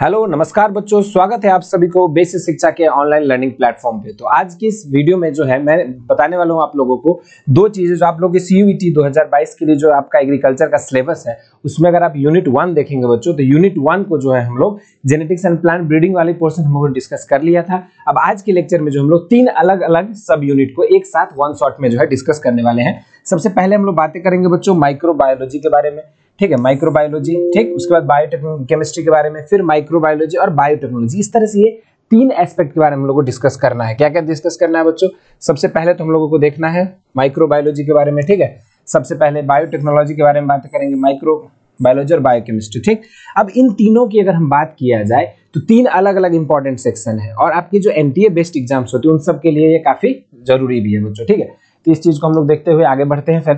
Hello नमस्कार बच्चों, स्वागत है आप सभी को बेसिक शिक्षा के ऑनलाइन लर्निंग प्लेटफॉर्म पे। तो आज की इस वीडियो में जो है मैं बताने वाला हूँ आप लोगों को दो चीज़ें जो आप लोगों की CUET 2022 के लिए जो आपका एग्रीकल्चर का सिलेबस है उसमें अगर आप यूनिट 1 देखेंगे बच्चों तो यूनिट 1 को जो है हम लोग जेनेटिक्स एंड प्लांट ब्रीडिंग वाले पोर्सन हम लोगों ने डिस्कस कर लिया था। अब आज के लेक्चर में जो हम लोग 3 अलग अलग सब यूनिट को एक साथ वन शॉट में जो है डिस्कस करने वाले हैं। सबसे पहले हम लोग बातें करेंगे बच्चों माइक्रोबायोलॉजी के बारे में, ठीक है, माइक्रोबायोलॉजी, ठीक, उसके बाद बायोकेमिस्ट्री के बारे में, फिर माइक्रोबायोलॉजी और बायोटेक्नोलॉजी। इस तरह से ये 3 एस्पेक्ट के बारे में हम लोगों को डिस्कस करना है। क्या क्या डिस्कस करना है बच्चों? सबसे पहले तो हम लोगों को देखना है माइक्रोबायोलॉजी के बारे में, ठीक है, सबसे पहले बायोटेक्नोलॉजी के बारे में बात करेंगे, माइक्रोबायोलॉजी और बायोकेमिस्ट्री, ठीक। अब इन तीनों की अगर हम बात किया जाए तो 3 अलग अलग इंपॉर्टेंट सेक्शन है और आपके जो NTA बेस्ड एग्जाम्स होते हैं उन सब के लिए ये काफी जरूरी भी है बच्चों, ठीक है। तो इस चीज को हम लोग देखते हुए आगे बढ़ते हैं। फिर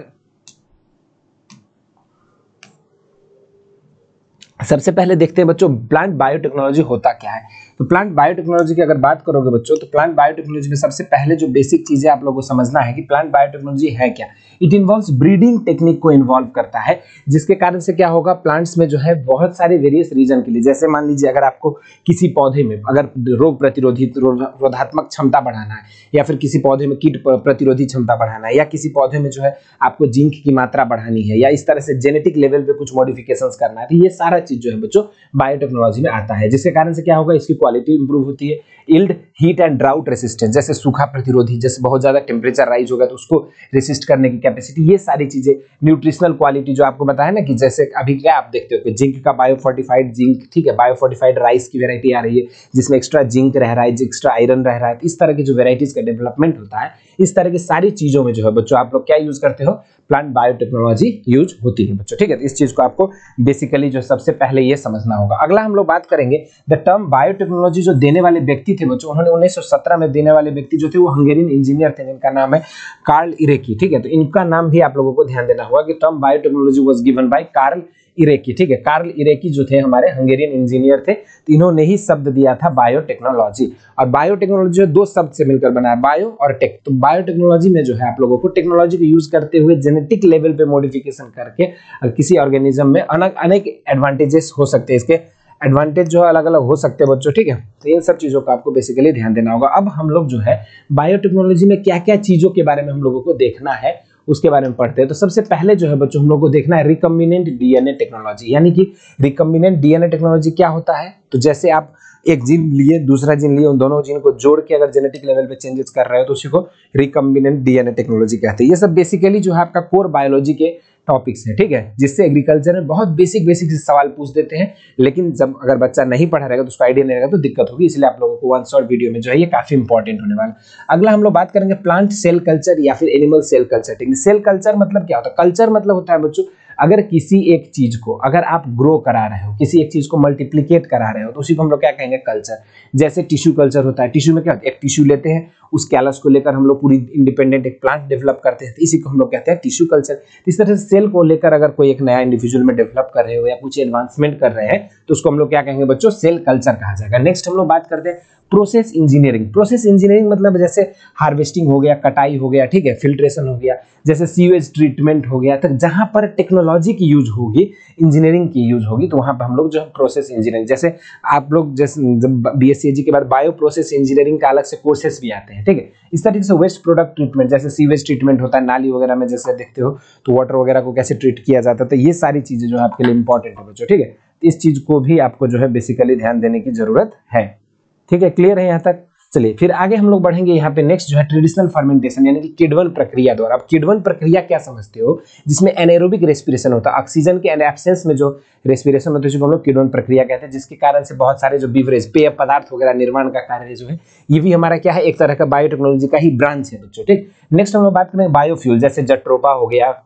सबसे पहले देखते हैं बच्चों प्लांट बायोटेक्नोलॉजी होता क्या है। तो प्लांट बायोटेक्नोलॉजी की अगर बात करोगे बच्चों तो प्लांट बायोटेक्नोलॉजी में सबसे पहले जो बेसिक चीजें आप लोगों को समझना है कि प्लांट बायोटेक्नोलॉजी है क्या। इट इन्वॉल्व्स ब्रीडिंग टेक्निक को इन्वॉल्व करता है, जिसके कारण से क्या होगा, प्लांट्स में जो है बहुत सारे वेरियस रीजन के लिए, जैसे मान लीजिए अगर आपको किसी पौधे में अगर रोग प्रतिरोधी रोधात्मक क्षमता बढ़ाना है, या फिर किसी पौधे में कीट प्रतिरोधी क्षमता बढ़ाना है, या किसी पौधे में जो है आपको जिंक की मात्रा बढ़ानी है, या इस तरह से जेनेटिक लेवल पे कुछ मॉडिफिकेशंस करना है, तो ये सारा चीज जो है बच्चों बायोटेक्नोलॉजी में आता है, जिसके कारण से क्या होगा, इसकी क्वालिटी इंप्रूव होती है। Yield, heat and drought resistance, जैसे सूखा प्रतिरोधी, जैसे बहुत ज्यादा टेम्परेचर राइज होगा तो उसको रेसिस्ट करने की कैपेसिटी, ये सारी चीजें। न्यूट्रिशनल क्वालिटी जो आपको बताया ना कि जैसे अभी क्या आप देखते हो कि जिंक का बायोफोर्टिफाइड जिंक, ठीक है, बायोफोर्टिफाइड राइस की वेरायटी आ रही है जिसमें एक्स्ट्रा जिंक रह रहा है, एक्स्ट्रा आयरन रह रहा है, इस तरह की जो वेराइटीज का डेवलपमेंट होता है, इस तरह की सारी चीजों में जो है बच्चों आप लोग क्या यूज करते हो, प्लांट बायोटेक्नोलॉजी यूज होती है बच्चों, ठीक है। इस चीज को आपको बेसिकली जो सबसे पहले ये समझना होगा। अगला हम लोग बात करेंगे द टर्म बायोटेक्नोलॉजी जो देने वाले व्यक्ति थे बच्चों, उन्होंने 1917 में देने वाले व्यक्ति जो थे वो हंगेरियन इंजीनियर थे जिनका नाम है कार्ल इरेकी, ठीक है। तो इनका नाम भी आप लोगों को ध्यान देना होगा कि term biotechnology was given by Karl Ereky, ठीक है। कार्ल इरेकी जो थे हमारे हंगेरियन इंजीनियर थे, तो इन्होंने ही शब्द दिया था बायोटेक्नोलॉजी। और बायोटेक्नोलॉजी 2 शब्द से मिलकर बना है, बायो और टेक। तो बायोटेक्नोलॉजी में जो है आप लोगों को टेक्नोलॉजी को यूज करते हुए जेनेटिक लेवल पे मॉडिफिकेशन करके किसी ऑर्गेनिज्म में अनेक एडवांटेजेस हो सकते हैं, इसके एडवांटेज जो है अलग अलग हो सकते हैं बच्चों, ठीक है। तो इन सब चीज़ों का आपको बेसिकली ध्यान देना होगा। अब हम लोग जो है बायोटेक्नोलॉजी में क्या क्या चीज़ों के बारे में हम लोगों को देखना है उसके बारे में पढ़ते हैं। तो सबसे पहले जो है बच्चों हम लोग को देखना है रिकॉम्बिनेंट डीएनए टेक्नोलॉजी, यानी कि रिकॉम्बिनेंट डीएनए टेक्नोलॉजी क्या होता है। तो जैसे आप एक जीन लिए, दूसरा जीन लिए, उन दोनों जीन को जोड़ के अगर जेनेटिक लेवल पे चेंजेस कर रहे हो तो उसी को रिकॉम्बिनेंट डीएनए टेक्नोलॉजी कहते हैं। ये सब बेसिकली जो है आपका कोर बायोलॉजी के टॉपिक्स है, ठीक है, जिससे एग्रीकल्चर में बहुत बेसिक सवाल पूछ देते हैं, लेकिन जब अगर बच्चा नहीं पढ़ा रहेगा तो उसको आइडिया नहीं रहेगा तो दिक्कत होगी, इसलिए आप लोगों को वन शॉट वीडियो में जो है ये काफी इंपॉर्टेंट होने वाला है। अगला हम लोग बात करेंगे प्लांट सेल कल्चर या फिर एनिमल सेल कल्चर। ठीक है, सेल कल्चर मतलब क्या होता है? कल्चर मतलब होता है बच्चों अगर किसी एक चीज को अगर आप ग्रो करा रहे हो, किसी एक चीज को मल्टीप्लीकेट करा रहे हो तो उसी को हम लोग क्या कहेंगे, कल्चर। जैसे टिश्यू कल्चर होता है, टिश्यू में क्या होता है, एक टिश्यू लेते हैं, उस कैलस को लेकर हम लोग पूरी इंडिपेंडेंट एक प्लांट डेवलप करते हैं, तो इसी को हम लोग कहते हैं टिश्यू कल्चर। इस तरह से सेल को लेकर अगर कोई एक नया इंडिविजुअल में डेवलप कर रहे हो या कुछ एडवांसमेंट कर रहे हैं तो उसको हम लोग क्या कहेंगे बच्चों, सेल कल्चर कहा जाएगा। नेक्स्ट हम लोग बात करते हैं प्रोसेस इंजीनियरिंग। प्रोसेस इंजीनियरिंग मतलब जैसे हार्वेस्टिंग हो गया, कटाई हो गया, ठीक है, फिल्ट्रेशन हो गया, जैसे सीवेज ट्रीटमेंट हो गया, तक जहां पर टेक्नोलॉजी की यूज होगी, इंजीनियरिंग की यूज होगी, तो वहां पर हम लोग जो प्रोसेस इंजीनियरिंग, जैसे आप लोग जैसे जब BSc के बाद बायो प्रोसेस इंजीनियरिंग का अलग से कोर्सेस भी आते हैं, ठीक है। इस तरीके से वेस्ट प्रोडक्ट ट्रीटमेंट, जैसे सीवेज ट्रीटमेंट होता है, नाली वगैरह में जैसे देखते हो तो वाटर वगैरह को कैसे ट्रीट किया जाता है, तो ये सारी चीजें जो आपके लिए इंपॉर्टेंट है बच्चों, ठीक है। इस चीज को भी आपको जो है बेसिकली ध्यान देने की जरूरत है, ठीक है, क्लियर है यहाँ तक। चलिए फिर आगे हम लोग बढ़ेंगे। यहाँ पे नेक्स्ट जो है ट्रेडिशनल फर्मेंटेशन यानी कि किडवन प्रक्रिया द्वारा। अब किडवन प्रक्रिया क्या समझते हो, जिसमें एनारोबिक रेस्पिरेशन होता है, ऑक्सीजन के एब्सेंस में जो रेस्पिरेशन होता है उसको हम लोग किडवन प्रक्रिया कहते हैं, जिसके कारण से बहुत सारे जो बीवरेज पेय पदार्थ वगैरह निर्माण का कार्य जो है ये भी हमारा क्या है, एक तरह का बायोटेक्नोलॉजी का ही ब्रांच है बच्चों, ठीक। नेक्स्ट हम लोग बात करेंगे बायोफ्यूल, जैसे जट्रोपा हो गया,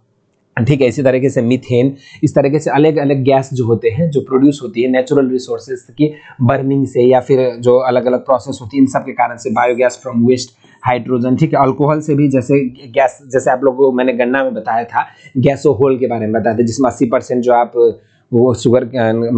ठीक है, इसी तरीके से मीथेन, इस तरीके से अलग अलग गैस जो होते हैं जो प्रोड्यूस होती है नेचुरल रिसोर्सेज की बर्निंग से या फिर जो अलग अलग प्रोसेस होती है, इन सब के कारण से बायोगैस फ्रॉम वेस्ट, हाइड्रोजन, ठीक है, अल्कोहल से भी जैसे गैस, जैसे आप लोगों को मैंने गन्ना में बताया था गैसोहोल के बारे में बताया था, जिसमें 80% जो आप वो शुगर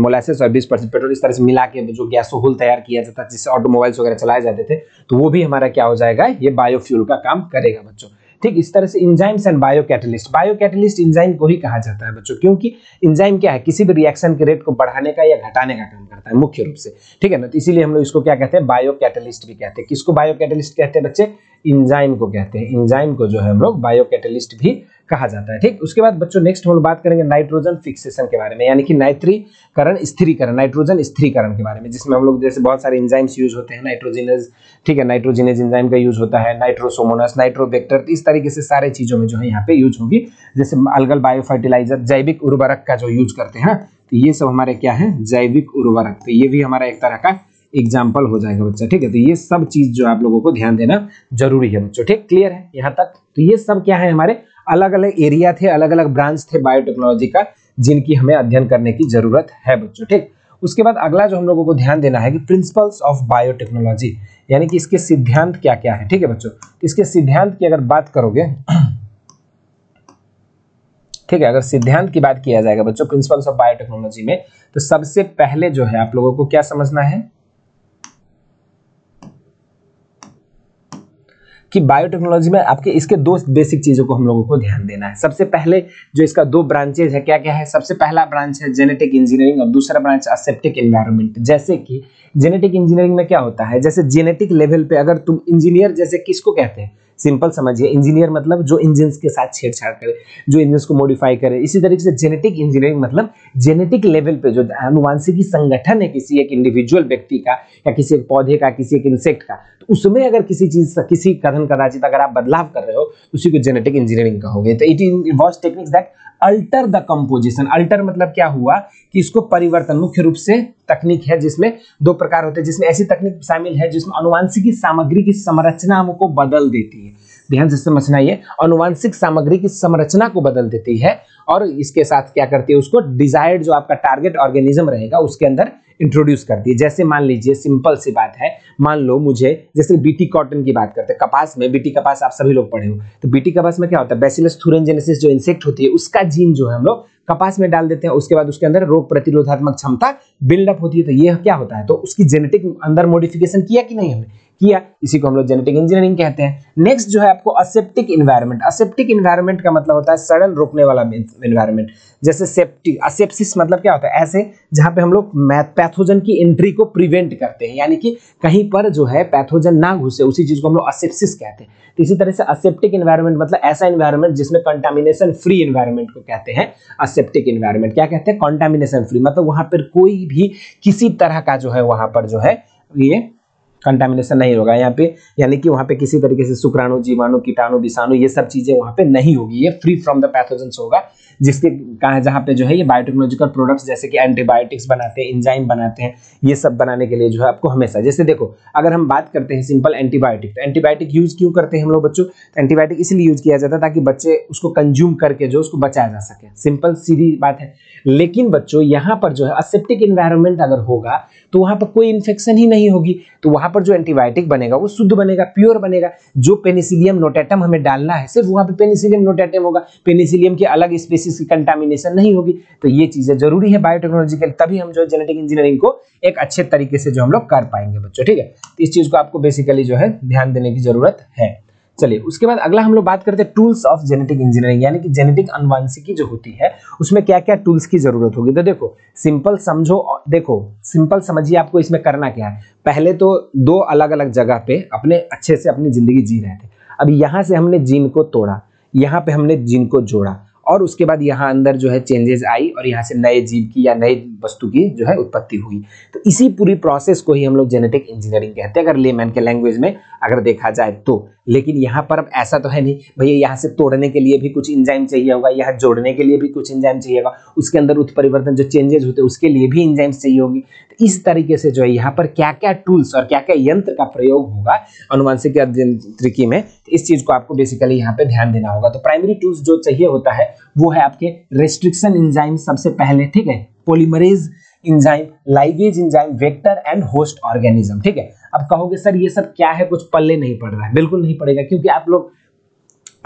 मोलासेस और 20% पेट्रोल, इस तरह से मिला के जो गैसोहोल तैयार किया जाता है जिससे ऑटोमोबाइल्स वगैरह चलाए जाते थे, तो वो भी हमारा क्या हो जाएगा, ये बायोफ्यूल का काम करेगा बच्चों, ठीक इस तरह से enzymes and biocatalyst, biocatalyst enzyme को ही कहा जाता है बच्चों, क्योंकि इंजाइम क्या है, किसी भी रिएक्शन के रेट को बढ़ाने का या घटाने का काम करता है मुख्य रूप से, ठीक है ना। तो इसीलिए हम लोग इसको क्या कहते हैं, बायोकैटलिस्ट भी कहते हैं। किसको बायोकैटलिस्ट कहते हैं बच्चे, इंजाइम को कहते हैं। इंजाइम को जो है हम लोग बायोकैटलिस्ट भी कहा जाता है। ठीक, उसके बाद बच्चों नेक्स्ट हम बात करेंगे नाइट्रोजन फिक्सेशन के बारे में, यानी कि नाइट्रीकरण स्थिरीकरण, नाइट्रोजन स्थिरीकरण के बारे में, जिसमें हम लोग जैसे बहुत सारे इंजाइम्स यूज होते हैं, नाइट्रोजिनेज, ठीक है, नाइट्रोजिनेज इंजाइम का यूज होता है, नाइट्रोसोमोनास, नाइट्रोवेक्टर, इस तरीके से सारे चीजों में जो है यहाँ पे यूज होगी। जैसे अलगल बायोफर्टिलाइजर, जैविक उर्वरक का जो यूज करते हैं, तो ये सब हमारे क्या है, जैविक उर्वरक, तो ये भी हमारा एक तरह का एग्जाम्पल हो जाएगा बच्चा, ठीक है। तो ये सब चीज जो आप लोगों को ध्यान देना जरूरी है बच्चों, ठीक, क्लियर है यहाँ तक। तो ये सब क्या है, हमारे अलग अलग एरिया थे, अलग अलग ब्रांच थे बायोटेक्नोलॉजी का, जिनकी हमें अध्ययन करने की जरूरत है बच्चों, ठीक। उसके बाद अगला जो हम लोगों को ध्यान देना है कि प्रिंसिपल्स ऑफ बायोटेक्नोलॉजी, यानी कि इसके सिद्धांत क्या क्या है, ठीक है बच्चों। इसके सिद्धांत की अगर बात करोगे, ठीक है, अगर सिद्धांत की बात किया जाएगा बच्चों प्रिंसिपल्स ऑफ बायोटेक्नोलॉजी में, तो सबसे पहले जो है आप लोगों को क्या समझना है कि बायोटेक्नोलॉजी में आपके इसके दो बेसिक चीज़ों को हम लोगों को ध्यान देना है। सबसे पहले जो इसका दो ब्रांचेज है, क्या क्या है, सबसे पहला ब्रांच है जेनेटिक इंजीनियरिंग और दूसरा ब्रांच एसेप्टिक एनवायरनमेंट। जैसे कि जेनेटिक इंजीनियरिंग में क्या होता है, जैसे जेनेटिक लेवल पे अगर तुम इंजीनियर, जैसे किसको कहते हैं, सिंपल समझिए, इंजीनियर मतलब जो इंजन के साथ छेड़छाड़ करे, जो इंजन को मॉडिफाई करे। इसी तरीके से जेनेटिक इंजीनियरिंग मतलब जेनेटिक लेवल पे जो आनुवांशिकी संगठन है किसी एक इंडिविजुअल व्यक्ति का या किसी एक पौधे का, किसी एक इंसेक्ट का, तो उसमें अगर किसी चीज किसी कथन कदाचित अगर आप बदलाव कर रहे हो उसी को जेनेटिक इंजीनियरिंग कहोगे। तो it involves techniques that alter the composition, alter मतलब क्या हुआ कि इसको परिवर्तन, मुख्य रूप से तकनीक है जिसमें दो प्रकार होते हैं, जिसमें ऐसी तकनीक शामिल है जिसमें अनुवांशिक सामग्री की संरचना हमको बदल देती है। ध्यान से समझना, ये अनुवांशिक सामग्री की संरचना को बदल देती है और इसके साथ क्या करती है, उसको डिजायर्ड जो आपका टारगेट ऑर्गेनिज्म रहेगा उसके अंदर इंट्रोड्यूस करती है। जैसे मान लीजिए, सिंपल सी बात है, मान लो मुझे जैसे बीटी कॉटन की बात करते हैं, कपास में बीटी कपास आप सभी लोग पढ़े हो, तो बीटी कपास में क्या होता है, बैसिलस थुरिनजेनेसिस जो इंसेक्ट होती है उसका जीन जो है हम लोग कपास में डाल देते हैं, उसके बाद उसके अंदर रोग प्रतिरोधात्मक क्षमता बिल्डअप होती है। तो ये क्या होता है, तो उसकी जेनेटिक अंदर मॉडिफिकेशन किया कि नहीं हमने किया, इसी को हम लोग जेनेटिक इंजीनियरिंग कहते हैं। नेक्स्ट जो है आपको एसेप्टिक एनवायरनमेंट, एसेप्टिक एनवायरनमेंट का मतलब होता है सड़न रोकने वाला एनवायरनमेंट, जैसे सेप्टिक, एसेप्सिस मतलब क्या होता है, ऐसे जहाँ पे हम लोग पैथोजन की एंट्री को प्रिवेंट करते हैं, यानी कि कहीं पर जो है पैथोजन ना घुसे, उसी चीज को हम लोग एसेप्सिस कहते हैं। तो इसी तरह से एसेप्टिक एनवायरनमेंट मतलब ऐसा एनवायरनमेंट जिसमें कंटामिनेशन फ्री एनवायरनमेंट को कहते हैं एसेप्टिक एनवायरनमेंट। क्या कहते हैं, कंटामिनेशन फ्री, मतलब वहां पर कोई भी किसी तरह का जो है वहां पर जो है ये कंटामिनेशन नहीं होगा यहाँ पे, यानी कि वहाँ पे किसी तरीके से शुक्राणु, जीवाणु, कीटाणु, विषाणु, ये सब चीजें वहाँ पे नहीं होगी, ये फ्री फ्रॉम द पैथोजेंस होगा। जिसके कहा जहाँ पे जो है ये बायोटेक्नोलॉजिकल प्रोडक्ट्स जैसे कि एंटीबायोटिक्स बनाते हैं, इंजाइम बनाते हैं, ये सब बनाने के लिए जो है आपको हमेशा, जैसे देखो अगर हम बात करते हैं सिंपल एंटीबायोटिक, तो एंटीबायोटिक यूज क्यों करते हैं हम लोग बच्चों, एंटीबायोटिक इसलिए यूज किया जाता है ताकि बच्चे उसको कंज्यूम करके जो उसको बचाया जा सके, सिंपल सीधी बात है। लेकिन बच्चों यहाँ पर जो है एसेप्टिक एनवायरनमेंट अगर होगा तो वहाँ पर कोई इन्फेक्शन ही नहीं होगी, तो वहाँ पर जो एंटीबायोटिक बनेगा वो शुद्ध बनेगा, प्योर बनेगा। जो पेनिसिलियम नोटेटम हमें डालना है सिर्फ वहाँ पे पेनिसिलियम नोटेटम होगा, पेनिसिलियम की अलग स्पेसीज की कंटामिनेशन नहीं होगी। तो ये चीजें जरूरी है बायोटेक्नोलॉजी के, तभी हम जो जेनेटिक इंजीनियरिंग को एक अच्छे तरीके से जो हम लोग कर पाएंगे बच्चों, ठीक है। तो इस चीज को आपको बेसिकली जो है ध्यान देने की जरूरत है। चलिए उसके बाद अगला हम लोग बात करते हैं टूल्स ऑफ जेनेटिक इंजीनियरिंग, यानी कि जेनेटिक अनुवांशिकी जो होती है उसमें क्या क्या टूल्स की जरूरत होगी। तो देखो सिंपल समझो, देखो सिंपल समझिए, आपको इसमें करना क्या है, पहले तो दो अलग अलग जगह पे अपने अच्छे से अपनी जिंदगी जी रहे थे, अब यहाँ से हमने जीन को तोड़ा, यहाँ पे हमने जीन को जोड़ा और उसके बाद यहाँ अंदर जो है चेंजेस आई और यहाँ से नए जीव की या नई वस्तु की जो है उत्पत्ति हुई। तो इसी पूरी प्रोसेस को ही हम लोग जेनेटिक इंजीनियरिंग कहते हैं अगर लेमैन के लैंग्वेज में अगर देखा जाए तो। लेकिन यहाँ पर अब ऐसा तो है नहीं भैया, यहाँ से तोड़ने के लिए भी कुछ इंजाइम चाहिए होगा, यहाँ जोड़ने के लिए भी कुछ इंजाइम चाहिए होगा, उसके अंदर उत्परिवर्तन जो चेंजेस होते हैं उसके लिए भी इंजाइम्स चाहिए होगी। तो इस तरीके से जो है यहाँ पर क्या क्या टूल्स और क्या क्या यंत्र का प्रयोग होगा अनुवांशिक अभियांत्रिकी में, इस चीज को आपको बेसिकली यहाँ पे ध्यान देना होगा। तो प्राइमरी टूल्स जो चाहिए होता है वो है आपके रेस्ट्रिक्शन एंजाइम सबसे पहले, ठीक है, polymerase enzyme, ligase enzyme, vector and host organism, ठीक है। अब कहोगे सर ये सब क्या है, कुछ पल्ले नहीं पड़ रहा है, बिल्कुल नहीं पड़ेगा, क्योंकि आप लोग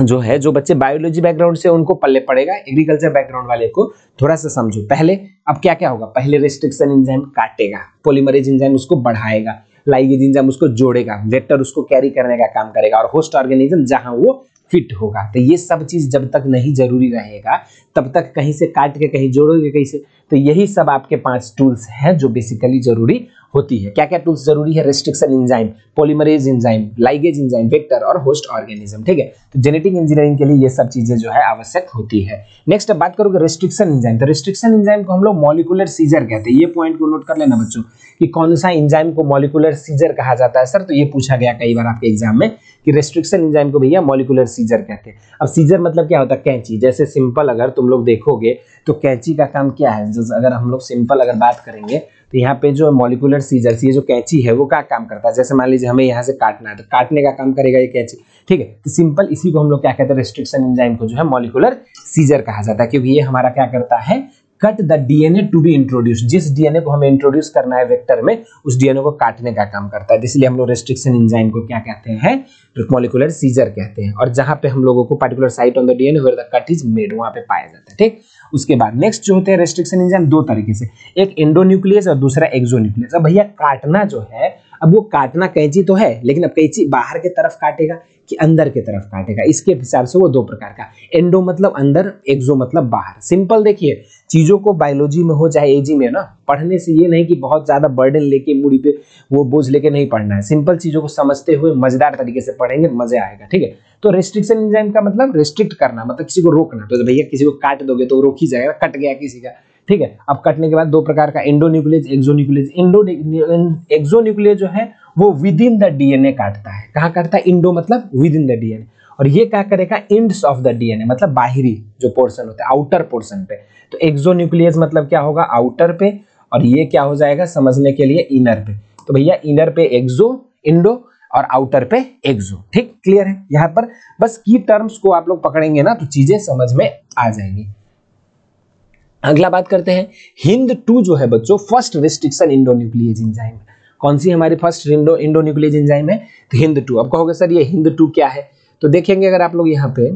जो है जो बच्चे बायोलॉजी बैकग्राउंड से उनको पल्ले पड़ेगा, एग्रीकल्चर बैकग्राउंड वाले को थोड़ा सा समझो। पहले अब क्या क्या होगा, पहले रेस्ट्रिक्शन एंजाइम काटेगा, पॉलीमरेज एंजाइम उसको बढ़ाएगा, लाइगेज एंजाइम उसको जोड़ेगा, वेक्टर उसको कैरी करने का काम करेगा और होस्ट ऑर्गेनिज्म जहां वो फिट होगा। तो ये सब चीज़ जब तक नहीं जरूरी रहेगा तब तक कहीं से काट के कहीं जोड़ोगे कहीं से। तो यही सब आपके 5 टूल्स हैं जो बेसिकली जरूरी होती है। क्या क्या टूल्स जरूरी है? Restriction enzyme, polymerase enzyme, ligase enzyme, vector और होस्ट ऑर्गेनिज्म। ठीक है, तो जेनेटिक इंजीनियरिंग के लिए ये सब चीजें जो है आवश्यक होती है। नेक्स्ट बात करोगे रेस्ट्रिक्शन एंजाइम, तो रेस्ट्रिक्शन एंजाइम को हम लोग मॉलिकुलर सीजर कहते हैं। ये पॉइंट को नोट कर लेना बच्चों कि कौन सा एंजाइम को मॉलिकुलर सीजर कहा जाता है। सर तो ये पूछा गया कई बार आपके एग्जाम में कि रेस्ट्रिक्शन एंजाइम को भैया मॉलिकुलर सीजर कहते हैं। अब सीजर मतलब क्या होता है? कैंची। जैसे सिंपल अगर तुम लोग देखोगे तो कैंची का काम क्या है? अगर हम लोग सिंपल अगर बात करेंगे तो यहाँ पे जो मॉलिकुलर सीजर ये जो कैंची है वो क्या काम करता है? जैसे मान लीजिए हमें यहाँ से काटना है तो काटने का काम करेगा ये कैंची। ठीक है, तो सिंपल इसी को हम लोग क्या कहते हैं? रेस्ट्रिक्शन एंजाइम को जो है मॉलिकुलर सीजर कहा जाता है, क्योंकि ये हमारा क्या करता है? Cut the DNA to be introduce. जिस डीएनए को हमें इंट्रोड्यूस करना है वेक्टर में उस डीएनए को काटने का काम करता है। इसलिए हम लोग रेस्ट्रिक्शन एंजाइम को क्या कहते हैं? मॉलिकुलर सीजर कहते हैं। और जहां पे हम लोगों को particular site on the DNA where the cut is made वहां पे पाया जाता है। ठीक, उसके बाद नेक्स्ट जो होते हैं रेस्ट्रिक्शन एंजाइम दो तरीके से, एक एंडोन्यूक्लियस और दूसरा एक्सोन्यूक्लियस। अब भैया काटना जो है, अब वो काटना कैंची तो है लेकिन अब कैंची बाहर की तरफ काटेगा कि अंदर की तरफ काटेगा, इसके हिसाब से वो दो प्रकार का। एंडो मतलब अंदर, एक्सो मतलब बाहर। सिंपल देखिए चीज़ों को बायोलॉजी में हो चाहे एजी में ना, पढ़ने से ये नहीं कि बहुत ज़्यादा बर्डन लेके मुड़ी पे वो बोझ लेके नहीं पढ़ना है। सिंपल चीज़ों को समझते हुए मज़ेदार तरीके से पढ़ेंगे, मज़े आएगा। ठीक है, तो रेस्ट्रिक्शन एंजाइम का मतलब रेस्ट्रिक्ट करना, मतलब किसी को रोकना। तो भैया किसी को काट दोगे तो रोक ही जाएगा, कट गया किसी का। ठीक है, अब कटने के बाद दो प्रकार का एंडोन्यूक्लियस एक्सोन्यूक्लियस। एक्सोन्यूक्लियस जो है वो विद इन द डीएनए काटता है। कहाँ काटता है? इंडो मतलब विद इन द डीएनए, और ये क्या करेगा? एंड्स ऑफ द डीएनए मतलब बाहरी जो पोर्शन होता है, आउटर पोर्शन पे। तो एक्सोन्यूक्लियस मतलब क्या होगा? आउटर पे, और ये क्या हो जाएगा समझने के लिए? इनर पे। तो भैया इनर पे एक्सो, इंडो और आउटर पे एक्सो। ठीक, क्लियर है? यहाँ पर बस की टर्म्स को आप लोग पकड़ेंगे ना तो चीजें समझ में आ जाएंगी। अगला बात करते हैं हिंद टू जो है बच्चों, फर्स्ट रेस्ट्रिक्शन एंडोन्यूक्लियस एंजाइम। कौन सी हमारी फर्स्ट एंडोन्यूक्लियस एंजाइम है? तो हिंद टू। अब कहोगे सर ये हिंद टू क्या है? तो देखेंगे अगर आप लोग यहाँ पे,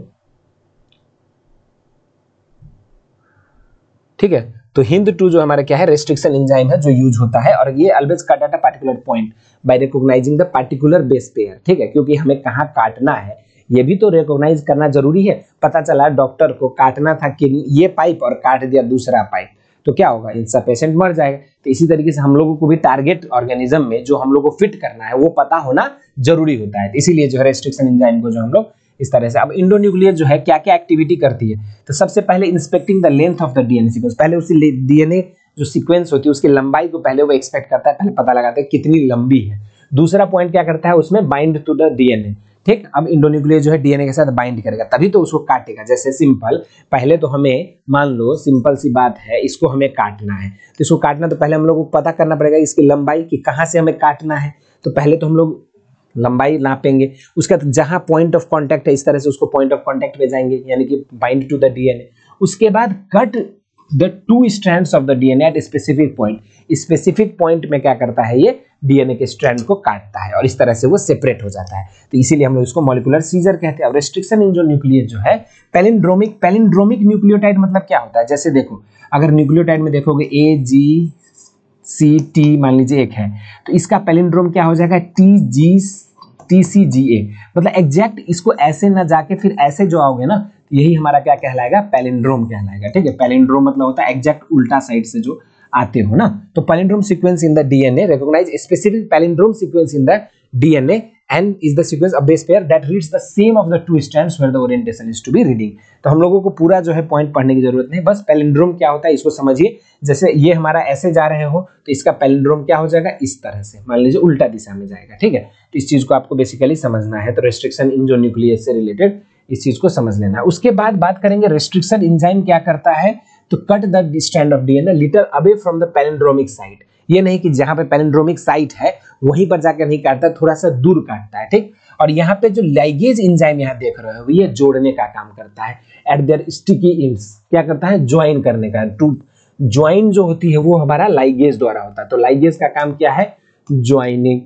ठीक है, तो हिंद टू जो हमारा क्या है? रेस्ट्रिक्शन एंजाइम है जो यूज होता है, और ये always cut at a particular point by recognizing the particular base pair. ठीक है, क्योंकि हमें कहाँ काटना है ये भी तो रिकॉग्नाइज करना जरूरी है। पता चला डॉक्टर को काटना था कि ये पाइप और काट दिया दूसरा पाइप, तो क्या होगा? इनका पेशेंट मर जाएगा। तो इसी तरीके से हम लोगों को भी टारगेट ऑर्गेनिज्म में जो हम लोग को फिट करना है वो पता होना जरूरी होता है। इसीलिए जो है रेस्ट्रिक्शन एंजाइम को जो हम लोग इस तरह से। अब एंडोन्यूक्लियस जो है क्या क्या एक्टिविटी करती है? तो सबसे पहले inspecting the length of the DNA sequence. पहले उसी डीएनए जो सीक्वेंस होती है उसकी लंबाई को पहले वो एक्सपेक्ट करता है, पहले पता लगाता है कितनी लंबी है। दूसरा पॉइंट क्या करता है? उसमें बाइंड टू द डीएनए। ठीक, अब एंडोन्यूक्लियस जो है डीएनए के साथ बाइंड करेगा तभी तो उसको काटेगा। जैसे सिंपल पहले तो हमें मान लो सिंपल सी बात है, इसको हमें काटना है तो इसको काटना तो पहले हम लोग को पता करना पड़ेगा इसकी लंबाई कि कहाँ से हमें काटना है। तो पहले तो हम लोग लंबाई नापेंगे, उसके बाद जहाँ पॉइंट ऑफ कॉन्टैक्ट है इस तरह से उसको पॉइंट ऑफ कॉन्टैक्ट पे जाएंगे यानी कि बाइंड टू द डीएनए। उसके बाद cut the two strands of the DNA at specific point. Specific point में क्या करता है? ये डीएनए के स्ट्रैंड को काटता है और इस तरह से वो सेपरेट हो जाता है। तो इसीलिए हम लोग इसको मॉलिक्यूलर सीजर कहते हैं। और रेस्ट्रिक्शन एंडोन्यूक्लियस जो है पैलिंड्रोमिक न्यूक्लियोटाइड मतलब क्या होता है? जैसे देखो अगर न्यूक्लियोटाइड में देखोगे ए जी सी टी मान लीजिए एक है, तो इसका पैलिंड्रोम क्या हो जाएगा? टी जी टी सी जी ए, मतलब एग्जैक्ट इसको ऐसे ना जाके फिर ऐसे जो आओगे ना यही हमारा क्या कहलाएगा? पैलिंड्रोम कहलाएगा। ठीक है, पैलिंड्रोम मतलब होता है एग्जैक्ट उल्टा साइड से जो आते हो ना। तो palindrome sequence in the DNA recognize specific palindrome sequence in the DNA and is the sequence of base pair that reads the same of the two strands where the orientation is to be reading. तो हम लोगों को पूरा जो है point पढ़ने की जरूरत नहीं, बस पैलिंड्रोम क्या होता है इसको समझिए। जैसे ये हमारा ऐसे जा रहे हो तो इसका पैलिंड्रोम क्या हो जाएगा? इस तरह से मान लीजिए उल्टा दिशा में जाएगा। ठीक है, तो इस चीज को आपको बेसिकली समझना है। तो रेस्ट्रिक्शन एंडोन्यूक्लियस से रिलेटेड इस चीज को समझ लेना है। उसके बाद बात करेंगे रेस्ट्रिक्शन एंजाइम क्या करता है? तो cut the strand of DNA little away from the palindromic site. ये नहीं कि जहां पे पैलिंड्रोमिक साइट है वहीं पर जाकर नहीं काटता, थोड़ा सा दूर काटता है। ठीक, और यहाँ पे जो लाइगेज एंजाइम यहाँ देख रहे हो ये जोड़ने का काम करता है। एट देयर स्टिकी एंड्स क्या करता है? ज्वाइन करने का। टू ज्वाइन जो होती है वो हमारा लाइगेज द्वारा होता है। तो लाइगेज का काम क्या है? ज्वाइनिंग।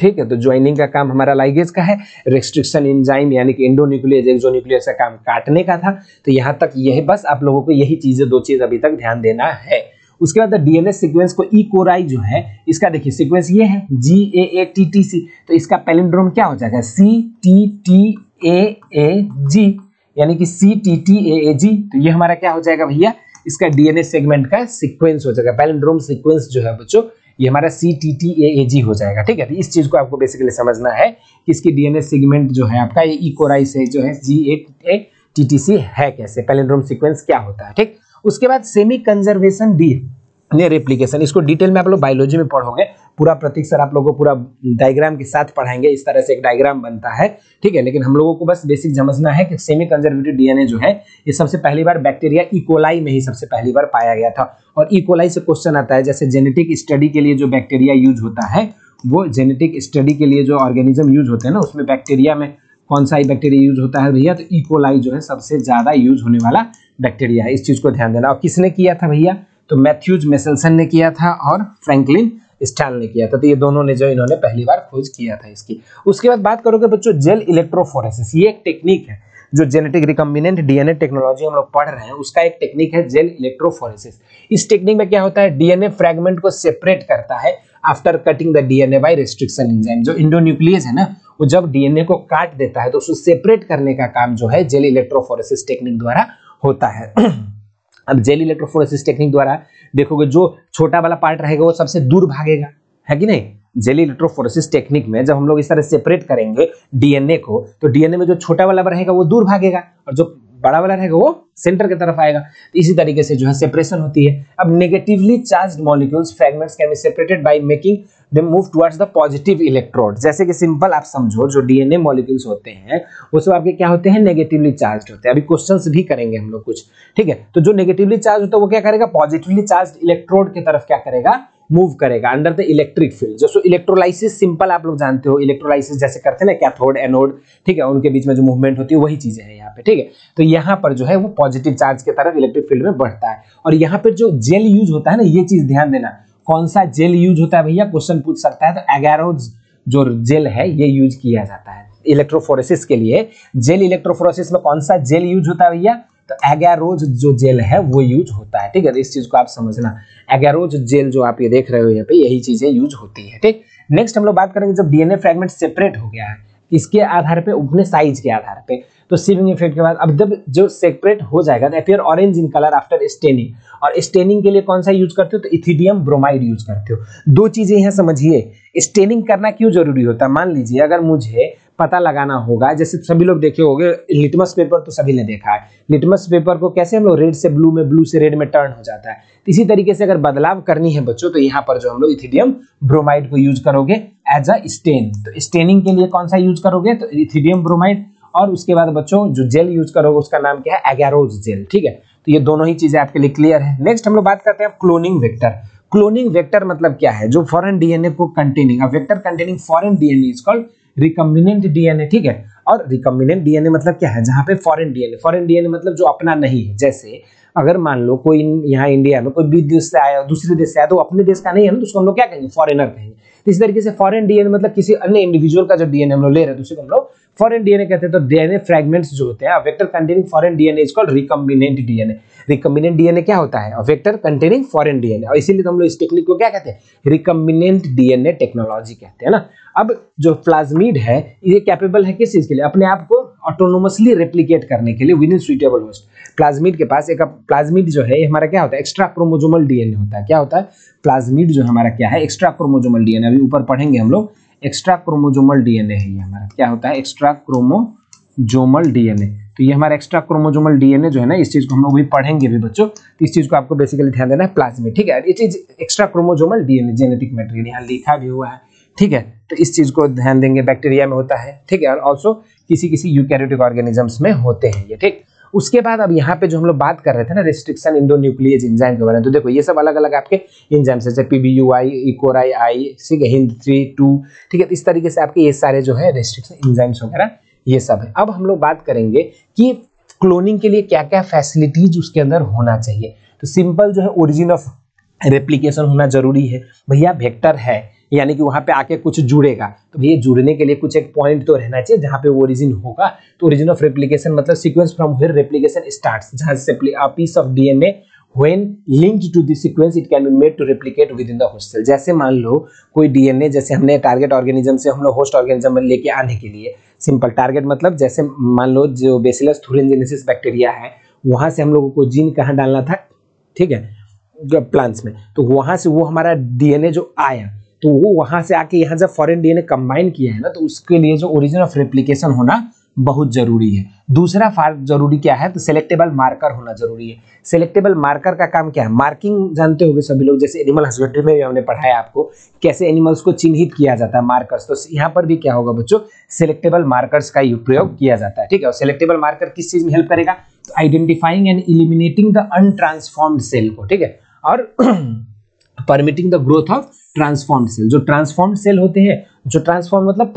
ठीक है, तो ज्वाइनिंग का काम हमारा लाइगेज का है। रेस्ट्रिक्शन एंजाइम यानी कि एंडोन्यूक्लियस एक्सोन्यूक्लियस का काम काटने का था। तो यहाँ तक यह बस आप लोगों को यही चीजें दो चीज अभी तक ध्यान देना है। उसके बाद डीएनए सीक्वेंस को ई कोराई जो है इसका देखिए सीक्वेंस ये है जी ए टी टी सी, तो इसका पैलिंड्रोम क्या हो जाएगा? सी टी टी AAG यानी कि CTTAAG। तो ये हमारा क्या हो जाएगा भैया, इसका डीएनए सेगमेंट का सीक्वेंस हो जाएगा, पैलिंड्रोम सीक्वेंस जो है बच्चों ये हमारा CTTAAG हो जाएगा। ठीक है, तो इस चीज को आपको बेसिकली समझना है कि इसकी डीएनए सेगमेंट जो है आपका ये इकोराई से जो है GATTC है, कैसे पैलिंड्रोम सीक्वेंस क्या होता है। ठीक, उसके बाद semi conservation DNA replication, इसको डिटेल में आप लोग बायोलॉजी में पढ़ोगे, पूरा प्रतीक सर आप लोगों को पूरा डायग्राम के साथ पढ़ाएंगे, इस तरह से एक डायग्राम बनता है। ठीक है, लेकिन हम लोगों को बस बेसिक समझना है कि सेमी कंजर्वेटिव डीएनए जो है ये सबसे पहली बार बैक्टीरिया इकोलाई में ही सबसे पहली बार पाया गया था। और इकोलाई से क्वेश्चन आता है जैसे जेनेटिक स्टडी के लिए जो बैक्टीरिया यूज होता है, वो जेनेटिक स्टडी के लिए जो ऑर्गेनिज्म यूज होते हैं ना, उसमें बैक्टीरिया में कौन सा बैक्टीरिया यूज होता है भैया, तो इकोलाई जो है सबसे ज्यादा यूज होने वाला बैक्टीरिया है, इस चीज को ध्यान देना। और किसने किया था भैया, तो मैथ्यूज मेसेल्सन ने किया था और फ्रैंकलिन स्टैल ने किया था। तो ये दोनों ने जो इन्होंने पहली बार खोज किया था इसकी। उसके बाद बात करोगे बच्चों जेल इलेक्ट्रोफोरेसिस, ये एक टेक्निक है जो जेनेटिक रिकॉम्बिनेंट डीएनए टेक्नोलॉजी हम लोग पढ़ रहे हैं उसका एक टेक्निक है जेल इलेक्ट्रोफोरेसिस। इस टेक्निक में क्या होता है, डीएनए फ्रेगमेंट को सेपरेट करता है after cutting the DNA by restriction enzyme. जो इंडोन्यूक्लियस है ना, वो जब डीएनए को काट देता है तो उसको सेपरेट करने का काम जो है जेल इलेक्ट्रोफोरेसिस टेक्निक द्वारा होता है। अब जेल इलेक्ट्रोफोरेसिस टेक्निक द्वारा देखोगे जो छोटा वाला पार्ट रहेगा वो सबसे दूर भागेगा, है कि नहीं। जेल इलेक्ट्रोफोरेसिस टेक्निक में जब हम लोग इस तरह सेपरेट करेंगे डीएनए को, तो डीएनए में जो छोटा वाला रहेगा वो दूर भागेगा और जो बड़ा वाला रहेगा वो सेंटर की तरफ आएगा। इसी तरीके से जो है सेपरेशन होती है। अब negatively charged molecules fragments can be separated by making them move towards the positive electrode. जैसे कि सिंपल आप समझो जो डीएनए मॉलिक्यूल्स होते हैं वो सब आपके क्या होते हैं, नेगेटिवली चार्ज्ड होते हैं। अभी क्वेश्चंस भी करेंगे हम लोग कुछ, ठीक है। तो जो नेगेटिवली चार्ज होता है वो क्या करेगा, पॉजिटिवली चार्ज्ड इलेक्ट्रोड की तरफ क्या करेगा, मूव करेगा अंडर द इलेक्ट्रिक फील्ड। जो इलेक्ट्रोलाइसिस सिंपल आप लोग जानते हो, इलेक्ट्रोलाइसिस जैसे करते हैं ना कैथोड एनोड, ठीक है, उनके बीच में जो मूवमेंट होती है वही चीजें हैं यहाँ पे। ठीक है, तो यहाँ पर जो है वो पॉजिटिव चार्ज की तरफ इलेक्ट्रिक फील्ड में बढ़ता है। और यहाँ पर जो जेल यूज होता है ना, ये चीज ध्यान देना कौन सा जेल यूज होता है भैया, क्वेश्चन पूछ सकता है। तो एगारोज जो जेल है ये यूज किया जाता है इलेक्ट्रोफोरेसिस के लिए। जेल इलेक्ट्रोफोरेसिस में कौन सा जेल यूज होता है भैया, तो एगारोज जो जेल है वो यूज होता है। ठीक है, तो इस चीज को आप समझना, एगारोज जेल जो आप ये देख रहे हो यहाँ पे यही चीजें यूज होती है। ठीक, नेक्स्ट हम लोग बात करेंगे जब डीएनए फ्रेगमेंट सेपरेट हो गया है इसके आधार पे, अपने साइज के आधार पे, तो सिविंग इफेक्ट के बाद अब जब जो सेपरेट हो जाएगा तो appear orange in colour after staining. और स्टेनिंग के लिए कौन सा यूज करते हो, तो इथिडियम ब्रोमाइड यूज करते हो। दो चीजें यहाँ समझिए, स्टेनिंग करना क्यों जरूरी होता है। मान लीजिए अगर मुझे पता लगाना होगा, जैसे सभी लोग देखे होंगे लिटमस पेपर, तो सभी ने देखा है लिटमस पेपर को कैसे हम लोग रेड से ब्लू में, ब्लू से रेड में टर्न हो जाता है। तो इसी तरीके से अगर बदलाव करनी है बच्चों, तो यहाँ पर जो हम लोग इथिडियम ब्रोमाइड को यूज करोगे एज अ स्टेन। तो स्टेनिंग के लिए कौन सा यूज करोगे, तो इथिडियम ब्रोमाइड। और उसके बाद बच्चों जो जेल यूज करोगे उसका नाम क्या है, एगारोज जेल। ठीक है, तो ये दोनों ही चीजें आपके लिए क्लियर है। नेक्स्ट हम लोग बात करते हैं क्लोनिंग वेक्टर। क्लोनिंग वेक्टर मतलब क्या है, जो फॉरेन डीएनए को containing, vector containing foreign DNA is called recombinant DNA. ठीक है, और रिकॉम्बिनेंट डीएनए मतलब क्या है, जहां पे फॉरेन डीएनए मतलब जो अपना नहीं है। जैसे अगर मान लो कोई यहाँ इंडिया में कोई विदेश से आया, दूसरे देश से आया, तो अपने देश का नहीं है ना, तो उसको हम लोग क्या कहेंगे, फॉरेनर कहेंगे। तो इस तरीके से फॉरेन डीएनए मतलब किसी अन्य इंडिविजुअल का जो डीएनए हम लोग ले रहे हैं, उसको हम लोग फॉरेन डीएनए कहते हैं। तो डीएनए फ्रैगमेंट्स जो होते हैं vector containing foreign DNA is called recombinant DNA. Recombinant DNA क्या होता है, वेक्टर कंटेनिंग फॉरेन डीएनए, और इसीलिए तो हम लोग इस टेक्निक को क्या कहते हैं, रिकॉम्बिनेंट डीएनए टेक्नोलॉजी कहते हैं ना। अब जो प्लाज्मिड है ये कैपेबल है किस चीज के लिए, अपने आप को ऑटोनोमसली रेप्लिकेट करने के लिए within suitable host. Plasmid के पास एक, प्लाज्मिड जो है हमारा क्या होता है, एक्स्ट्रा क्रोमोसोमल डीएनए होता है। क्या होता है, प्लाज्मिड जो हमारा क्या है, एक्स्ट्रा क्रोमोसोमल डीएनए। अभी ऊपर पढ़ेंगे हम लोग, एक्स्ट्रा क्रोमोसोमल डीएनए है ये हमारा। क्या होता है, एक्स्ट्रा क्रोमोसोमल डीएनए। तो ये हमारा एक्स्ट्रा क्रोमोसोमल डीएनए जो है ना, इस चीज को हम लोग भी पढ़ेंगे भी बच्चों। तो इस चीज को आपको बेसिकली ध्यान देना है, प्लाज्मिड। ठीक है, it is extra chromosomal DNA genetic material, यहाँ लिखा भी हुआ है। ठीक है, तो इस चीज को ध्यान देंगे, बैक्टीरिया में होता है। ठीक है, और ऑल्सो किसी किसी यूकैरियोटिक ऑर्गेनिजम्स में होते हैं ये। ठीक, उसके बाद अब यहाँ पे जो हम लोग बात कर रहे थे ना रेस्ट्रिक्शन इंडोन्यूक्लियस एंजाइम के बारे में, तो देखो ये सब अलग अलग आपके एंजाइम्स जैसे PBUI, इकोराई आई, ठीक है, HIND 3, 2, ठीक है। इस तरीके से आपके ये सारे जो है रेस्ट्रिक्शन एंजाइम्स वगैरह ये सब है। अब हम लोग बात करेंगे कि क्लोनिंग के लिए क्या क्या फैसिलिटीज उसके अंदर होना चाहिए। तो सिंपल जो है ओरिजिन ऑफ रेप्लीकेशन होना जरूरी है भैया। वेक्टर है यानी कि वहां पे आके कुछ जुड़ेगा, तो भैया जुड़ने के लिए कुछ एक पॉइंट तो रहना चाहिए जहां पे ओरिजिन होगा। तो ओरिजिन ऑफ रेप्लिकेशन मतलब sequence from here replication starts, जहां से a piece of DNA when linked to this sequence it can be made to replicate within the host cell. जैसे मान लो कोई डीएनए, जैसे हमने टारगेट ऑर्गेनिज्म से हम लोग होस्ट ऑर्गेनिज्म में लेके आने के लिए सिंपल टारगेट, मतलब जैसे मान लो जो बेसिलस थुरिनजेनेसिस बैक्टीरिया है वहाँ से हम लोगों को जीन कहाँ डालना था, ठीक है, प्लांट्स में, तो वहाँ से वो हमारा डीएनए जो आया तो वो वहाँ से आके यहाँ जब फॉरेन डीएनए कंबाइन किया है ना, तो उसके लिए जो ओरिजिन ऑफ रेप्लिकेशन होना बहुत जरूरी है। दूसरा जरूरी क्या है, तो सेलेक्टेबल मार्कर होना जरूरी है। सेलेक्टेबल मार्कर का काम क्या है, मार्किंग जानते होंगे सभी लोग, जैसे एनिमल हस्बेंड्री में भी हमने पढ़ाया आपको कैसे एनिमल्स को चिन्हित किया जाता है, मार्कर्स, तो यहाँ पर भी क्या होगा बच्चों, सेलेक्टेबल मार्कर्स का प्रयोग किया जाता है, ठीक है। और सेलेक्टेबल मार्कर किस चीज में हेल्प करेगा, तो identifying and eliminating the untransformed cell को, ठीक है, और permitting the growth of transformed cell. जो ट्रांसफॉर्म्ड सेल होते हैं, जो ट्रांसफॉर्म मतलब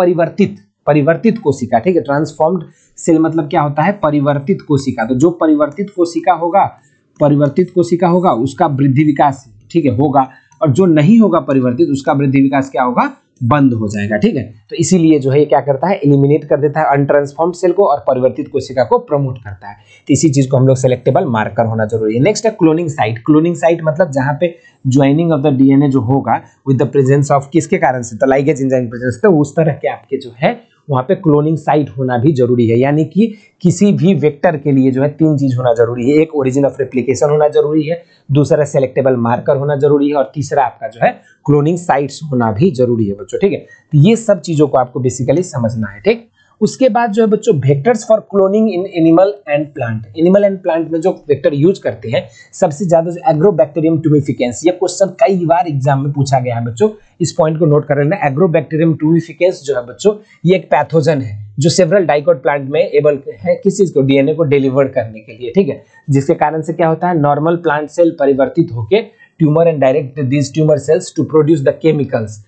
परिवर्तित कोशिका, ठीक है, ट्रांसफॉर्म्ड सेल मतलब क्या होता है, परिवर्तित कोशिका। तो जो परिवर्तित कोशिका होगा उसका वृद्धि विकास, ठीक है, होगा, और जो नहीं होगा परिवर्तित उसका वृद्धि विकास क्या होगा, बंद हो जाएगा, ठीक है। तो इसीलिए जो है ये क्या करता है, एलिमिनेट कर देता है अनट्रांसफॉर्म्ड सेल को और परिवर्तित कोशिका को प्रमोट करता है। तो इसी चीज को हम लोग सेलेक्टेबल मार्कर होना जरूरी है। नेक्स्ट है क्लोनिंग साइट। क्लोनिंग साइट मतलब जहाँ पे ज्वाइनिंग ऑफ द डीएनए जो होगा विद द प्रेजेंस ऑफ किसके कारण से, तो लाइगेज एंजाइम प्रेजेंस, तो उस तरह के आपके जो है वहाँ पे क्लोनिंग साइट होना भी जरूरी है। यानी कि किसी भी वेक्टर के लिए जो है तीन चीज होना जरूरी है, एक ओरिजिन ऑफ रेप्लिकेशन होना जरूरी है, दूसरा सेलेक्टेबल मार्कर होना जरूरी है, और तीसरा आपका जो है क्लोनिंग साइट्स होना भी जरूरी है बच्चों, ठीक है। तो ये सब चीजों को आपको बेसिकली समझना है, ठीक। उसके बाद जो है बच्चों vectors for cloning in animal and plant. Animal and plant में जो वेक्टर यूज करते हैं सबसे ज्यादा जो एग्रोबैक्टीरियम टूमिफिकेंस, ये क्वेश्चन कई बार एग्जाम में पूछा गया है बच्चों, इस पॉइंट को नोट कर लेना। एग्रोबैक्टीरियम टूमिफिकेंस जो है बच्चों ये एक पैथोजन है जो सेवरल डाइकोट प्लांट में एबल है किस चीज को, डीएनए को डिलीवर करने के लिए, ठीक है, जिसके कारण से क्या होता है, नॉर्मल प्लांट सेल परिवर्तित होकर tumour and direct these tumour cells to produce the chemicals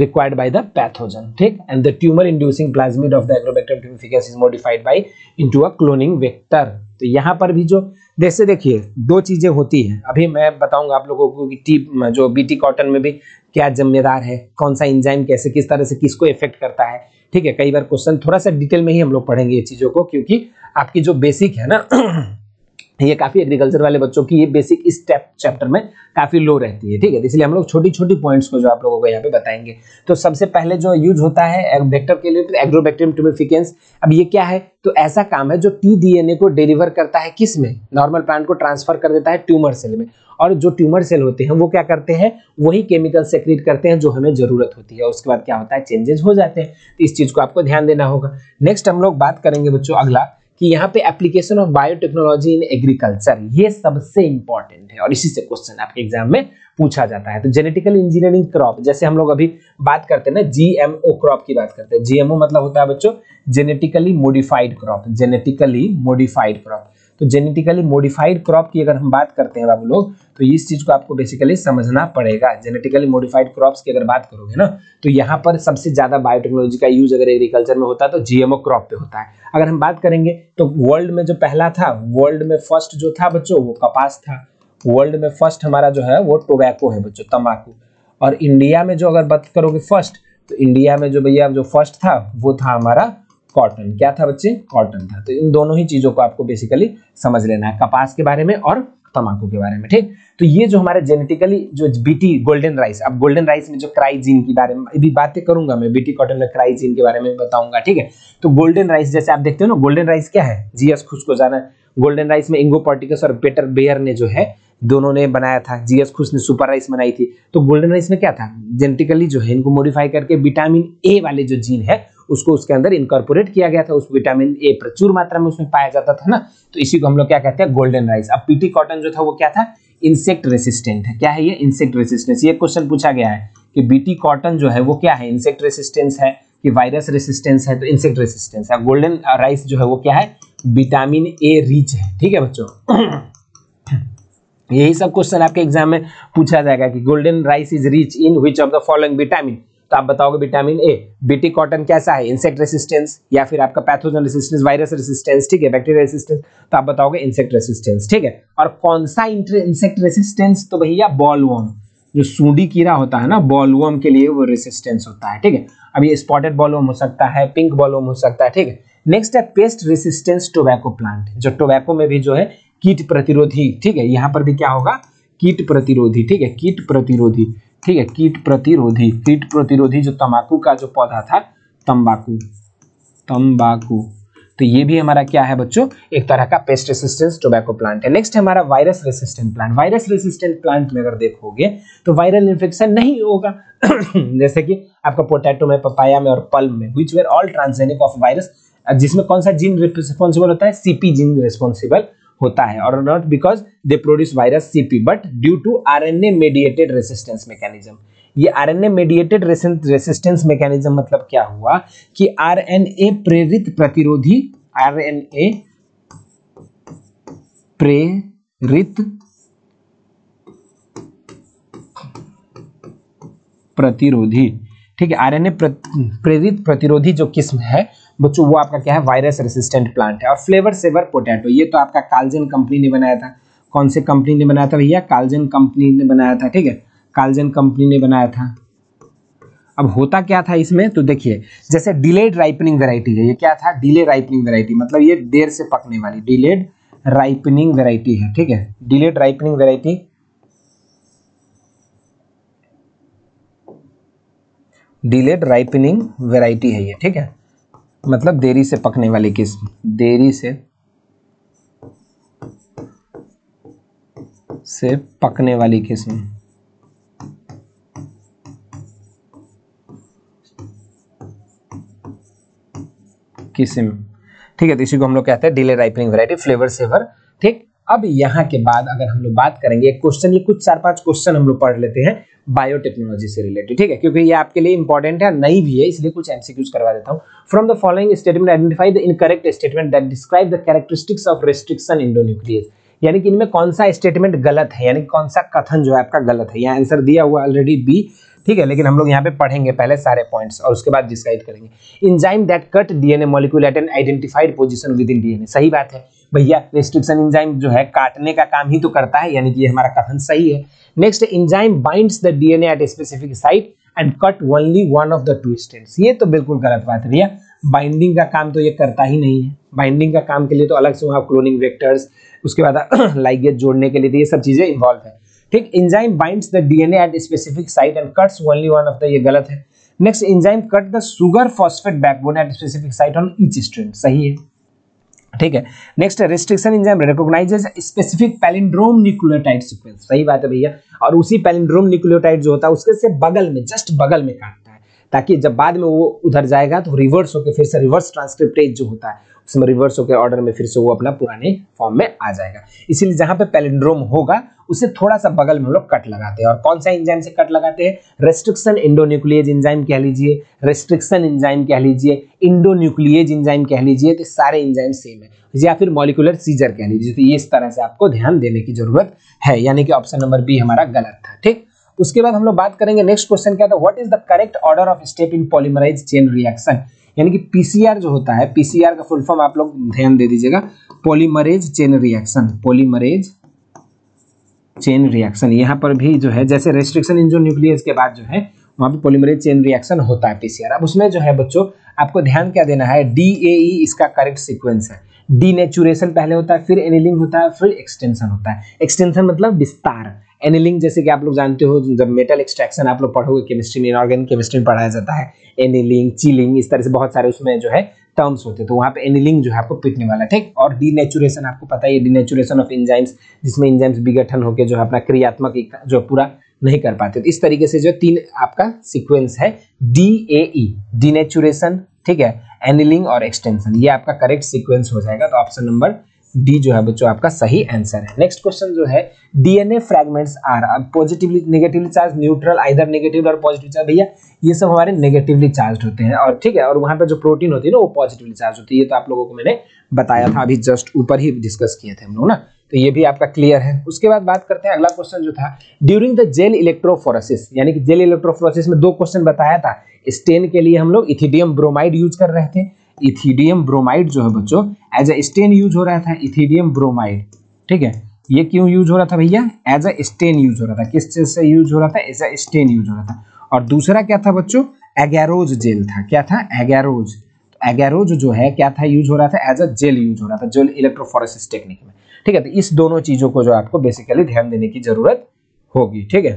required by the pathogen, ठीक, and the tumor inducing plasmid of the agrobacterium tumificans is modified by into a cloning vector। तो यहाँ पर भी जो जैसे देखिए दो चीजें होती हैं, अभी मैं बताऊंगा आप लोगों को कि जो बीटी कॉटन में भी क्या जिम्मेदार है, कौन सा इंजाइम कैसे किस तरह से किसको इफेक्ट करता है, ठीक है। कई बार क्वेश्चन थोड़ा सा डिटेल में ही हम लोग पढ़ेंगे ये चीजों को, क्योंकि आपकी जो बेसिक है ना ये काफी एग्रीकल्चर वाले बच्चों की ये बेसिक इस चैप्टर में काफी लो रहती है, ठीक है, इसलिए हम लोग छोटी छोटी पॉइंट्स को जो आप लोगों को यहाँ पे बताएंगे। तो सबसे पहले जो यूज होता है वेक्टर के लिए तो एग्रोबैक्टीरियम टूमिफिकेंस। अब ये क्या है, तो ऐसा काम है जो टीडीएनए को डिलीवर करता है किस में, नॉर्मल प्लांट को ट्रांसफर कर देता है ट्यूमर सेल में, और जो ट्यूमर सेल होते हैं वो क्या करते हैं, वही केमिकल सेक्रेट करते हैं जो हमें जरूरत होती है, उसके बाद क्या होता है चेंजेस हो जाते हैं। तो इस चीज को आपको ध्यान देना होगा। नेक्स्ट हम लोग बात करेंगे बच्चों अगला कि यहाँ पे application of biotechnology in agriculture, ये सबसे इंपॉर्टेंट है और इसी से क्वेश्चन आपके एग्जाम में पूछा जाता है। तो जेनेटिकल इंजीनियरिंग क्रॉप, जैसे हम लोग अभी बात करते हैं ना जीएमओ क्रॉप की बात करते हैं, जीएमओ मतलब होता है बच्चों genetically modified crop, genetically modified crop. तो जेनेटिकली मॉडिफाइड क्रॉप की अगर हम बात करते हैं आप लोग तो इस चीज को आपको बेसिकली समझना पड़ेगा। जेनेटिकली मॉडिफाइड क्रॉप्स की अगर बात करोगे ना तो यहाँ पर सबसे ज्यादा बायोटेक्नोलॉजी का यूज अगर एग्रीकल्चर में होता है तो जीएमओ क्रॉप पे होता है। अगर हम बात करेंगे तो वर्ल्ड में जो पहला था, वर्ल्ड में फर्स्ट जो था बच्चों वो कपास था, वर्ल्ड में फर्स्ट हमारा जो है वो टोबैको है बच्चों, तम्बाकू। और इंडिया में जो अगर बात करोगे फर्स्ट, तो इंडिया में जो भैया जो फर्स्ट था वो था हमारा कॉटन। क्या था बच्चे, कॉटन था। तो इन दोनों ही चीजों को आपको बेसिकली समझ लेना है, कपास के बारे में और तम्बाकू के बारे में, ठीक। तो ये जो हमारे जेनेटिकली जो बीटी गोल्डन राइस, अब गोल्डन राइस में जो क्राइजीन के बारे में भी बातें करूंगा मैं, बीटी कॉटन में क्राइजीन के बारे में बताऊंगा, ठीक है। तो गोल्डन राइस जैसे आप देखते हो ना, गोल्डन राइस क्या है, जीएस खुश को जाना है। गोल्डन राइस में इंगो पोर्टिकस और बेटर बेयर ने जो है दोनों ने बनाया था, जीएस खुश ने सुपर राइस बनाई थी। तो गोल्डन राइस में क्या था, जेनेटिकली जो है इनको मॉडिफाई करके विटामिन ए वाले जो जीन है उसको उसके अंदर इनकॉर्पोरेट किया गया था, उस विटामिन ए प्रचुर मात्रा में उसमें पाया जाता था ना, तो इसी को हम लोग क्या कहते हैं, गोल्डन राइस। अब पीटी कॉटन जो था वो क्या था, इंसेक्ट रेसिस्टेंट है। क्या है ये, इंसेक्ट रेसिस्टेंस। ये क्वेश्चन पूछा गया है कि बीटी कॉटन जो है वो क्या है, इंसेक्ट रेसिस्टेंस है कि वायरस रेसिस्टेंस है, तो इंसेक्ट रेसिस्टेंस है। गोल्डन राइस जो है वो क्या है, विटामिन ए रिच है, ठीक है बच्चों। यही सब क्वेश्चन आपके एग्जाम में पूछा जाएगा कि golden rice is rich in which of the following vitamin, तो आप बताओगे विटामिन ए। बीटी कॉटन कैसा है, इंसेक्ट रेसिस्टेंस या फिर आपका पैथोजन रेसिस्टेंस, वायरस रेसिस्टेंस, ठीक है, बैक्टीरिया रेसिस्टेंस, तो आप बताओगे इंसेक्ट रेसिस्टेंस, ठीक है। और कौन सा इंसेक्ट रेसिस्टेंस, तो भैया बॉलवर्म, जो सूंडी कीड़ा होता है ना, बॉलवर्म के लिए वो रेसिस्टेंस होता है, ठीक है। अब ये स्पॉटेड बॉलवर्म हो सकता है, पिंक बॉलवर्म हो सकता है, ठीक है। नेक्स्ट है पेस्ट रेसिस्टेंस टोबैको प्लांट, जो टोबैको में भी जो है कीट प्रतिरोधी, ठीक है, यहाँ पर भी क्या होगा कीट प्रतिरोधी, ठीक है, कीट प्रतिरोधी, ठीक है, कीट प्रतिरोधी, कीट प्रतिरोधी जो तंबाकू का जो पौधा था, तंबाकू, तंबाकू, तो ये भी हमारा क्या है बच्चों एक तरह का पेस्ट रेसिस्टेंस टोबैको प्लांट है। नेक्स्ट है हमारा virus resistant plant. Virus resistant plant में अगर देखोगे तो वायरल इन्फेक्शन नहीं होगा जैसे कि आपका पोटैटो में, पपाया में और पल्म में, which were all transgenic of virus, जिसमें कौन सा जीन रिस्पॉन्सिबल होता है, सीपी जीन रिस्पॉन्सिबल होता है, और not because they produce virus CP but due to RNA mediated resistance mechanism. ये आरएनए मेडिएटेड रेसिस्टेंस मैकेनिज्म मतलब क्या हुआ कि आरएनए प्रेरित प्रतिरोधी, आरएनए प्रेरित प्रतिरोधी, ठीक है, आरएनए प्रेरित प्रतिरोधी जो किस्म है बच्चों वो आपका क्या है वायरस रेसिस्टेंट प्लांट है। और फ्लेवर सेवर पोटैटो, ये तो आपका कालजेन कंपनी ने बनाया था। कौन से कंपनी ने बनाया था भैया? कालजेन कंपनी ने बनाया था, ठीक है, कालजेन कंपनी ने बनाया था। अब होता क्या था इसमें, तो देखिए जैसे डिलेड राइपनिंग वैरायटी है, ये क्या था डिले राइपनिंग वैरायटी, मतलब ये देर से पकने वाली डिलेड राइपनिंग वैरायटी है, ठीक है, delayed ripening variety, delayed ripening variety है ये, ठीक है, मतलब देरी से पकने वाली किस्म, देरी से पकने वाली किस्म, किस्म, ठीक है, तो इसी को हम लोग कहते हैं delay ripening variety flavour saver. ठीक, अब यहाँ के बाद अगर हम लोग बात करेंगे क्वेश्चन, ये कुछ 4-5 क्वेश्चन हम लोग पढ़ लेते हैं बायोटेक्नोलॉजी से रिलेटेड, ठीक है, क्योंकि ये आपके लिए इंपॉर्टेंट है, नई भी है, इसलिए कुछ एमसीक्यूज करवा देता हूँ। From the following statement identify the incorrect statement that describe the characteristics of restriction endonuclease, यानी कि इनमें कौन सा स्टेटमेंट गलत है, यानी कौन सा कथन जो है आपका गलत है। यहाँ आंसर दिया हुआ ऑलरेडी बी, ठीक है, लेकिन हम लोग यहाँ पे पढ़ेंगे पहले सारे पॉइंट्स और उसके बाद डिस्काइड करेंगे। Enzyme that cut DNA molecule at an identified position within DNA, सही बात है भैया, रेस्ट्रिक्शन एंजाइम जो है काटने का काम ही तो करता है, यानी कि ये हमारा कथन सही है। Next, enzyme binds the DNA at a specific site and cut only one of the two strands, ये तो बिल्कुल गलत बात है भैया, बाइंडिंग का काम तो ये करता ही नहीं है, बाइंडिंग का काम के लिए तो अलग से वहाँ क्लोनिंग वेक्टर्स, उसके बाद लाइगेज जोड़ने के लिए, तो ये सब चीजें इन्वॉल्व है, ठीक। Enzyme binds the DNA at specific site and cuts only one of the, ये गलत है। Next, enzyme cut the sugar phosphate backbone at specific site on each strand, सही है, ठीक है। Next, restriction enzyme recognises specific palindrome nucleotide sequence, सही बात है भैया, और उसी पैलिंड्रोम न्यूक्लियोटाइड जो होता है उसके से बगल में, जस्ट बगल में काटता है, ताकि जब बाद में वो उधर जाएगा तो रिवर्स होकर फिर से रिवर्स ट्रांसक्रिप्टेज जो होता है उसमें रिवर्स होकर ऑर्डर में फिर से वो अपना पुराने फॉर्म में आ जाएगा, इसीलिए जहां पे पैलिंड्रोम होगा उसे थोड़ा सा बगल में हम लोग कट लगाते हैं। और कौन सा एंजाइम से कट लगाते हैं? रेस्ट्रिक्शन एंडोन्यूक्लिएज एंजाइम कह लीजिए, रेस्ट्रिक्शन एंजाइम कह लीजिए, इंडोन्यूक्लिएज एंजाइम कह लीजिए, तो सारे एंजाइम सेम है, या फिर मॉलिकुलर सीजर कह लीजिए। तो ये इस तरह से आपको ध्यान देने की जरूरत है, यानी कि ऑप्शन नंबर बी हमारा गलत था, ठीक। उसके बाद हम लोग बात करेंगे नेक्स्ट क्वेश्चन क्या था, what is the correct order of step in polymerase chain reaction, यानी कि पीसीआर जो होता है, पीसीआर का फुल फॉर्म आप लोग ध्यान दे दीजिएगा, polymerase chain reaction, polymerase chain reaction. यहाँ पर भी जो है जैसे रेस्ट्रिक्शन एंडोन्यूक्लिएज के बाद जो है वहाँ पे पॉलीमरेज चेन रिएक्शन होता है पीसीआर। अब उसमें जो है बच्चों आपको ध्यान क्या देना है, डीएई इसका करेक्ट सीक्वेंस है, डीनेचुरेशन पहले होता है, फिर एनिलिंग होता है, फिर एक्सटेंशन होता है। एक्सटेंशन मतलब विस्तार, एनिलिंग जैसे कि आप लोग जानते हो, जब मेटल एक्सट्रैक्शन आप लोग पढ़ोगे केमिस्ट्री में, इनऑर्गेनिक केमिस्ट्री में पढ़ाया जाता है, एनिलिंग, चिलिंग, इस तरह से बहुत सारे उसमें जो है टर्म्स होते हैं, तो वहाँ पे एनिलिंग जो है आपको पीटने वाला है, ठीक। और डीनेचुरेशन आपको पता है, डीनेचुरेशन ऑफ एंजाइम्स, जिसमें एंजाइम्स विघटन होकर जो है अपना क्रियात्मक जो पूरा नहीं कर पाते। तो इस तरीके से जो तीन आपका सीक्वेंस है डीएई, डीनेचुरेशन, ठीक है, एनिलिंग और एक्सटेंशन, ये आपका करेक्ट सीक्वेंस हो जाएगा। तो ऑप्शन नंबर डी जो है बच्चों आपका सही आंसर है। नेक्स्ट क्वेश्चन जो है, डीएनए फ्रैगमेंट्स आर, अब positively negatively charge, neutral, either negative और पॉजिटिव चार्ज, भैया ये सब हमारे नेगेटिवली चार्ज होते हैं, और ठीक है, और वहाँ पे जो प्रोटीन होती है ना वो पॉजिटिवली चार्ज होती है, ये तो आप लोगों को मैंने बताया था, अभी जस्ट ऊपर ही डिस्कस किए थे हम लोग ना, तो ये भी आपका क्लियर है। उसके बाद बात करते हैं अगला क्वेश्चन जो था, ड्यूरिंग द जेल इलेक्ट्रोफोरेसिस, यानी कि जेल इलेक्ट्रोफोरेसिस में 2 क्वेश्चन बताया था, स्टेन के लिए हम लोग इथिडियम ब्रोमाइड यूज कर रहे थे, इथिडियम ब्रोमाइड जो है बच्चों एज अ स्टेन यूज हो रहा था, इथिडियम ब्रोमाइड, ठीक है, ये क्यों यूज हो रहा था भैया? एज अ स्टेन यूज हो रहा था, किस चीज से यूज हो रहा था? एज अ स्टेन यूज हो रहा था। और दूसरा क्या था बच्चों? एगारोज जेल था, क्या था? एगारोज, एगारोज जो है क्या था यूज हो रहा था? एज अ जेल यूज हो रहा था, जेल इलेक्ट्रोफोरेसिस टेक्निक में, ठीक है। तो इस दोनों चीजों को जो आपको बेसिकली ध्यान देने की जरूरत होगी, ठीक है।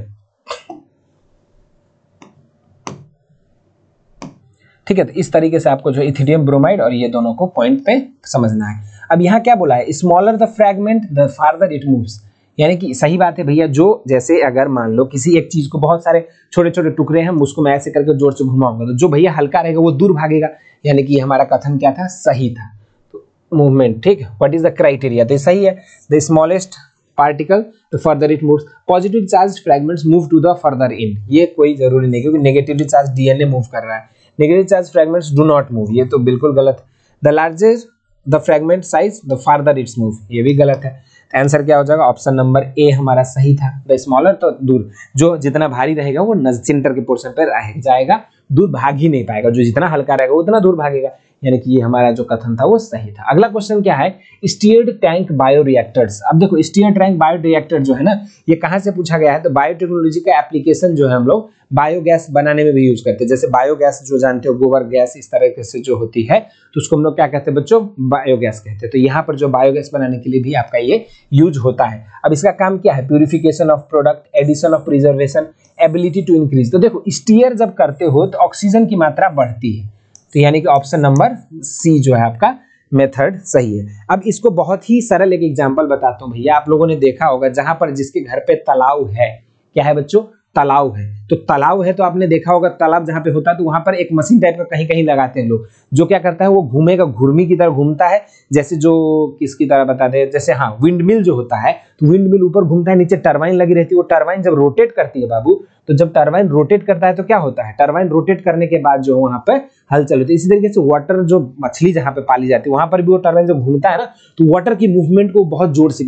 ठीक है, तो इस तरीके से आपको जो इथिडियम ब्रोमाइड और ये दोनों को पॉइंट पे समझना है। अब यहाँ क्या बोला है, smaller the fragment the farther it moves, यानी कि सही बात है भैया, जो जैसे अगर मान लो किसी एक चीज को बहुत सारे छोटे छोटे टुकड़े हैं, उसको मैं ऐसे करके जोर से घुमाऊंगा तो जो भैया हल्का रहेगा वो दूर भागेगा, यानी कि हमारा कथन क्या था, सही था। तो मूवमेंट, ठीक, व्हाट इज द क्राइटेरिया, तो सही है। The smallest particle the further it moves, positive charge fragments move to the further end, ये कोई जरूरी नहीं क्योंकि नेगेटिवली चार्ज डीएनए मूव कर रहा है, negative charge fragments do not move, ये तो बिल्कुल गलत। The largest the fragment size the farther it's move, ये भी गलत है। आंसर क्या हो जाएगा, ऑप्शन नंबर ए हमारा सही था। द स्मॉलर तो दूर, जो जितना भारी रहेगा वो सेंटर के पोर्शन पर रह जाएगा, दूर भाग ही नहीं पाएगा, जो जितना हल्का रहेगा उतना दूर भागेगा, यानी कि ये हमारा जो कथन था वो सही था। अगला क्वेश्चन क्या है, स्टीयर्ड टैंक बायोरिएक्टर्स। अब देखो स्टीयर्ड टैंक बायोरिएक्टर जो है ना, ये कहाँ से पूछा गया है, तो बायोटेक्नोलॉजी का एप्लीकेशन जो है हम लोग बायोगैस बनाने में भी यूज करते हैं, जैसे बायोगैस जो जानते हो गोबर गैस इस तरह से जो होती है, तो उसको हम लोग क्या कहते हैं बच्चों, बायोगैस कहते हैं। तो यहाँ पर जो बायोगैस बनाने के लिए भी आपका ये यूज होता है। अब इसका काम क्या है, purification of product, addition of preservation, ability to increase. तो देखो स्टीयर जब करते हो तो ऑक्सीजन की मात्रा बढ़ती है, तो यानी कि ऑप्शन नंबर सी जो है आपका मेथड सही है। अब इसको बहुत ही सरल एक एग्जांपल बताता हूँ भैया, आप लोगों ने देखा होगा जहां पर जिसके घर पे तालाब है, क्या है बच्चों, तालाब है, तो तालाब है तो आपने देखा होगा तालाब जहाँ पे होता है तो वहां पर एक मशीन टाइप का कहीं कहीं लगाते हैं लोग, जो क्या करता है वो घूमेगा, घुर्मी की तरह घूमता है, जैसे जो किसकी तरह बता दे, जैसे हाँ विंड मिल जो होता है, तो विंड मिल ऊपर घूमता है, नीचे टरबाइन लगी रहती है, वो टरबाइन जब रोटेट करती है बाबू, तो जब टरबाइन रोटेट करता है तो क्या होता है, टरबाइन रोटेट करने के बाद जो वहाँ पर हलचल होती है। इसी तरीके से वाटर जो मछली जहाँ पे पाली जाती है वहां पर भी वो टरबाइन जब घूमता है ना, तो वाटर की मूवमेंट को बहुत जोर से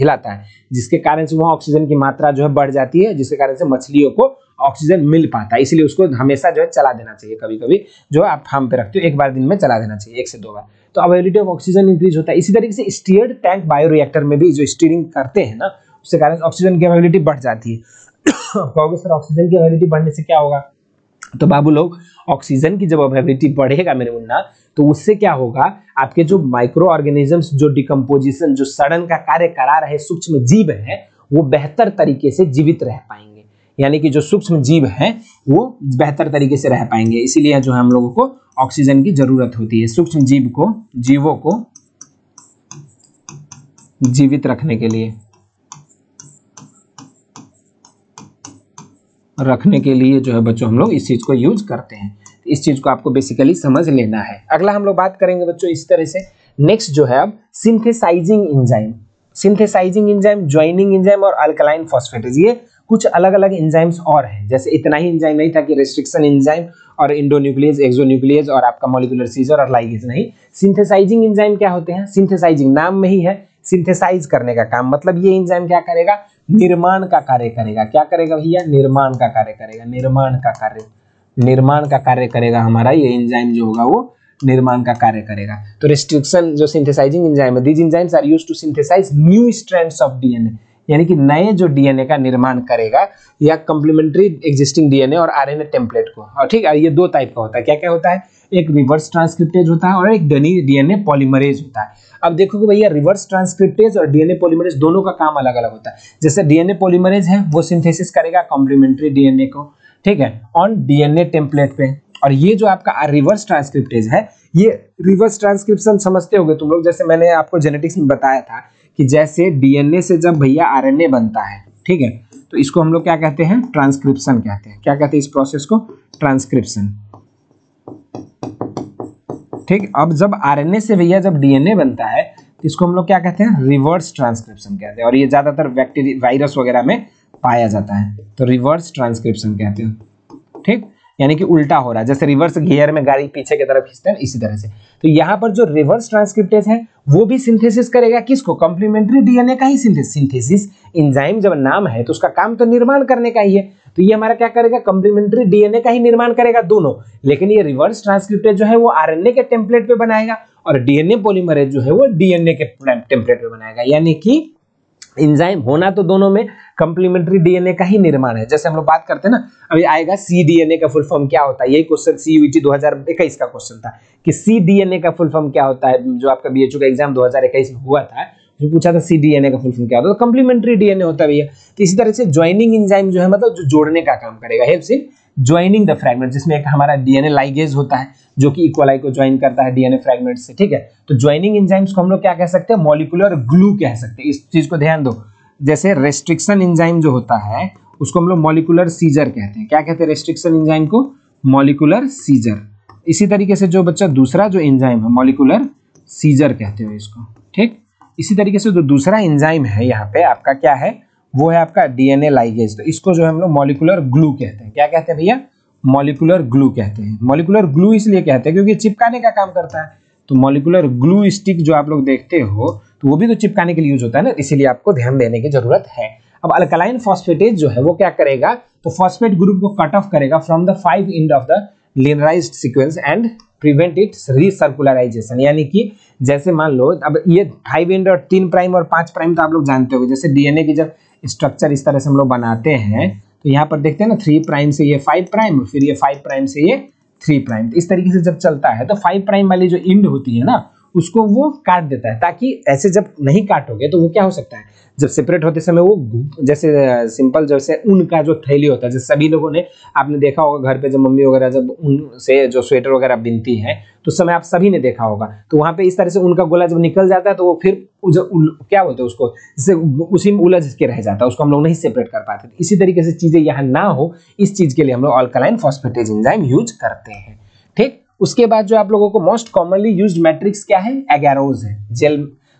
हिलाता है, जिसके कारण से वहाँ ऑक्सीजन की मात्रा जो है बढ़ जाती है, जिसके कारण से मछलियों को ऑक्सीजन मिल पाता है। इसलिए उसको हमेशा जो है चला देना चाहिए, कभी कभी जो आप फार्म पे रखते हो एक बार दिन में चला देना चाहिए, 1 से 2 बार, तो अवेलेबिलिटी ऑफ ऑक्सीजन इंक्रीज होता है। इसी तरीके से स्टीयर्ड टैंक बायोरिएक्टर में भी जो स्टीयरिंग करते हैं ना, उसके कारण ऑक्सीजन की अवेलेबिलिटी बढ़ जाती है। कहोगे सर ऑक्सीजन की अवेलेबिलिटी बढ़ने से क्या होगा, तो बाबू लोग ऑक्सीजन की जब अवेलेबिलिटी बढ़ेगा मेरे मुन्ना, तो उससे क्या होगा, आपके जो माइक्रो ऑर्गेनिजम्स जो डिकम्पोजिशन जो सड़न का कार्य करा रहे सूक्ष्म जीव है, वो बेहतर तरीके से जीवित रह पाएंगे, यानी कि जो सूक्ष्म जीव हैं वो बेहतर तरीके से रह पाएंगे। इसीलिए जो है हम लोगों को ऑक्सीजन की जरूरत होती है, सूक्ष्म जीवों को जीवित रखने के लिए जो है बच्चों हम लोग इस चीज को यूज करते हैं। इस चीज को आपको बेसिकली समझ लेना है। अगला हम लोग बात करेंगे बच्चों इस तरह से, नेक्स्ट जो है अब सिंथेसाइजिंग इंजाइम, ज्वाइनिंग इंजाइम और अल्कलाइन फॉस्फेटेज, ये कुछ अलग अलग एंजाइम्स और हैं। जैसे इतना ही एंजाइम नहीं था कि रेस्ट्रिक्शन एंजाइम और इंडोन्यूक्लियस, एक्सोन्यूक्लियस और आपका मॉलिक्यूलर सीजर और लाइगेज, नहीं। सिंथेसाइजिंग एंजाइम क्या होते हैं, सिंथेसाइजिंग नाम में ही है, सिंथेसाइज करने का काम, मतलब ये एंजाइम क्या करेगा, निर्माण का कार्य करेगा। क्या करेगा भैया, निर्माण का कार्य करेगा हमारा ये एंजाइम जो होगा वो निर्माण का कार्य करेगा। तो रेस्ट्रिक्शन जो सिंथेसाइजिंग एंजाइम है, these enzymes are used to synthesise new strands of DNA, यानी कि नए जो डीएनए का निर्माण करेगा या कॉम्प्लीमेंट्री एग्जिस्टिंग डीएनए और आरएनए टेम्पलेट को। और ठीक है, ये दो टाइप का होता है, क्या क्या होता है, एक रिवर्स ट्रांसक्रिप्टेज होता है और एक डीएनए पॉलीमरेज होता है। अब देखोगे भैया रिवर्स ट्रांसक्रिप्टेज और डीएनए पॉलीमरेज दोनों का काम अलग अलग होता है। जैसे डीएनए पॉलीमरेज है वो सिंथेसिस करेगा कॉम्प्लीमेंट्री डीएनए को, ठीक है, ऑन डीएनए टेम्पलेट पे, और ये जो आपका रिवर्स ट्रांसक्रिप्टेज है, ये रिवर्स ट्रांसक्रिप्शन समझते होगे तुम लोग, जैसे मैंने आपको जेनेटिक्स में बताया था कि जैसे डीएनए से जब भैया आरएनए बनता है, ठीक है, तो इसको हम लोग क्या कहते हैं, ट्रांसक्रिप्शन कहते हैं। क्या कहते हैं इस प्रोसेस को, ट्रांसक्रिप्शन, ठीक। अब जब आरएनए से भैया जब डीएनए बनता है तो इसको हम लोग क्या कहते हैं, रिवर्स ट्रांसक्रिप्शन कहते हैं, और ये ज्यादातर बैक्टीरिया वायरस वगैरह में पाया जाता है, तो रिवर्स ट्रांसक्रिप्शन कहते हैं, ठीक, यानी कि उल्टा हो रहा है, जैसे रिवर्स गियर में गाड़ी पीछे की तरफ खींचते हैं, इसी तरह से। तो यहाँ पर जो रिवर्स ट्रांसक्रिप्टेज है वो भी सिंथेसिस करेगा, किसको, कॉम्प्लीमेंट्री डीएनए का ही सिंथेसिस एंजाइम जब नाम है तो उसका काम तो निर्माण करने का ही है, तो ये हमारा क्या करेगा, कॉम्प्लीमेंट्री डीएनए का ही निर्माण करेगा दोनों। लेकिन ये रिवर्स ट्रांसक्रिप्टेज जो है वो आरएनए के टेम्पलेट पे बनाएगा और डीएनए पॉलीमरेज जो है वो डीएनए के टेम्पलेट पे बनाएगा, यानी कि एंजाइम होना तो दोनों में कॉम्प्लीमेंट्री डीएनए का ही निर्माण है। जैसे हम लोग बात करते हैं ना, अभी आएगा सीडीएनए का फुल फॉर्म क्या होता है, यही क्वेश्चन CUET 2021 का क्वेश्चन था कि सीडीएनए का फुल फॉर्म क्या होता है, जो आपका BHU का एग्जाम 2021 में हुआ था, जो पूछा था सी डीएनए का फुल फॉर्म क्या होता है, तो कॉम्प्लीमेंट्री डीएनए होता है भैया। तो इसी तरह से ज्वाइनिंग इंजाइम जो है मतलब जो जोड़ने का काम करेगा, helps in joining the fragment, जिसमें एक हमारा डीएनए लाइगेज होता है जो कि इक्वलाई को ज्वाइन करता है डीएनए फ्रैगमेंट से, ठीक है। तो ज्वाइनिंग इंजाइम्स को हम लोग क्या कह सकते हैं, मॉलिक्यूलर ग्लू कह सकते हैं। इस चीज को ध्यान दो, जैसे रेस्ट्रिक्शन इंजाइम जो होता है उसको हम लोग मॉलिक्यूलर सीजर कहते हैं। क्या कहते हैं रेस्ट्रिक्शन इंजाइम को, मॉलिक्यूलर सीजर। इसी तरीके से जो बच्चा दूसरा जो इंजाइम है मॉलिक्यूलर सीजर कहते हो इसको, ठीक। इसी तरीके से जो दूसरा इंजाइम है यहाँ पे आपका क्या है, वो है आपका डीएनए लाइगेज, तो इसको जो हम लोग मॉलिक्यूलर ग्लू कहते हैं। क्या कहते हैं भैया, मॉलिक्यूलर ग्लू कहते हैं। मॉलिक्यूलर ग्लू इसलिए कहते हैं क्योंकि चिपकाने का काम करता है, तो मॉलिक्यूलर ग्लू स्टिक जो आप लोग देखते हो तो वो भी तो चिपकाने के लिए यूज होता है ना, इसीलिए आपको ध्यान देने की जरूरत है। अब अल्कलाइन फॉस्फेटेज जो है वो क्या करेगा, तो फॉस्फेट ग्रुप को कट ऑफ करेगा from the 5 end of the लिनराइज्ड sequence and prevent its रीसर्कुलराइजेशन। यानी कि जैसे मान लो अब ये 5 एंड और 3 प्राइम और 5 प्राइम तो आप लोग जानते हो, जैसे डीएनए की जब स्ट्रक्चर इस तरह से हम लोग बनाते हैं तो यहाँ पर देखते हैं ना 3 प्राइम से ये 5 प्राइम, फिर ये 5 प्राइम से ये 3 प्राइम, इस तरीके से जब चलता है तो 5 प्राइम वाली जो एंड होती है ना उसको वो काट देता है, ताकि ऐसे जब नहीं काटोगे तो वो क्या हो सकता है, जब सेपरेट होते समय वो जैसे सिंपल जैसे ऊन का जो थैली होता है, जैसे सभी लोगों ने आपने देखा होगा घर पे जब मम्मी वगैरह जब ऊन से जो स्वेटर वगैरह बिनती है तो समय आप सभी ने देखा होगा, तो वहाँ पे इस तरह से उनका गोला जब निकल जाता है तो वो फिर क्या बोलते हैं उसको, जैसे उसी में उलझ के रह जाता है, उसको हम लोग नहीं सेपरेट कर पाते। इसी तरीके से चीज़ें यहाँ ना हो, इस चीज़ के लिए हम लोग अल्कलाइन फॉस्फेटेज एंजाइम यूज करते हैं, ठीक। उसके बाद जो आप लोगों को मोस्ट कॉमनली यूज्ड मैट्रिक्स क्या है, एगारोज है। जेल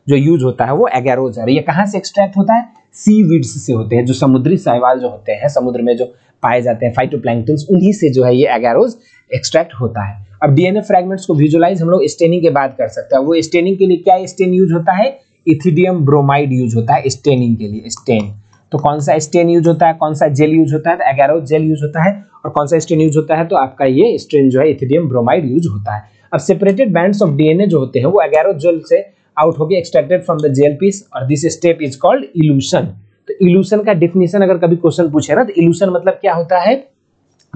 जो यूज होता है वो एगारोज है। ये कहाँ से एक्सट्रैक्ट होता है, सी वीड्स से होते हैं, जो समुद्री शैवाल जो होते हैं समुद्र में जो पाए जाते हैं फाइटोप्लैंक्टन्स, उन्हीं से जो है ये एगारोज एक्सट्रैक्ट होता है। अब डीएनए फ्रैगमेंट्स को विजुअलाइज हम लोग स्टेनिंग के बाद कर सकते हैं। वो स्टेनिंग के लिए क्या स्टेन यूज होता है, इथिडियम ब्रोमाइड यूज होता है स्टेनिंग के लिए। स्टेन तो कौन सा स्टेन यूज होता है, कौन सा जेल यूज होता है, तो एगारोज जेल यूज होता है, और कौन सा स्ट्रेन यूज होता है तो आपका ये स्ट्रेन जो है इथिडियम ब्रोमाइड यूज होता है। अब सेपरेटेड बैंड्स ऑफ डीएनए जो होते हैं वो एगारोज जेल से आउट होके extracted from the gel piece, और this step is called elution. तो इल्यूशन का डिफिनेशन अगर कभी क्वेश्चन पूछे ना तो इल्यूशन मतलब क्या होता है,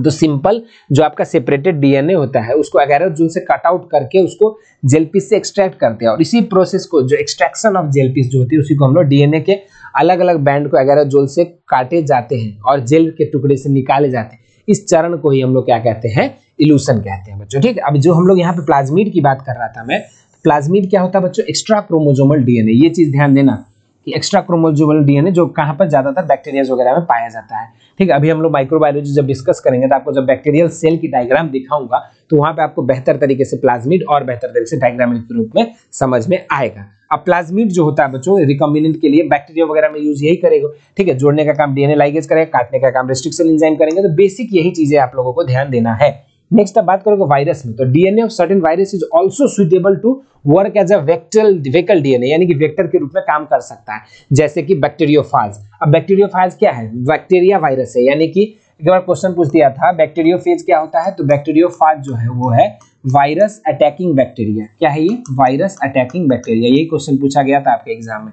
तो सिंपल जो आपका सेपरेटेड डीएनए होता है उसको एगारोज जेल से कट आउट करके उसको जेल पीस से एक्सट्रैक्ट करते हैं, और इसी प्रोसेस को जो एक्सट्रैक्शन ऑफ जेल पीस जो होती है उसी को हम लोग डीएनए के अलग अलग बैंड को एगारोज जेल से काटे जाते हैं और जेल के टुकड़े से निकाले जाते हैं। इस चरण को ही हम लोग क्या कहते हैं, इल्यूशन कहते हैं बच्चों, ठीक है। अब जो हम लोग यहाँ पे प्लाज्मिड की बात कर रहा था मैं, प्लाज्मिड क्या होता है बच्चों, एक्स्ट्रा क्रोमोसोमल डीएनए। ये चीज ध्यान देना कि एक्स्ट्रा क्रोमोसोमल डीएनए जो कहाँ पर ज्यादातर बैक्टीरियाज वगैरह में पाया जाता है, ठीक है। अभी हम लोग माइक्रोबायोलॉजी जब डिस्कस करेंगे तो आपको जब बैक्टीरियल सेल की डायग्राम दिखाऊंगा तो वहाँ पे आपको बेहतर तरीके से प्लाज्मिड और बेहतर तरीके से डायग्राम के रूप में समझ में आएगा। अब प्लाज्मिड जो होता है बच्चों रिकॉम्बिनेंट के लिए बैक्टीरिया वगैरह में यूज यही करेगा, ठीक है। जोड़ने का काम डीएनए लाइगेज करेगा, काटने का काम रेस्ट्रिक्शन एंजाइम करेंगे, तो बेसिक यही चीजें आप लोगों को ध्यान देना है। नेक्स्ट आप बात करोगे वायरस में, तो DNA of certain virus is also suitable to work as a vector DNA, यानी कि वेक्टर के रूप में काम कर सकता है, जैसे कि बैक्टीरियोफाज। अब बैक्टीरियोफाज क्या है, बैक्टीरिया वायरस है, यानी कि एक बार क्वेश्चन पूछ दिया था बैक्टीरियोफेज क्या होता है, तो बैक्टीरियोफाज जो है वो है वायरस अटैकिंग बैक्टीरिया। क्या है ये, वायरस अटैकिंग बैक्टीरिया। यही क्वेश्चन पूछा गया था आपके एग्जाम में,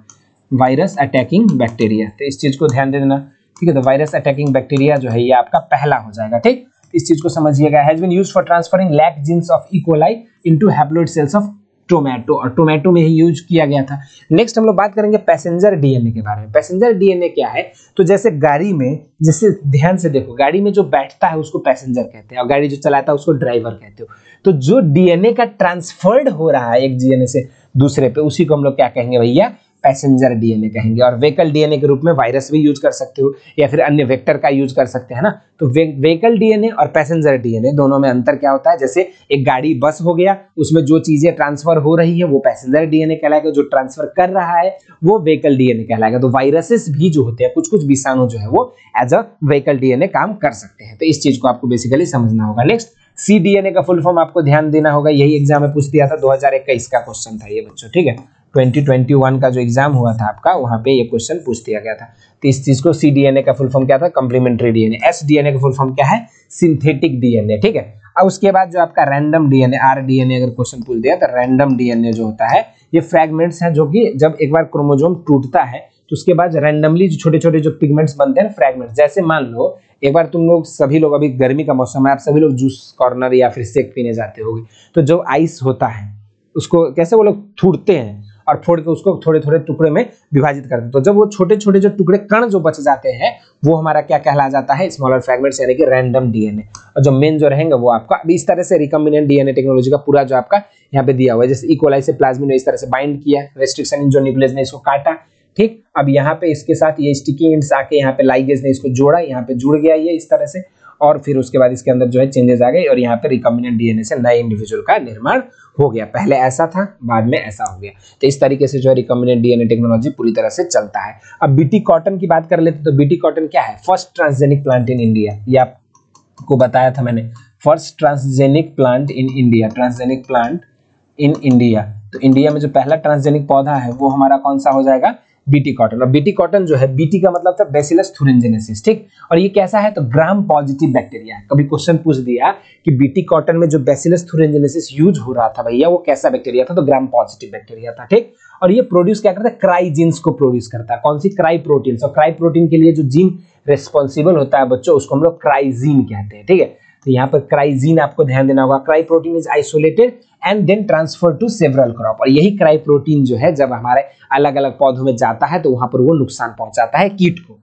वायरस अटैकिंग बैक्टीरिया, तो इस चीज को ध्यान दे देना, ठीक है। तो वायरस अटैकिंग बैक्टीरिया जो है ये आपका पहला हो जाएगा, ठीक। इस चीज को समझिएगा। Has been used for transferring lac genes of E coli into haploid cells of tomato, और टोमेटो में ही यूज किया गया था। नेक्स्ट हम लोग बात करेंगे पैसेंजर डीएनए के बारे में। पैसेंजर डीएनए क्या है, तो जैसे गाड़ी में, जैसे ध्यान से देखो, गाड़ी में जो बैठता है उसको पैसेंजर कहते हैं और गाड़ी जो चलाता है उसको ड्राइवर कहते हो। तो जो डीएनए का ट्रांसफर्ड हो रहा है एक डीएनए से दूसरे पे उसी को हम लोग क्या कहेंगे भैया, पैसेंजर डीएनए कहेंगे। और वेहिकल डीएनए के रूप में वायरस भी यूज कर सकते हो या फिर अन्य वेक्टर का यूज कर सकते हैं ना। तो वेहिकल डीएनए और पैसेंजर डीएनए दोनों में अंतर क्या होता है, जैसे एक गाड़ी बस हो गया उसमें जो चीजें ट्रांसफर हो रही है वो पैसेंजर डीएनए कहलाएगा, जो ट्रांसफर कर रहा है वो वेहिकल डीएनए कहलाएगा। तो वायरसेस भी जो होते हैं, कुछ कुछ विषाणु जो है वो एज अ वेहिकल डीएनए काम कर सकते हैं, तो इस चीज को आपको बेसिकली समझना होगा। नेक्स्ट सीडीएनए का फुल फॉर्म आपको ध्यान देना होगा, यही एग्जाम में पूछ दिया था, 2021 का क्वेश्चन था ये बच्चों, ठीक है। 2021 का जो एग्जाम हुआ था आपका वहां पे ये क्वेश्चन पूछ दिया गया था। तो इस चीज को सीडीएनए का फुल फॉर्म क्या था, कॉम्प्लीमेंट्री डीएनए। एसडीएनए का फुल फॉर्म क्या है, सिंथेटिक डीएनए, ठीक है। अब उसके बाद जो आपका रैंडम डीएनए, आरडीएनए अगर क्वेश्चन पूछ दिया तो रैंडम डीएनए जो होता है ये फ्रैगमेंट्स हैं जो कि जब एक बार क्रोमोसोम टूटता है तो उसके बाद रैंडमली जो छोटे छोटे जो पिगमेंट्स बनते हैं फ्रैगमेंट्स। जैसे मान लो एक बार तुम लोग सभी लोग, अभी गर्मी का मौसम है, आप सभी लोग जूस कॉर्नर या फिर शेक पीने जाते होगे, तो जो आइस होता है उसको कैसे वो लोग छूटते हैं और फोड़ के उसको थोड़े थोड़े टुकड़े में विभाजित करते हैं। तो जब वो छोटे छोटे जो टुकड़े कण जो बच जाते हैं वो हमारा क्या कहला जाता है, स्मॉलर फ्रैगमेंट्स यानी कि रैंडम डीएनए। और जो मेन जो रहेंगे वो आपका अभी इस तरह से रिकॉम्बिनेंट डीएनए टेक्नोलॉजी का पूरा जो आपका यहाँ पे दिया हुआ है। जैसे इकोलाई से प्लाज्मिड ने इस तरह से बाइंड किया, रेस्ट्रिक्शन जो न्यूक्लियस ने इसको काटा, ठीक। अब यहाँ पे इसके साथ ये स्टिकी एंड्स आके यहाँ पे लाइगेज ने इसको जोड़ा, यहाँ पे जुड़ गया ये इस तरह से, और फिर उसके बाद इसके अंदर जो है चेंजेस आ गए और यहाँ पे रिकॉम्बिनेंट डीएनए से नए इंडिविजुअल का निर्माण हो गया। पहले ऐसा था, बाद में ऐसा हो गया। तो इस तरीके से जो है रिकॉम्बिनेंट डीएनए टेक्नोलॉजी पूरी तरह से चलता है। अब बीटी कॉटन की बात कर लेते हैं, तो बीटी कॉटन क्या है? First transgenic plant in India. ये आपको बताया था मैंने, first transgenic plant in India, transgenic plant in India. तो इंडिया में जो पहला ट्रांसजेनिक पौधा है वो हमारा कौन सा हो जाएगा? BT cotton. और बीटी कॉटन जो है, बीटी का मतलब था बैसिलस थुरिनजेनेसिस, ठीक। और ये कैसा है? तो ग्राम पॉजिटिव बैक्टीरिया है। कभी क्वेश्चन पूछ दिया कि बीटी कॉटन में जो बैसिलस थुरिनजेनेसिस यूज हो रहा था भैया वो कैसा बैक्टीरिया था, तो ग्राम पॉजिटिव बैक्टीरिया था, ठीक। और ये प्रोड्यूस क्या करता है? क्राइजीन्स को प्रोड्यूस करता है। कौन सी? Cry protein. और क्राई प्रोटीन के लिए जो जीन रेस्पॉन्सिबल होता है बच्चों, उसको हम लोग क्राइजीन कहते हैं, ठीक है। तो यहाँ पर क्राइजीन आपको ध्यान देना होगा। Cry protein is isolated and then transfer to several crop. और यही क्राई प्रोटीन जो है जब हमारे अलग अलग पौधों में जाता है तो वहां पर वो नुकसान पहुंचाता है कीट को,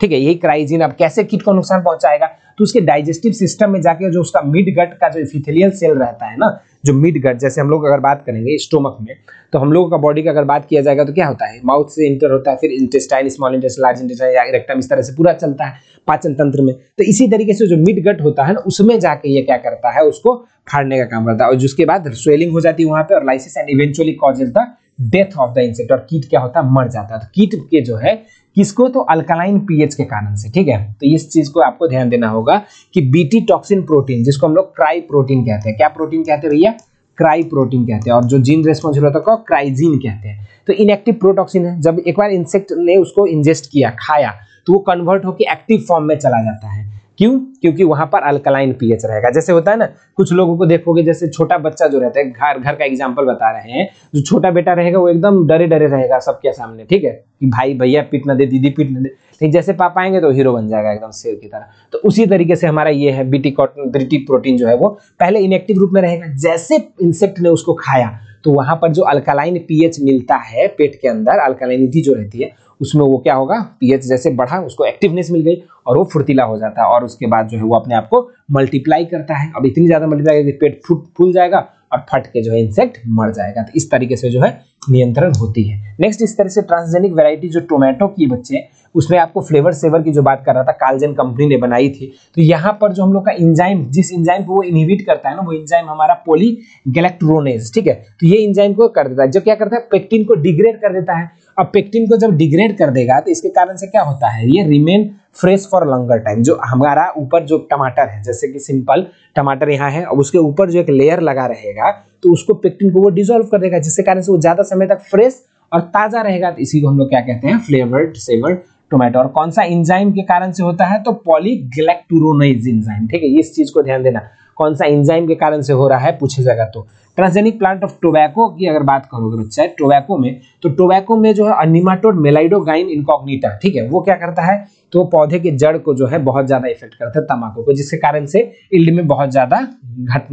ठीक है। यही क्राइजीन अब कैसे कीट को नुकसान पहुंचाएगा? तो उसके डाइजेस्टिव सिस्टम में जाके जो उसका मिड गट का जो एपिथेलियल सेल रहता है ना, जो मिड गट, जैसे हम लोग अगर बात करेंगे स्टोमक में, तो हम लोगों का बॉडी का अगर बात किया जाएगा तो क्या होता है? माउथ से इंटर होता है, फिर intestine, small intestine, large intestine या रेक्टम, इस तरह से पूरा चलता है पाचन तंत्र में। तो इसी तरीके से जो मिड गट होता है ना, उसमें जाके ये क्या करता है? उसको फाड़ने का काम करता है। और जिसके बाद स्वेलिंग हो जाती है वहां पर और lysis and eventually causes the death of the insect. और कीट क्या होता है? मर जाता है। तो कीट के जो है किसको? तो अल्कलाइन पीएच के कारण से, ठीक है। तो इस चीज को आपको ध्यान देना होगा कि बीटी टॉक्सिन प्रोटीन, जिसको हम लोग क्राई प्रोटीन कहते हैं, क्या प्रोटीन कहते हैं भैया? क्राई प्रोटीन कहते हैं। और जो जीन रेस्पॉन्सिबल होता है उसको क्राइजीन कहते हैं। तो इनएक्टिव प्रोटॉक्सिन है, जब एक बार इंसेक्ट ने उसको इंजेस्ट किया, खाया, तो वो कन्वर्ट होकर एक्टिव फॉर्म में चला जाता है। क्यों? क्योंकि वहां पर अल्कलाइन पीएच रहेगा। जैसे होता है ना, कुछ लोगों को देखोगे जैसे छोटा बच्चा जो रहता है, घर का एग्जांपल बता रहे हैं, जो छोटा बेटा रहेगा वो एकदम डरे डरे रहेगा सबके सामने, ठीक है, कि भाई भैया पीट ना दे, दीदी पीट ना दे। लेकिन जैसे पापा आएंगे तो हीरो बन जाएगा एकदम शेर की तरह। तो उसी तरीके से हमारा ये है बीटी कॉटन, बीटी प्रोटीन जो है वो पहले इनएक्टिव रूप में रहेगा। जैसे इंसेक्ट ने उसको खाया तो वहां पर जो अल्कलाइन पीएच मिलता है पेट के अंदर, अल्कलाइनिटी जो रहती है उसमें, वो क्या होगा? पीएच जैसे बढ़ा, उसको एक्टिवनेस मिल गई और वो फुर्तीला हो जाता है। और उसके बाद जो है वो अपने आप को मल्टीप्लाई करता है। अब इतनी ज्यादा मल्टीप्लाई करके पेट फूल जाएगा और फट के जो है इंसेक्ट मर जाएगा। तो इस तरीके से जो है नियंत्रण होती है। नेक्स्ट, इस तरह से ट्रांसजेनिक वेराइटी जो टोमेटो की बच्चे, उसमें आपको फ्लेवर सेवर की जो बात कर रहा था, कालजन कंपनी ने बनाई थी। तो यहाँ पर जो हम लोग का इंजाइम, जिस इंजाइम को वो इनहिबिट करता है ना, वो इंजाइम हमारा पोली गैलेक्ट्रोनेज, ठीक है। तो ये इंजाइम को कर देता है, जो क्या करता है? पेक्टिन को डिग्रेड कर देता है। अब पेक्टिन को जब डिग्रेड कर देगा तो इसके कारण से क्या होता है? ये remain fresh for longer time. जो हमारा ऊपर जो टमाटर है, जैसे कि सिंपल टमाटर यहाँ है, अब उसके ऊपर जो एक लेयर लगा रहेगा तो उसको पेक्टिन को वो डिसॉल्व कर देगा, जिसके कारण से वो ज्यादा समय तक फ्रेश और ताजा रहेगा। तो इसी को हम लोग क्या कहते हैं? Flavr Savr tomato. और कौन सा इंजाइम के कारण से होता है? तो पॉलीगैलेक्टोरोनेज इंजाइम, ठीक है। इस चीज को ध्यान देना, कौन सा इंजाइम के कारण से हो रहा है, पूछे जाएगा। तो ट्रांसजेनिक प्लांट ऑफ टोबैको की अगर बात करोगे बच्चा, टोबैको में, तो टोबैको में जो है निमाटोड मेलाइडोगाइन इनकॉग्निटा, ठीक है, वो क्या करता है? तो पौधे के जड़ को जो है बहुत ज्यादा इफेक्ट करता है, तंबाकू को, जिसके कारण से यील्ड में बहुत ज्यादा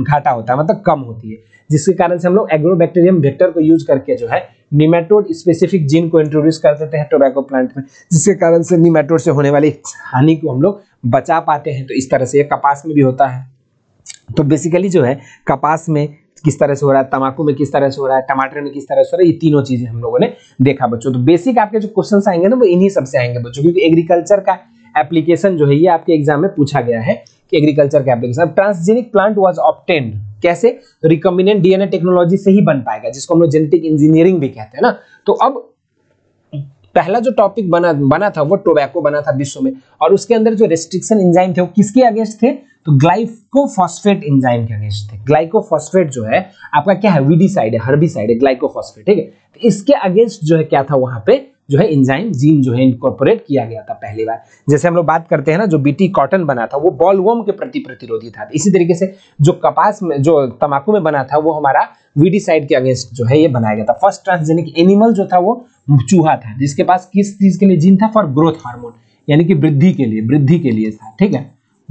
घाटा होता है, मतलब कम होती है, जिसके कारण से हम लोग एग्रोबैक्टीरियम वेक्टर को यूज करके जो है निमेटोड स्पेसिफिक जीन को इंट्रोड्यूस कर देते हैं टोबैको प्लांट में, जिसके कारण से निमेटोड से होने वाली हानि को हम लोग बचा पाते हैं। तो इस तरह से ये कपास में भी होता है। तो बेसिकली जो है कपास में किस तरह से हो रहा है, तंबाकू में किस तरह से हो रहा है, टमाटर में किस तरह से हो रहा है, ये तीनों चीजें हम लोगों ने देखा बच्चों। तो बेसिक आपके जो क्वेश्चंस आएंगे ना वो इन्हीं सबसे आएंगे बच्चों, क्योंकि एग्रीकल्चर का एप्लीकेशन जो है ये आपके एग्जाम में पूछा गया है कि एग्रीकल्चर का application. Transgenic plant was obtained कैसे? तो रिकॉम्बिनेंट डीएनए टेक्नोलॉजी से ही बन पाएगा, जिसको हम लोग जेनेटिक इंजीनियरिंग भी कहते हैं ना। तो अब पहला जो टॉपिक बना था वो टोबैको बना था विश्व में, और उसके अंदर जो रेस्ट्रिक्शन एंजाइम थे वो किसके अगेंस्ट थे? तो ग्लाइकोफॉस्फेट एंजाइम के अगेंस्ट थे। ग्लाइकोफॉस्फेट जो है आपका क्या है? वीडीसाइड है, हर्बिसाइड है ग्लाइकोफॉस्फेट, ठीक है। तो इसके अगेंस्ट जो है क्या था वहां पे जो है एंजाइम जीन जो है इनकॉर्पोरेट किया गया था पहली बार। जैसे हम लोग बात करते हैं ना, जो बीटी कॉटन बना था वो बॉलवर्म के प्रति प्रतिरोधी था। इसी तरीके से जो कपास में, जो तंबाकू में बना था वो हमारा वीडीसाइड के अगेंस्ट जो है ये बनाया गया था। फर्स्ट ट्रांसजेनिक एनिमल जो था वो चूहा था, जिसके पास किस चीज के लिए जीन था? फॉर ग्रोथ हार्मोन, यानी कि वृद्धि के लिए था, ठीक है।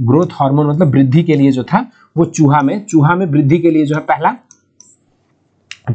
ग्रोथ हार्मोन मतलब वृद्धि के लिए जो था वो चूहा में वृद्धि के लिए जो है पहला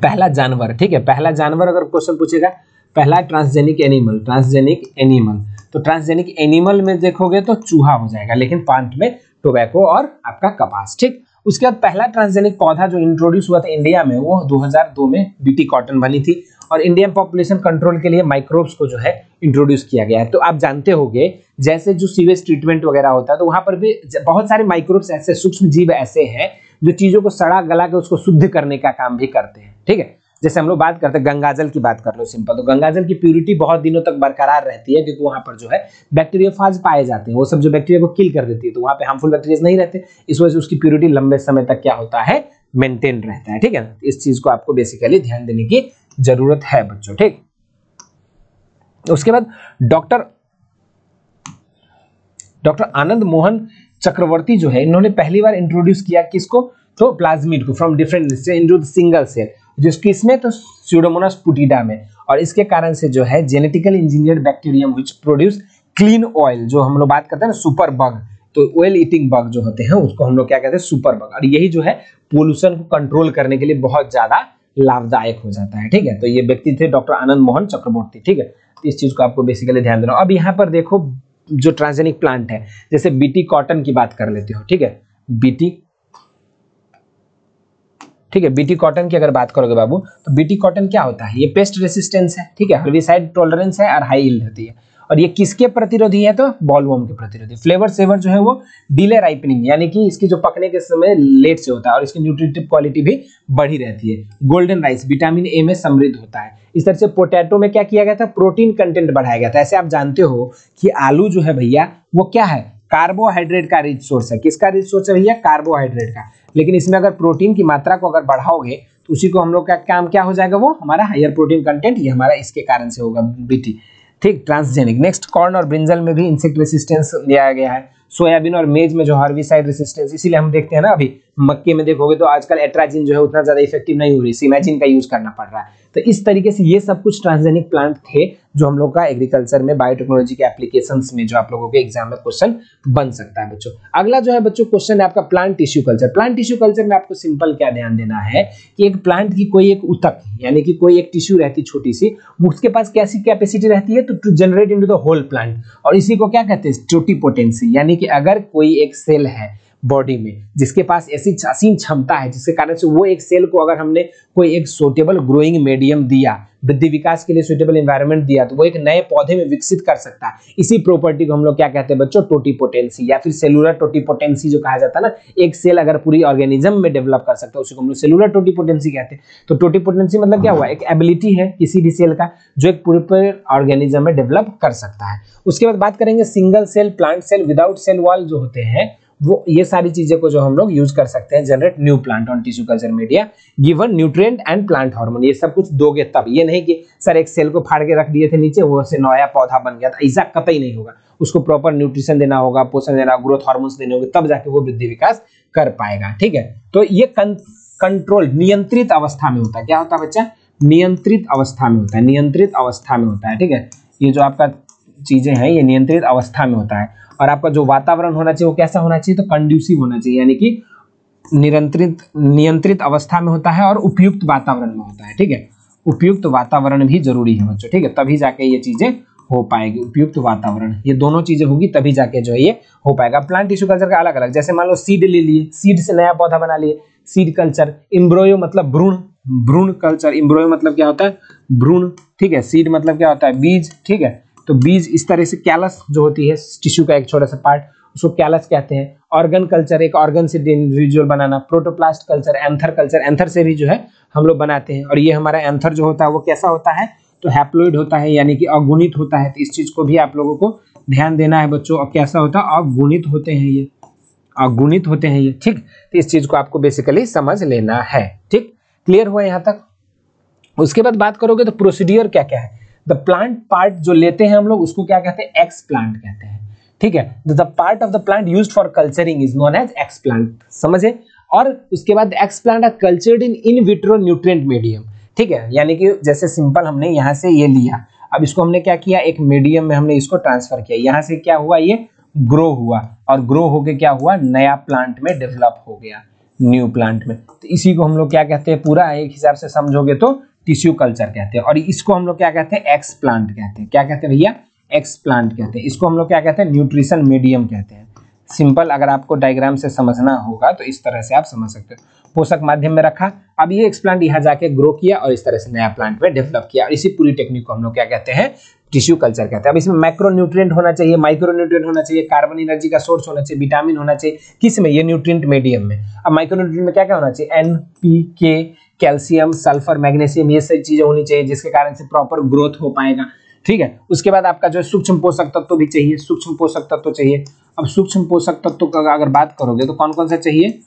पहला जानवर, ठीक है, पहला जानवर अगर क्वेश्चन पूछेगा, पहला ट्रांसजेनिक एनिमल, ट्रांसजेनिक एनिमल, तो ट्रांसजेनिक एनिमल में देखोगे तो चूहा हो जाएगा, लेकिन पांच में टोबैको और आपका कपास, ठीक। उसके बाद पहला ट्रांसजेनिक पौधा जो इंट्रोड्यूस हुआ था इंडिया में वो 2002 में बीटी कॉटन बनी थी, और इंडियन पॉपुलेशन कंट्रोल के लिए माइक्रोब्स को जो है इंट्रोड्यूस किया गया है। तो आप जानते होंगे जैसे जो सीवेज ट्रीटमेंट वगैरह होता है तो वहां पर भी बहुत सारे माइक्रोब्स ऐसे सूक्ष्म जीव ऐसे हैं जो चीजों को सड़ा गला के उसको शुद्ध करने का काम भी करते हैं, ठीक है। जैसे हम लोग बात करते हैं गंगाजल की, बात कर लो सिंपल, तो गंगाजल की प्यूरिटी बहुत दिनों तक बरकरार रहती है क्योंकि वहां पर जो है बैक्टीरियोफाज पाए जाते हैं, वो सब जो बैक्टीरिया को किल कर देती है, तो वहां पे हार्मफुल बैक्टीरिया नहीं रहते, इस वजह से उसकी प्यूरिटी लंबे समय तक क्या होता है, मेंटेन रहता है, ठीक है। इस चीज को आपको बेसिकली ध्यान देने की जरूरत है बच्चों, ठीक। उसके बाद डॉक्टर आनंद मोहन चक्रवर्ती जो है इन्होंने पहली बार इंट्रोड्यूस किया किसको, तो प्लाज्मिड को, from different into the single cell, जिसकी इसमें तो स्यूडोमोनास पुटिडा में, और इसके कारण से जो है genetical engineered bacterium which produce clean oil, जो हम लोग बात करते हैं ना सुपर बग, तो ऑयल ईटिंग बग जो होते हैं उसको हम लोग क्या कहते हैं, सुपर बग, और यही जो है पोल्यूशन को कंट्रोल करने के लिए बहुत ज्यादा लाभदायक हो जाता है, ठीक है। तो ये व्यक्ति थे डॉक्टर आनंद मोहन चक्रवर्ती, ठीक है। तो इस चीज को आपको बेसिकली ध्यान देना। अब यहाँ पर देखो जो ट्रांसजेनिक प्लांट है, जैसे बीटी कॉटन की बात कर लेते हो, ठीक है, बीटी कॉटन की अगर बात करोगे बाबू, तो बीटी कॉटन क्या होता है, ये पेस्ट रेसिस्टेंस है, ठीक है, हर्बिसाइड टॉलरेंस है और हाई यील्ड होती है, और ये किसके प्रतिरोधी है, तो बॉलवर्म के प्रतिरोधी। फ्लेवर सेवर जो है वो डिले राइपनिंग, यानी कि इसकी जो पकने के समय लेट से होता है, और इसकी न्यूट्रिटिव क्वालिटी भी बढ़ी रहती है। गोल्डन राइस विटामिन ए में समृद्ध होता है। इस तरह से पोटैटो में क्या किया गया था, प्रोटीन कंटेंट बढ़ाया गया था। ऐसे आप जानते हो कि आलू जो है भैया वो क्या है, कार्बोहाइड्रेट का रिच सोर्स है। किसका रिच सोर्स है भैया, कार्बोहाइड्रेट का, लेकिन इसमें अगर प्रोटीन की मात्रा को अगर बढ़ाओगे तो उसी को हम लोग का काम क्या हो जाएगा, वो हमारा हायर प्रोटीन कंटेंट, ये हमारा इसके कारण से होगा बीटी, ठीक, ट्रांसजेनिक। नेक्स्ट कॉर्न और ब्रिंजल में भी इंसेक्ट रेसिस्टेंस लिया गया है। सोयाबीन और मेज में जो हर्बिसाइड रेसिस्टेंस, इसीलिए हम देखते हैं ना अभी मक्के में देखोगे तो आजकल एट्राजिन जो है उतना ज्यादा इफेक्टिव नहीं हो रही, सिमाजिन का यूज करना पड़ रहा है। तो इस तरीके से ये सब कुछ ट्रांसजेनिक प्लांट थे जो हम लोग का एग्रीकल्चर में बायोटेक्नोलॉजी के एप्लीकेशंस में जो आप लोगों के एग्जाम में क्वेश्चन बन सकता है बच्चों। अगला जो है बच्चों क्वेश्चन है आपका plant tissue culture. Plant tissue culture में आपको सिंपल क्या ध्यान देना है कि एक प्लांट की कोई एक उतक यानी कि कोई एक टिश्यू रहती है छोटी सी, उसके पास कैसी कैपेसिटी रहती है, to generate into the whole plant, और इसी को क्या कहते हैं, टोटीपोटेंसी, यानी कि अगर कोई एक सेल है बॉडी में जिसके पास ऐसी असीम क्षमता है जिसके कारण से वो एक सेल को अगर हमने कोई एक सूटेबल ग्रोइंग मीडियम दिया, वृद्धि विकास के लिए सूटेबल एनवायरनमेंट दिया, तो वो एक नए पौधे में विकसित कर सकता है। इसी प्रॉपर्टी को हम लोग क्या कहते हैं बच्चों, टोटीपोटेंसी या फिर सेलुलर टोटीपोटेंसी जो कहा जाता है ना, एक सेल अगर पूरी ऑर्गेनिज्म में डेवलप कर सकता है उसी को हम लोग सेलुलर टोटीपोटेंसी कहते हैं। तो टोटीपोटेंसी मतलब क्या हुआ, एक एबिलिटी है किसी भी सेल का जो एक पूरे ऑर्गेनिज्म में डेवलप कर सकता है। उसके बाद बात करेंगे single cell plant cell without cell wall जो होते हैं वो, ये सारी चीजें को जो हम लोग यूज कर सकते हैं, generate new plant on tissue culture media given nutrient and plant hormone. ये सब कुछ दोगे तब, ये नहीं कि सर एक सेल को फाड़ के रख दिए थे नीचे वो से नया पौधा बन गया था, ऐसा कतई नहीं होगा। उसको प्रॉपर न्यूट्रिशन देना होगा, पोषण देना, ग्रोथ हार्मोन्स देने होंगे, तब जाके वो वृद्धि विकास कर पाएगा, ठीक है। तो ये कंट्रोल नियंत्रित अवस्था में होता है। क्या होता है बच्चा, नियंत्रित अवस्था में होता है, नियंत्रित अवस्था में होता है, ठीक है। ये जो आपका चीजें हैं ये नियंत्रित अवस्था में होता है, और आपका जो वातावरण होना चाहिए वो कैसा होना चाहिए, तो कंड्यूसिव होना चाहिए, यानी कि नियंत्रित अवस्था में होता है और उपयुक्त वातावरण में होता है, ठीक है। उपयुक्त वातावरण भी जरूरी है बच्चों, ठीक है, तभी जाके ये चीजें हो पाएगी। उपयुक्त वातावरण ये दोनों चीजें होगी तभी जाके जो है ये हो पाएगा। प्लांट टिश्यू कल्चर का अलग अलग, जैसे मान लो सीड ले लिए, सीड से नया पौधा बना लिए, सीड कल्चर। इम्ब्रोयो मतलब भ्रूण, भ्रूण कल्चर। इम्ब्रोयो मतलब क्या होता है, भ्रूण, ठीक है। सीड मतलब क्या होता है, बीज, ठीक है। तो बीज इस तरह से। कैलस जो होती है टिश्यू का एक छोटा सा पार्ट, उसको कैलस कहते हैं। ऑर्गन कल्चर, एक ऑर्गन से इंडिविजुअल बनाना। Protoplast culture, anther culture, anther से भी जो है हम लोग बनाते हैं। और ये हमारा एंथर जो होता है वो कैसा होता है, तो हैप्लोइड होता है, यानी कि अगुणित होता है। तो इस चीज को भी आप लोगों को ध्यान देना है बच्चों। और कैसा होता है, अगुणित होते हैं ये, अगुणित होते हैं ये, ठीक। तो इस चीज को आपको बेसिकली समझ लेना है, ठीक। क्लियर हुआ यहाँ तक। उसके बाद बात करोगे तो प्रोसीड्योर क्या क्या है। द प्लांट पार्ट जो लेते हैं हम लोग उसको क्या कहते हैं, एक्सप्लांट कहते हैं, ठीक है। The part of the plant used for culturing is known as explant, समझे। और उसके बाद explant are cultured in vitro nutrient medium, ठीक है। यानी कि जैसे सिंपल हमने यहाँ से ये लिया, अब इसको हमने क्या किया, एक मीडियम में हमने इसको ट्रांसफर किया। यहाँ से क्या हुआ, ये ग्रो हुआ, और ग्रो होके क्या हुआ, नया प्लांट में डेवलप हो गया। न्यू प्लांट में। तो इसी को हम लोग क्या कहते हैं, पूरा एक हिसाब से समझोगे तो टिश्यू कल्चर कहते हैं। और इसको हम लोग क्या कहते हैं, एक्स प्लांट कहते हैं। क्या कहते हैं भैया, एक्स प्लांट कहते हैं। इसको हम लोग क्या कहते हैं, न्यूट्रिशन मीडियम कहते हैं। सिंपल, अगर आपको डायग्राम से समझना होगा तो इस तरह से आप समझ सकते हो। पोषक माध्यम में रखा, अब ये एक्स प्लांट यहाँ जाके ग्रो किया और इस तरह से नया प्लांट में डेवलप किया। और इसी पूरी टेक्निक को हम लोग क्या कहते हैं, टिश्यू कल्चर कहते हैं। अब इसमें मैक्रोन्यूट्रिएंट होना चाहिए, माइक्रोन्यूट्रिएंट होना चाहिए, कार्बन एनर्जी का सोर्स होना चाहिए, विटामिन होना चाहिए, किस में, ये न्यूट्रिएंट मीडियम में। अब माइक्रोन्यूट्रिएंट में क्या क्या होना चाहिए, एनपीके, कैल्शियम, सल्फर, मैग्नीशियम, ये सारी चीजें होनी चाहिए जिसके कारण से प्रॉपर ग्रोथ हो पाएगा। ठीक है, उसके बाद आपका जो सूक्ष्म पोषक तत्व भी चाहिए, सूक्ष्म पोषक तत्व चाहिए। अब सूक्ष्म पोषक तत्व का अगर बात करोगे तो कौन कौन सा चाहिए,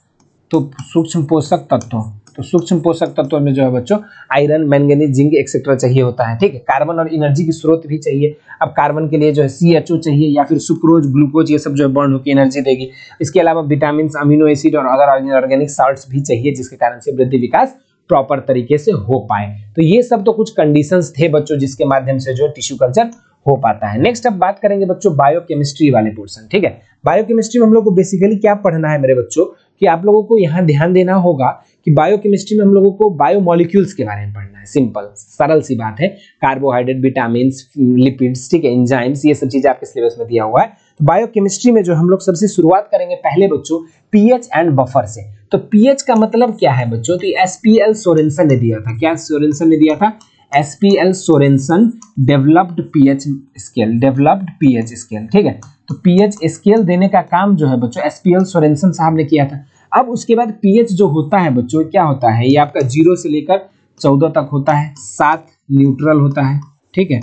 तो सूक्ष्म पोषक तत्व, तो सूक्ष्म पोषक तत्वों में जो है बच्चों आयरन, मैंगनीज, जिंक एक्सेट्रा चाहिए होता है। ठीक है, कार्बन और एनर्जी के स्रोत भी चाहिए। अब कार्बन के लिए जो है CHO चाहिए या फिर सुक्रोज, ग्लूकोज, ये सब जो है बॉन्ड होकर एनर्जी देगी। इसके अलावा विटामिन, अमीनो एसिड और अदर इनऑर्गेनिक सॉल्ट्स भी चाहिए जिसके कारण से वृद्धि विकास प्रॉपर तरीके से हो पाए। तो ये सब तो कुछ कंडीशंस थे बच्चों जिसके माध्यम से जो टिश्यू कल्चर हो पाता है। नेक्स्ट अब बात करेंगे बच्चों बायोकेमिस्ट्री वाले पोर्शन। ठीक है, बायोकेमिस्ट्री में हम लोग को बेसिकली क्या पढ़ना है मेरे बच्चों, कि आप लोगों को यहाँ ध्यान देना होगा कि बायोकेमिस्ट्री में हम लोगों को बायोमोलिक्यूल्स के बारे में पढ़ना है। सिंपल, सरल सी बात है। कार्बोहाइड्रेट, विटामिन, लिपिड्स, ठीक है, इंजाइम्स, ये सब चीजें आपके सिलेबस में दिया हुआ है। तो बायोकेमिस्ट्री में जो हम लोग सबसे शुरुआत करेंगे पहले बच्चों पीएच एंड बफर से। तो पीएच का मतलब क्या है बच्चों, तो एसपीएल सोरेनसन ने दिया था। क्या सोरेनसन ने दिया था, SPL Sorensen developed pH scale, developed pH scale. ठीक है, तो पीएच स्केल देने का काम जो है बच्चों एसपीएल सोरेनसन साहब ने किया था। अब उसके बाद पीएच जो होता है बच्चों क्या होता है, ये आपका 0 से लेकर 14 तक होता है, 7 न्यूट्रल होता है। ठीक है,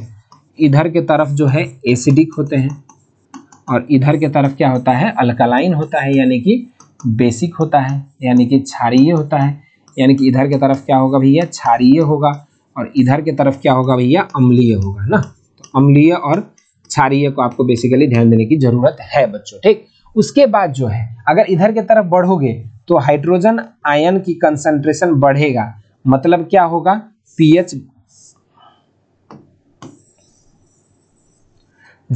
इधर के तरफ जो है एसिडिक होते हैं और इधर के तरफ क्या होता है, अल्कलाइन होता है यानी कि बेसिक होता है, यानी कि क्षारीय होता है। यानी कि इधर के तरफ क्या होगा भैया, क्षारीय होगा और इधर के तरफ क्या होगा भैया, अम्लीय होगा ना। तो अम्लीय और क्षारीय को आपको बेसिकली ध्यान देने की जरूरत है बच्चों। ठीक, उसके बाद जो है अगर इधर के तरफ बढ़ोगे तो हाइड्रोजन आयन की कंसंट्रेशन बढ़ेगा। मतलब क्या होगा, पीएच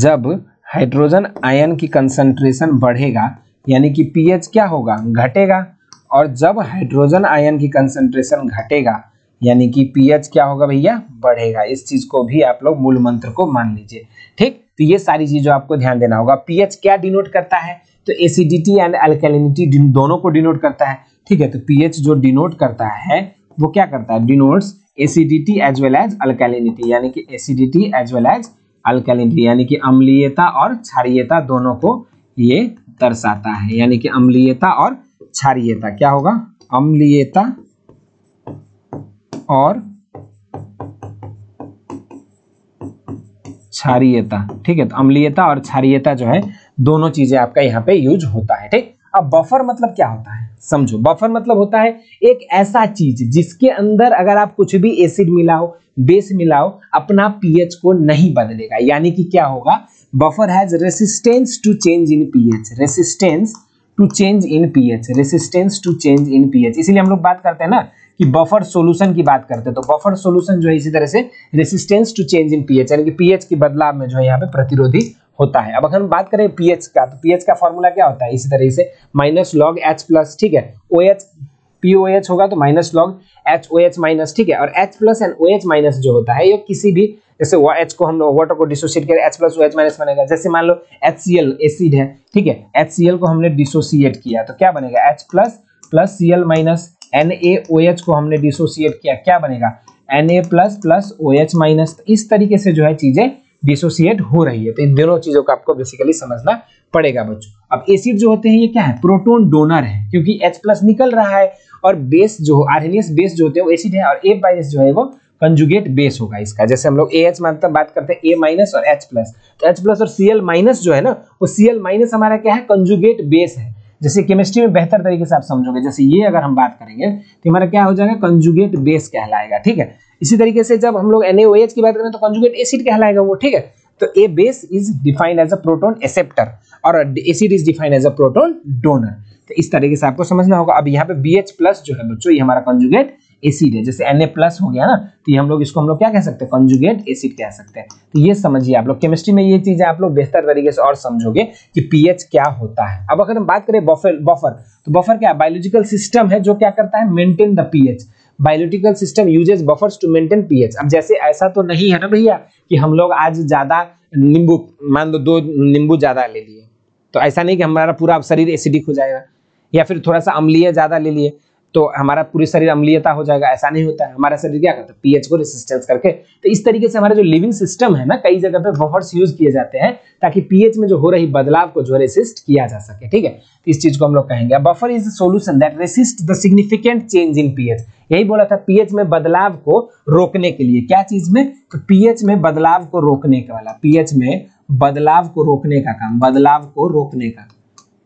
जब हाइड्रोजन आयन की कंसंट्रेशन बढ़ेगा यानी कि पीएच क्या होगा, घटेगा। और जब हाइड्रोजन आयन की कंसंट्रेशन घटेगा यानी कि पीएच क्या होगा भैया, बढ़ेगा। इस चीज को भी आप लोग मूल मंत्र को मान लीजिए। ठीक, तो ये सारी चीजों आपको ध्यान देना होगा। पीएच क्या डिनोट करता है, तो एसिडिटी एंड अल्कैलिनिटी दोनों को डिनोट करता है। ठीक है, तो पीएच जो डिनोट करता है वो क्या करता है, denotes acidity as well as alkalinity, यानी कि acidity as well as alkalinity, यानी कि अम्लीयता और क्षारीयता दोनों को ये दर्शाता है। यानी कि अम्लीयता और क्षारीयता, क्या होगा, अम्लीयता और क्षारीयता। ठीक है, तो अम्लीयता और क्षारीयता जो है दोनों चीजें आपका यहाँ पे यूज होता है। ठीक, अब बफर मतलब क्या होता है समझो। बफर मतलब होता है एक ऐसा चीज जिसके अंदर अगर आप कुछ भी एसिड मिलाओ, बेस मिलाओ, अपना पीएच को नहीं बदलेगा। यानी कि क्या होगा, buffer has resistance to change in pH, resistance to change in pH, resistance to change in pH. इसीलिए हम लोग बात करते हैं ना कि बफर सॉल्यूशन की बात करते हैं। तो बफर सॉल्यूशन जो है इसी तरह से resistance to change in pH, यानी कि पीएच के बदलाव में जो है यहाँ पे प्रतिरोधी होता है। अब अगर हम बात करें पीएच का, तो पीएच का फॉर्मूला क्या होता है, इसी तरह से -log H+। ठीक है, OH POH होगा तो -log HOH-। ठीक है, और H+ एंड OH- जो होता है ये किसी भी, जैसे H को हम लोग वाटर को डिसोसिएट करें, H+ OH- बनेगा। जैसे मान लो HCl एसिड है, ठीक है, HCl को हमने डिसोसिएट किया तो क्या बनेगा, H++Cl-। NaOH को हमने डिसोसिएट किया, क्या बनेगा, Na++OH-। इस तरीके से जो है चीजें डिसोसिएट हो रही है। तो इन दोनों चीजों को आपको बेसिकली समझना पड़ेगा बच्चों। अब एसिड जो होते हैं ये क्या है, प्रोटॉन डोनर है, क्योंकि H+ निकल रहा है और बेस जो आरएनएस बेस जो होते हैं वो एसिड है और F/S जो है वो कंजुगेट बेस होगा इसका। जैसे हम लोग AH मतलब बात करते हैं A- और H+, तो H+ और Cl- जो है ना वो Cl- हमारा क्या है, कंजुगेट बेस है। जैसे केमिस्ट्री में बेहतर तरीके से आप समझोगे, जैसे ये अगर हम बात करेंगे तो हमारा क्या हो जाएगा, कंजुगेट बेस कहलाएगा। ठीक है, इसी तरीके से जब हम लोग NaOH की बात करें तो कंजुगेट एसिड कहलाएगा वो। ठीक है, तो A base is defined as a proton acceptor और acid is defined as a proton donor. तो इस तरीके से आपको समझना होगा। अब यहाँ पे BH+ जो है बच्चों ये हमारा कंजुगेट एसिड है, जैसे Na प्लस हो गया ना, तो ये हम लोग इसको क्या कह सकते हैं, कंजुगेट एसिड कह सकते हैं। तो ये समझिए आप लोग केमिस्ट्री में ये चीजें आप लोग बेहतर तरीके से और समझोगे कि पीएच क्या होता है। अब अगर हम बात करें बफर, तो बफर क्या बायोलॉजिकल सिस्टम है जो क्या करता है, maintain the pH. Biological system uses buffers to maintain pH. अब जैसे ऐसा तो नहीं है ना भैया कि हम लोग आज ज्यादा नींबू, मान लो 2 नींबू ज्यादा ले लिए, तो ऐसा नहीं कि हमारा पूरा शरीर एसिडिक हो जाएगा, या फिर थोड़ा सा अम्लीय ज्यादा ले लिए तो हमारा पूरी शरीर अम्लीयता हो जाएगा, ऐसा नहीं होता है। हमारा शरीर क्या करता है, पीएच को रेसिस्टेंस करके। तो इस तरीके से हमारा जो लिविंग सिस्टम है ना, कई जगह पे बफर्स यूज किए जाते हैं ताकि पीएच में जो हो रही बदलाव को जो रेसिस्ट किया जा सके, ठीक है। तो इस चीज को हम लोग कहेंगे buffer is a solution that resist the significant change in pH. यही बोला था, पीएच में बदलाव को रोकने के लिए, क्या चीज में, तो पीएच में बदलाव को रोकने का वाला, पीएच में बदलाव को रोकने का काम, बदलाव को रोकने का,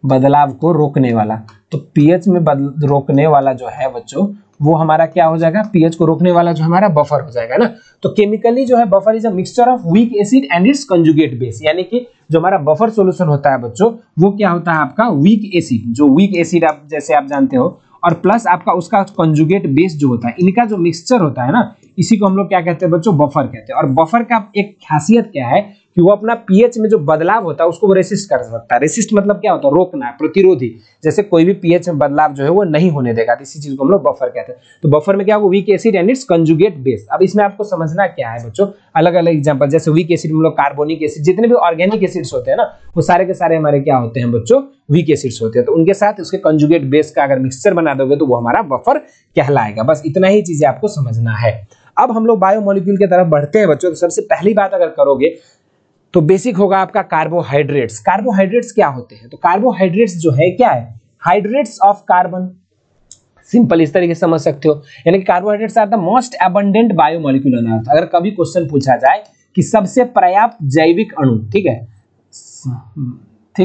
बदलाव को रोकने वाला। तो पीएच में रोकने वाला जो है बच्चों, वो हमारा क्या हो जाएगा, पीएच को रोकने वाला जो हमारा बफर हो जाएगा ना। तो केमिकली जो है buffer is a mixture of weak acid and its conjugate base, यानी कि जो हमारा बफर सॉल्यूशन होता है बच्चों, वो क्या होता है आपका वीक एसिड, जो वीक एसिड आप जैसे आप जानते हो, और प्लस आपका उसका कंजुगेट बेस जो होता है, इनका जो मिक्सचर होता है ना, इसी को हम लोग क्या कहते हैं बच्चों, बफर कहते हैं। और बफर का एक खासियत क्या है कि वो अपना पीएच में जो बदलाव होता है उसको वो रेसिस्ट कर सकता है। रेसिस्ट मतलब क्या होता है, रोकना, प्रतिरोधी, जैसे कोई भी पीएच में बदलाव जो है वो नहीं होने देगा, इसी चीज को हम लोग बफर कहते हैं। तो बफर में क्या होगा, weak acid and its conjugate base. अब इसमें आपको समझना क्या है बच्चों, अलग अलग एग्जाम्पल, जैसे वीक एसिड में लोग कार्बोनिक एसिड, जितने भी ऑर्गेनिक एसिड्स होते हैं ना, वो सारे के सारे हमारे क्या होते हैं बच्चों, वीक एसिड्स होते हैं। तो उनके साथ उसके कंजुगेट बेस का अगर मिक्सचर बना दोगे तो वो हमारा बफर कहलाएगा। बस इतना ही चीजें आपको समझना है। अब हम लोग बायोमोलिक्यूल की तरफ बढ़ते हैं बच्चों। तो सबसे पहली बात अगर करोगे तो बेसिक होगा आपका कार्बोहाइड्रेट्स। कार्बोहाइड्रेट्स क्या होते हैं, तो कार्बोहाइड्रेट्स जो है क्या है, हाइड्रेट्स ऑफ कार्बन, सिंपल इस तरीके से समझ सकते हो। यानी कि carbohydrates are the most abundant biomolecule on earth. अगर कभी क्वेश्चन पूछा जाए कि सबसे पर्याप्त जैविक अणु, ठीक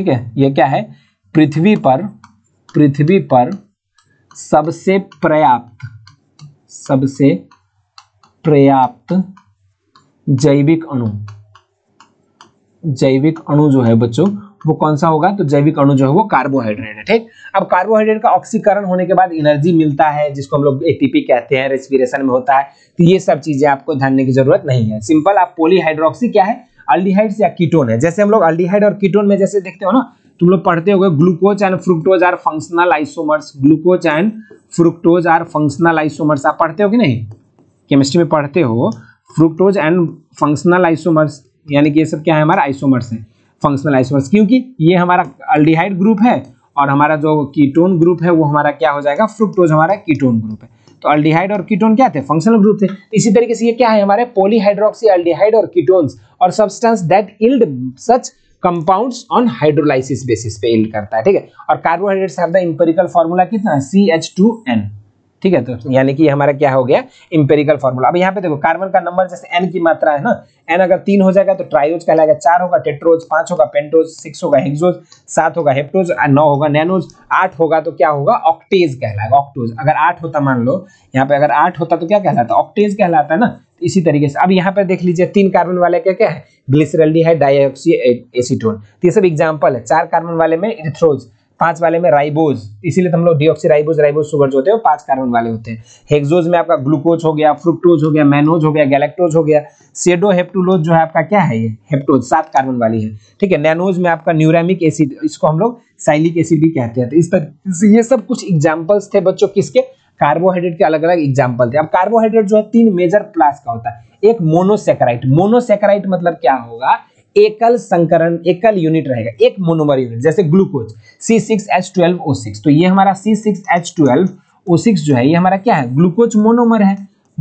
है, ये क्या है, पृथ्वी पर सबसे पर्याप्त जैविक अणु जो है बच्चों, वो कौन सा होगा, तो जैविक अणु जो है वो कार्बोहाइड्रेट है, ठीक। अब कार्बोहाइड्रेट का ऑक्सीकरण होने के बाद एनर्जी मिलता है, जिसको हम लोग एटीपी कहते हैं, रेस्पिरेशन में होता है। तो ये सब चीजें आपको ध्यान देने की जरूरत नहीं है, सिंपल आप पॉलीहाइड्रोक्सी क्या है, अल्डिहाइड्स या कीटोन है। जैसे हम लोग अल्डिहाइड और कीटोन में जैसे देखते हो ना, तुम लोग पढ़ते हो, glucose and fructose are functional isomers, glucose and fructose are functional isomers. आप पढ़ते हो कि नहीं, केमिस्ट्री में पढ़ते हो, फ्रुक्टोज एंड फंक्शनल आइसोमर्स, यानी कि ये सब क्या है हमारा आइसोमर्स है, फंक्शनल आइसोमर्स, क्योंकि ये हमारा अल्डिहाइड ग्रुप है और हमारा जो कीटोन ग्रुप है वो हमारा क्या हो जाएगा, फ्रुक्टोज हमारा कीटोन ग्रुप है। तो अल्डिहाइड और कीटोन क्या थे, फंक्शनल ग्रुप थे। इसी तरीके से ये क्या है हमारे पॉलीहाइड्रोक्सी अल्डिहाइड और कीटोन्स, और substance that yield such compounds on hydrolysis basis पे यील्ड करता है, ठीक है। और carbohydrates have the empirical formula कितना, CH2N, ठीक है। तो यानी कि हमारा क्या हो गया, इंपेरिकल फॉर्मूला। अब यहाँ पे देखो कार्बन का नंबर, जैसे एन की मात्रा है ना, एन अगर 3 हो जाएगा तो ट्राइओज कहलाएगा, 4 होगा टेट्रोज, 5 होगा पेंटोज, 6 होगा हेक्सोज, 7 होगा हेप्टोज, 9 होगा नैनोज, 8 होगा तो क्या होगा, ऑक्टेज कहलाएगा, ऑक्टोज। अगर 8 होता, मान लो यहाँ पे अगर 8 होता तो क्या कहलाता, ऑक्टेज कहलाता है ना। इसी तरीके से अब यहाँ पे देख लीजिए, 3 कार्बन वाले क्या क्या है, ग्लिसरल्डिहाइड, डाइऑक्सी एसीटोन, ये सब एग्जाम्पल है। 4 कार्बन वाले में एथ्रोज, 5 वाले में राइबोज, इसीलिए हम लोग डीऑक्सी राइबोज, राइबोज सुगर जो होते हैं वो 5 कार्बन वाले होते हैं। हेक्सोज में आपका ग्लूकोज हो गया, फ्रुक्टोज हो गया, मैनोज हो गया, गैलेक्टोज हो गया, सेडोहेप्टुलोज जो है आपका क्या है, ये हेप्टोज, 7 कार्बन वाली है, ठीक है। नैनोज में आपका न्यूरामिक एसिड, इसको हम लोग साइलिक एसिड भी कहते हैं। तो इस तरह से ये सब कुछ एग्जाम्पल्स थे बच्चों, किसके, कार्बोहाइड्रेट के अलग अलग एग्जाम्पल थे। अब कार्बोहाइड्रेट जो है 3 मेजर क्लास का होता है। एक मोनोसेकेराइड, मोनोसेकेराइड मतलब क्या होगा, एकल संकरण, एकल यूनिट रहेगा, एक मोनोमर यूनिट, जैसे ग्लूकोज C6H12O6, तो ये हमारा C6H12O6 जो है ये हमारा क्या है, ग्लूकोज मोनोमर है,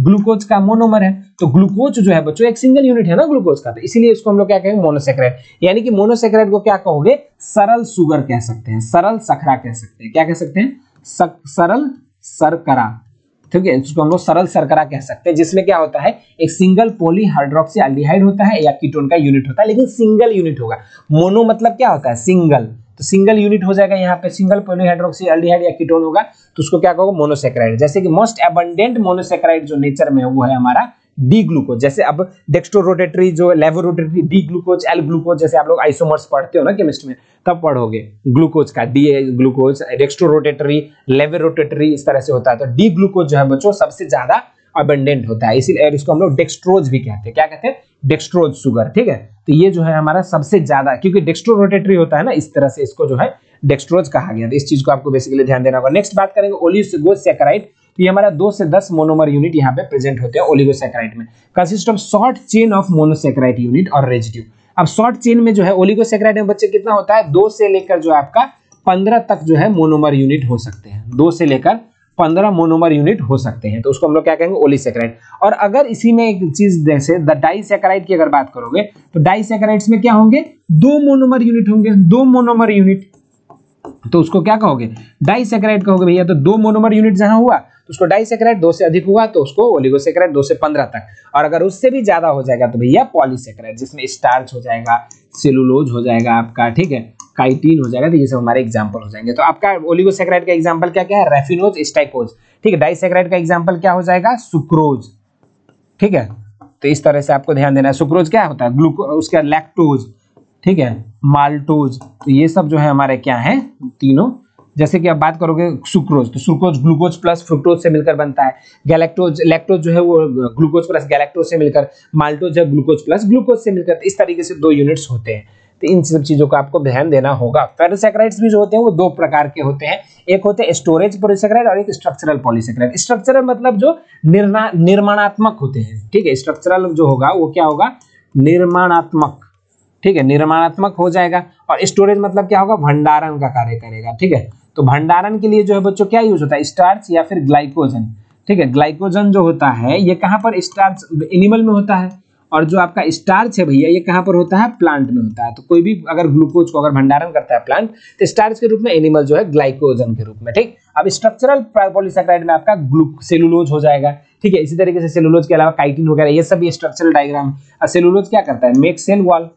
ग्लूकोज का मोनोमर है। तो ग्लूकोज जो है बच्चों एक सिंगल यूनिट है ना ग्लूकोज का, तो इसीलिए इसको हम लोग क्या कहेंगे, मोनोसेकेराइड। यानी कि मोनोसेकेराइड को क्या कहोगे, सरल सुगर कह सकते हैं, सरल सखरा कह सकते हैं, क्या कह सकते हैं, सरल सरकरा, ठीक है, इसको हम लोग सरल सरकरा कह सकते हैं। जिसमें क्या होता है, एक सिंगल पॉलीहाइड्रोक्सी एल्डिहाइड होता है या कीटोन का यूनिट होता है, लेकिन सिंगल यूनिट होगा। मोनो मतलब क्या होता है, सिंगल, तो सिंगल यूनिट हो जाएगा यहाँ पे, सिंगल पॉलीहाइड्रोक्सी एल्डिहाइड या कीटोन होगा तो उसको क्या कहोगे, मोनोसेकेराइड। जैसे कि मोस्ट एबंडेंट मोनोसेकेराइड जो नेचर में है वो है हमारा डी ग्लूकोज, जैसे अब डेक्स्ट्रो रोटेटरी जो लेवो rotatory D glucose L glucose, जैसे आप लोग आइसोमर्स पढ़ते हो ना केमिस्ट्री में तब पढ़ोगे ग्लूकोज का, डी ग्लूकोज डेक्स्ट्रो रोटेटरी लेवो रोटेटरी इस तरह से होता है। तो डी ग्लूकोज जो है बच्चों सबसे ज्यादा अबंडेंट होता है, इसीलिए इसको हम लोग डेक्स्ट्रोज भी कहते हैं। क्या कहते हैं? डेक्स्ट्रोज शुगर, ठीक है। तो ये जो है हमारा सबसे ज्यादा, क्योंकि डेक्स्ट्रो रोटेटरी होता है ना इस तरह से, इसको जो है डेक्स्ट्रोज कहा गया। तो इस चीज को आपको बेसिकली ध्यान देना होगा। नेक्स्ट बात करेंगे ओलिगोसैकेराइड। तो ये हमारा 2 से 10 मोनोमर यूनिट यहाँ पे प्रेजेंट होते हैं ओलिगोसैकेराइड में। Consist of short chain of monosaccharide unit और रेजिड्यू। अब शॉर्ट चेन में जो है ओलिगोसैकेराइड में बच्चे कितना होता है? 2 से लेकर जो आपका 15 तक जो है मोनोमर यूनिट हो सकते हैं, 2 से लेकर 15 मोनोमर यूनिट हो सकते हैं। तो उसको हम लोग क्या कहेंगे? ओलिगोसैकेराइड। और अगर इसी में एक चीज जैसे डाइसैकेराइड की अगर बात करोगे तो डाइसैकेराइड्स में क्या होंगे? 2 मोनोमर यूनिट होंगे, 2 मोनोमर यूनिट। तो उसको क्या कहोगे? डाइसैकेराइड कहोगे भैया। तो 2 मोनोमर यूनिट जहां हुआ तो उसको डाइसैकेराइड, 2 से अधिक हुआ तो उसको ओलिगोसैकेराइड, 2 से 15 तक, और अगर उससे भी ज्यादा हो जाएगा तो भैया पॉलीसैकेराइड, जिसमें स्टार्च हो जाएगा, सेलुलोज हो जाएगा आपका, ठीक है, काइटिन हो जाएगा। तो ये सब हमारे एग्जांपल हो जाएंगे। तो आपका ओलिगोसैकेराइड का एग्जांपल क्या क्या है? रेफिनोज, स्टाइकोज, ठीक है। डाइसैकेराइड का एग्जांपल क्या हो जाएगा? सुक्रोज, ठीक है। तो इस तरह से आपको ध्यान देना है। सुक्रोज क्या होता है? ग्लूकोज, उसका लैक्टोज, ठीक है, माल्टोज। तो ये सब जो है हमारे क्या है? तीनों। जैसे कि आप बात करोगे सुक्रोज, तो सुक्रोज ग्लूकोज प्लस फ्रुक्टोज से मिलकर बनता है। गैलेक्टोज, लैक्टोज जो है वो ग्लूकोज प्लस गैलेक्टोज से मिलकर, माल्टोज है ग्लूकोज प्लस ग्लूकोज से मिलकर। इस तरीके से 2 यूनिट्स होते हैं। तो इन सब चीजों का आपको ध्यान देना होगा। फेरोसैकेराइड्स भी जो होते हैं वो 2 प्रकार के होते हैं, एक होते हैं स्टोरेज पॉलीसैकेराइड और एक स्ट्रक्चरल पॉलीसैकेराइड। स्ट्रक्चरल मतलब जो निर्माणात्मक होते हैं, ठीक है। स्ट्रक्चरल जो होगा वो क्या होगा? निर्माणात्मक, ठीक है, निर्माणात्मक हो जाएगा। और स्टोरेज मतलब क्या होगा? भंडारण का कार्य करेगा, ठीक है। तो भंडारण के लिए जो है बच्चों क्या यूज होता है? स्टार्च या फिर ग्लाइकोजन, ठीक है। ग्लाइकोजन जो होता है ये कहाँ पर? स्टार्च एनिमल में होता है। और जो आपका स्टार्च है भैया ये कहाँ पर होता है? प्लांट में होता है। तो कोई भी अगर ग्लूकोज को अगर भंडारण करता है प्लांट तो स्टार्च के रूप में, एनिमल जो है ग्लाइकोजन के रूप में, ठीक। अब स्ट्रक्चरल पॉलीसैकेराइड में आपका सेलुलोज हो जाएगा, ठीक है। इसी तरीके से सेलुलोज के अलावा काइटिन वगैरह ये सब स्ट्रक्चरल डायग्राम। और सेलुलोज क्या करता है? Make cell wall,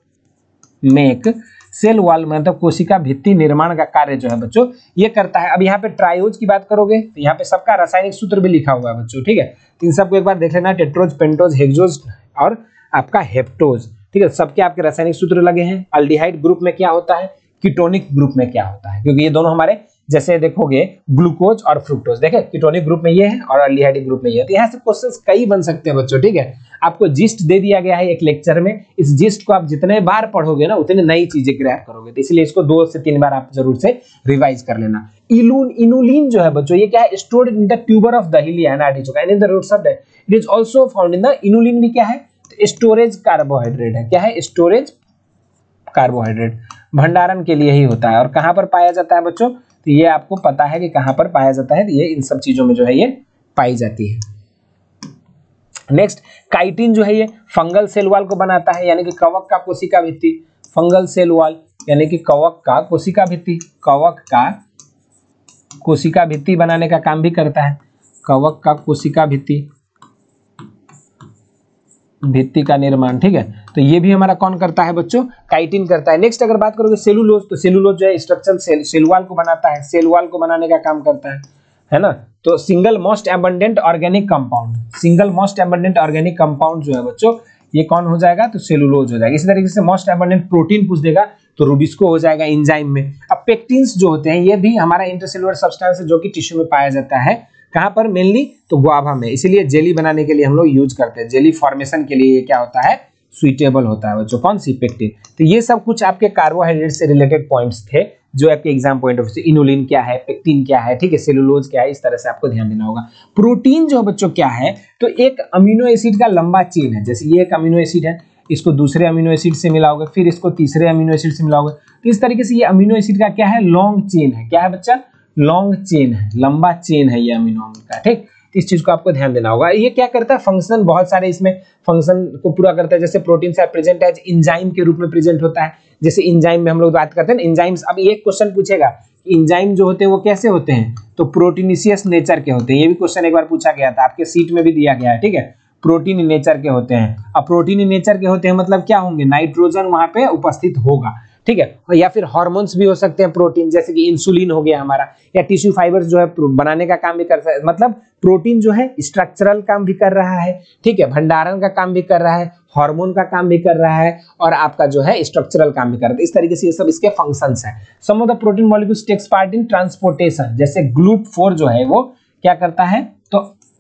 make cell wall मतलब कोशिका भित्ति निर्माण का कार्य जो है बच्चों ये करता है। अब यहाँ पे ट्रायोज की बात करोगे तो यहाँ पे सबका रासायनिक सूत्र भी लिखा हुआ है बच्चों, ठीक है। इन सबको एक बार देख लेना, टेट्रोज, पेंटोज, हेक्सोज और आपका हेप्टोज, ठीक है। सबके आपके रासायनिक सूत्र लगे हैं। अल्डिहाइड ग्रुप में क्या होता है? कीटोनिक ग्रुप में क्या होता है? क्योंकि ये दोनों हमारे जैसे देखोगे ग्लूकोज और फ्रुक्टोज, देखे कीटोनिक ग्रुप में ये है और अल्डिहाइड ग्रुप में ये है। तो यहाँ से क्वेश्चंस कई बन सकते हैं बच्चों, ठीक है। आपको जिस्ट दे दिया गया है एक लेक्चर में, इस जिस्ट को आप जितने बार पढ़ोगे ना उतने नई चीजें ग्रहण करोगे। तो इसलिए इसको 2 से 3 बार आप जरूर से रिवाइज कर लेना। इनुलिन जो है बच्चों ये क्या है? Stored in the tuber of the hilly and artichoke and in the roots of that it is also found in the. Inulin भी क्या है? स्टोरेज कार्बोहाइड्रेट है। क्या है? स्टोरेज कार्बोहाइड्रेट, भंडारण के लिए ही होता है। और कहां पर पाया जाता है बच्चों? तो ये आपको पता है कि कहां पर पाया जाता है। तो ये इन सब चीजों में जो है ये पाई जाती है। नेक्स्ट काइटिन जो है ये फंगल सेल वॉल को बनाता है, यानी कि कवक का कोशिका भित्ति। फंगल सेल वॉल यानी कि कवक का कोशिका भित्ति, कवक का कोशिका भित्ति बनाने का काम भी करता है। कवक का कोशिका भित्ति का निर्माण, ठीक है। तो ये भी हमारा कौन करता है बच्चों? काइटिन करता है। नेक्स्ट अगर बात करोगे सेलुलोज, तो सेलुलोज जो है स्ट्रक्चरल सेल वॉल को बनाता है, सेल वॉल को बनाने का काम करता है ना। तो single most abundant organic compound, single most abundant organic compound जो है बच्चों ये कौन हो जाएगा? तो सेलुलोज हो जाएगा। इसी तरीके से मोस्ट एबंडेंट प्रोटीन पूछ देगा तो रूबिस्को हो जाएगा इंजाइम में। अब पेक्टिन्स जो होते हैं ये भी हमारा इंटरसेलुलर सब्सटेंस है जो कि टिश्यू में पाया जाता है। कहाँ पर? मेनली तो ग्वावा में। इसीलिए जेली बनाने के लिए हम लोग यूज करते हैं, जेली फॉर्मेशन के लिए ये क्या होता है? सुइटेबल होता है बच्चों। कौन सी? पेक्टिन। तो ये सब कुछ आपके कार्बोहाइड्रेट से रिलेटेड पॉइंट्स थे जो आपके एग्जाम पॉइंट ऑफ व्यू से। इनुलिन क्या है, पेक्टिन क्या है, ठीक है, सेलुलोज क्या है, इस तरह से आपको ध्यान देना होगा। प्रोटीन जो बच्चों क्या है? तो एक अमीनो एसिड का लंबा चेन है, जैसे ये एक अमीनो एसिड है, इसको दूसरे अमीनो एसिड से मिलाओगे, फिर इसको तीसरे अमीनो एसिड से मिलाओगे। तो इस तरीके से ये अमीनो एसिड का क्या है? लॉन्ग चेन है। क्या है बच्चा? लॉन्ग चेन है, लंबा चेन है ये अमीनो एसिड का, ठीक। इस चीज को आपको ध्यान देना होगा। ये क्या करता है? फंक्शन बहुत सारे इसमें फंक्शन को पूरा करता है। जैसे प्रोटीन से प्रेजेंट है इंजाइम के रूप में प्रेजेंट होता है, जैसे इंजाइम में हम लोग बात करते हैं इंजाइम्स। अब एक क्वेश्चन पूछेगा इंजाइम जो होते हैं वो कैसे होते हैं? तो प्रोटीनिशियस नेचर के होते हैं। ये भी क्वेश्चन एक बार पूछा गया था, आपके सीट में भी दिया गया है, ठीक है। प्रोटीन नेचर के होते हैं। अब प्रोटीन नेचर के होते हैं मतलब क्या होंगे? नाइट्रोजन वहां पे उपस्थित होगा, ठीक है। और या फिर हार्मोन्स भी हो सकते हैं प्रोटीन, जैसे कि इंसुलिन हो गया हमारा, या टिश्यू फाइबर्स जो है बनाने का काम भी कर सकता है। मतलब प्रोटीन जो है स्ट्रक्चरल काम भी कर रहा है, ठीक है, भंडारण का काम भी कर रहा है, हार्मोन का काम भी कर रहा है, और आपका जो है स्ट्रक्चरल काम भी कर रहा है। इस तरीके से ये सब इसके फंक्शंस हैं। Some of the protein molecules takes part in transportation, जैसे ग्लूट4 जो है वो क्या करता है, तो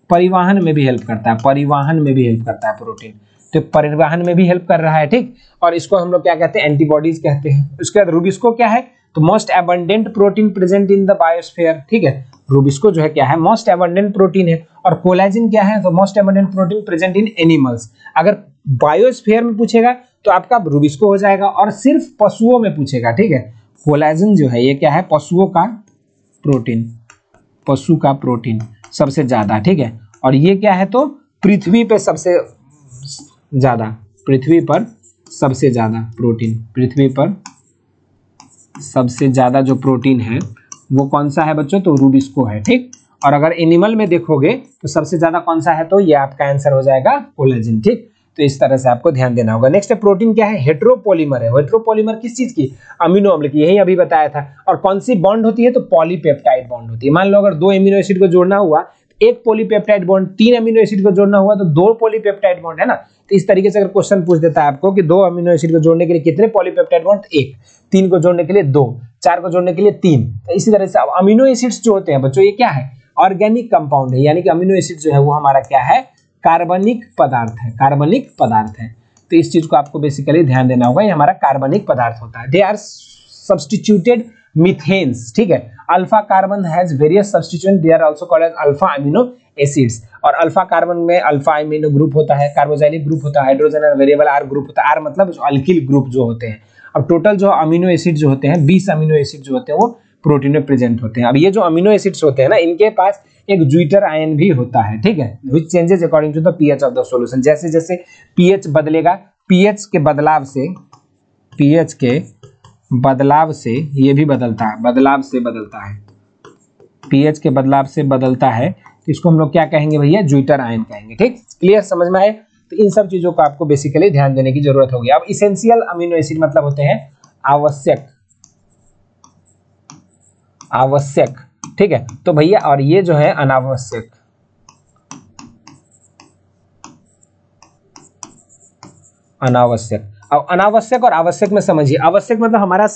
परिवहन में भी हेल्प करता है, परिवहन में भी हेल्प करता है प्रोटीन, तो परिवहन में भी हेल्प कर रहा है, ठीक। और इसको हम लोग क्या कहते हैं, एंटीबॉडीज कहते हैं। उसके बाद रूबिस्को क्या है, तो most abundant protein present in the biosphere, ठीक है, रूबिस्को जो है क्या है, मोस्ट एबंडेंट प्रोटीन है। और कोलेजिन क्या है, तो most abundant protein present in animals. अगर बायोस्फीयर में पूछेगा तो आपका रूबिस्को हो जाएगा, और सिर्फ पशुओं में पूछेगा, ठीक है, कोलेजिन जो है ये क्या है, पशुओं का प्रोटीन, पशु का प्रोटीन सबसे ज्यादा, ठीक है। और ये क्या है, तो पृथ्वी पे सबसे ज्यादा, पृथ्वी पर सबसे ज्यादा प्रोटीन, पृथ्वी पर सबसे ज्यादा जो प्रोटीन है वो कौन सा है बच्चों, तो रूबिस्को है, ठीक। और अगर एनिमल में देखोगे तो सबसे ज्यादा कौन सा है, तो ये आपका आंसर हो जाएगा कोलेजिन, ठीक। तो इस तरह से आपको ध्यान देना होगा। नेक्स्ट है प्रोटीन क्या है, हेट्रोपोलीमर है। हेट्रोपोलीमर किस चीज की, अमीनो अम्ल की, यही अभी बताया था। और कौन सी बॉन्ड होती है, तो पॉलीपेप्टाइड बॉन्ड होती है। मान लो अगर दो एमिनो एसिड को जोड़ना हुआ एक पॉलीपेप्टाइड बॉन्ड, तीन अमीनो एसिड को जोड़ना हुआ तो दो पॉलीपेप्टाइड बॉन्ड, है ना। तो इस तरीके से अगर क्वेश्चन पूछ देता है आपको कि दो अमीनो एसिड को जोड़ने के लिए कितने पॉलीपेप्टाइड बॉन्ड, एक, तीन को जोड़ने के लिए दो, चार को जोड़ने के लिए तीन। तो इसी तरह से अमीनो एसिड्स जो होते हैं बच्चों ये क्या है, ऑर्गेनिक कंपाउंड है, यानी कि अमीनो एसिड जो है वो हमारा क्या है, कार्बनिक पदार्थ है, कार्बनिक पदार्थ है। तो इस चीज को आपको बेसिकली ध्यान देना होगा, ये हमारा कार्बनिक पदार्थ होता है। दे आर सब्सटीट्यूटेड मिथेन्स, ठीक है, alpha carbon has various substituent, they are also called as alpha amino acids. और अल्फा कार्बन में अल्फा अमीनो ग्रुप होता है, कार्बोजाइलिक ग्रुप होता है, हाइड्रोजन और वेरिएबल आर ग्रुप होता है, आर मतलब अल्किल ग्रुप जो होते हैं। अब टोटल जो अमीनो एसिड जो होते हैं 20 अमीनो एसिड जो होते हैं वो प्रोटीन में प्रेजेंट होते हैं। अब ये जो अमीनो एसिड्स होते हैं ना, इनके पास एक जुइटर आयन भी होता है, ठीक है, which changes according to the pH of the solution. जैसे जैसे पीएच बदलेगा, पीएच के बदलाव से, पीएच के बदलाव से ये भी बदलता है, बदलाव से बदलता है, पीएच के बदलाव से बदलता है, तो इसको हम लोग क्या कहेंगे भैया, जुइटर आयन कहेंगे, ठीक। क्लियर, समझ में आए। तो इन सब चीजों को आपको बेसिकली ध्यान देने की जरूरत होगी। अब इसेंशियल अमीनो एसिड मतलब होते हैं आवश्यक, आवश्यक, ठीक है। तो भैया और ये जो है अनावश्यक, अनावश्यक। अब अनावश्यक और आवश्यक में समझिए, आवश्यक मतलब हमारा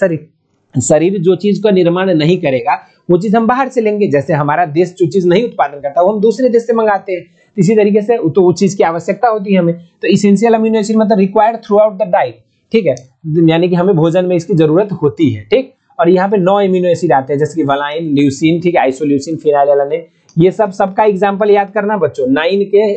शरीर जो चीज का निर्माण नहीं करेगा वो चीज हम बाहर से लेंगे। जैसे हमारा देश जो चीज नहीं उत्पादन करता वो हम दूसरे देश से मंगाते हैं, इसी तरीके से तो वो चीज की आवश्यकता होती है हमें। तो इसेंशियल अमीनो एसिड मतलब required throughout the diet, ठीक है, यानी कि हमें भोजन में इसकी जरूरत होती है, ठीक। और यहाँ पे 9 अमीनो एसिड आते हैं, जैसे कि वेलाइन, ल्यूसीन, ठीक है, आइसोल्यूसिन, फेनिलएलैनिन। ये सब सबका एग्जाम्पल याद करना बच्चों, 9 के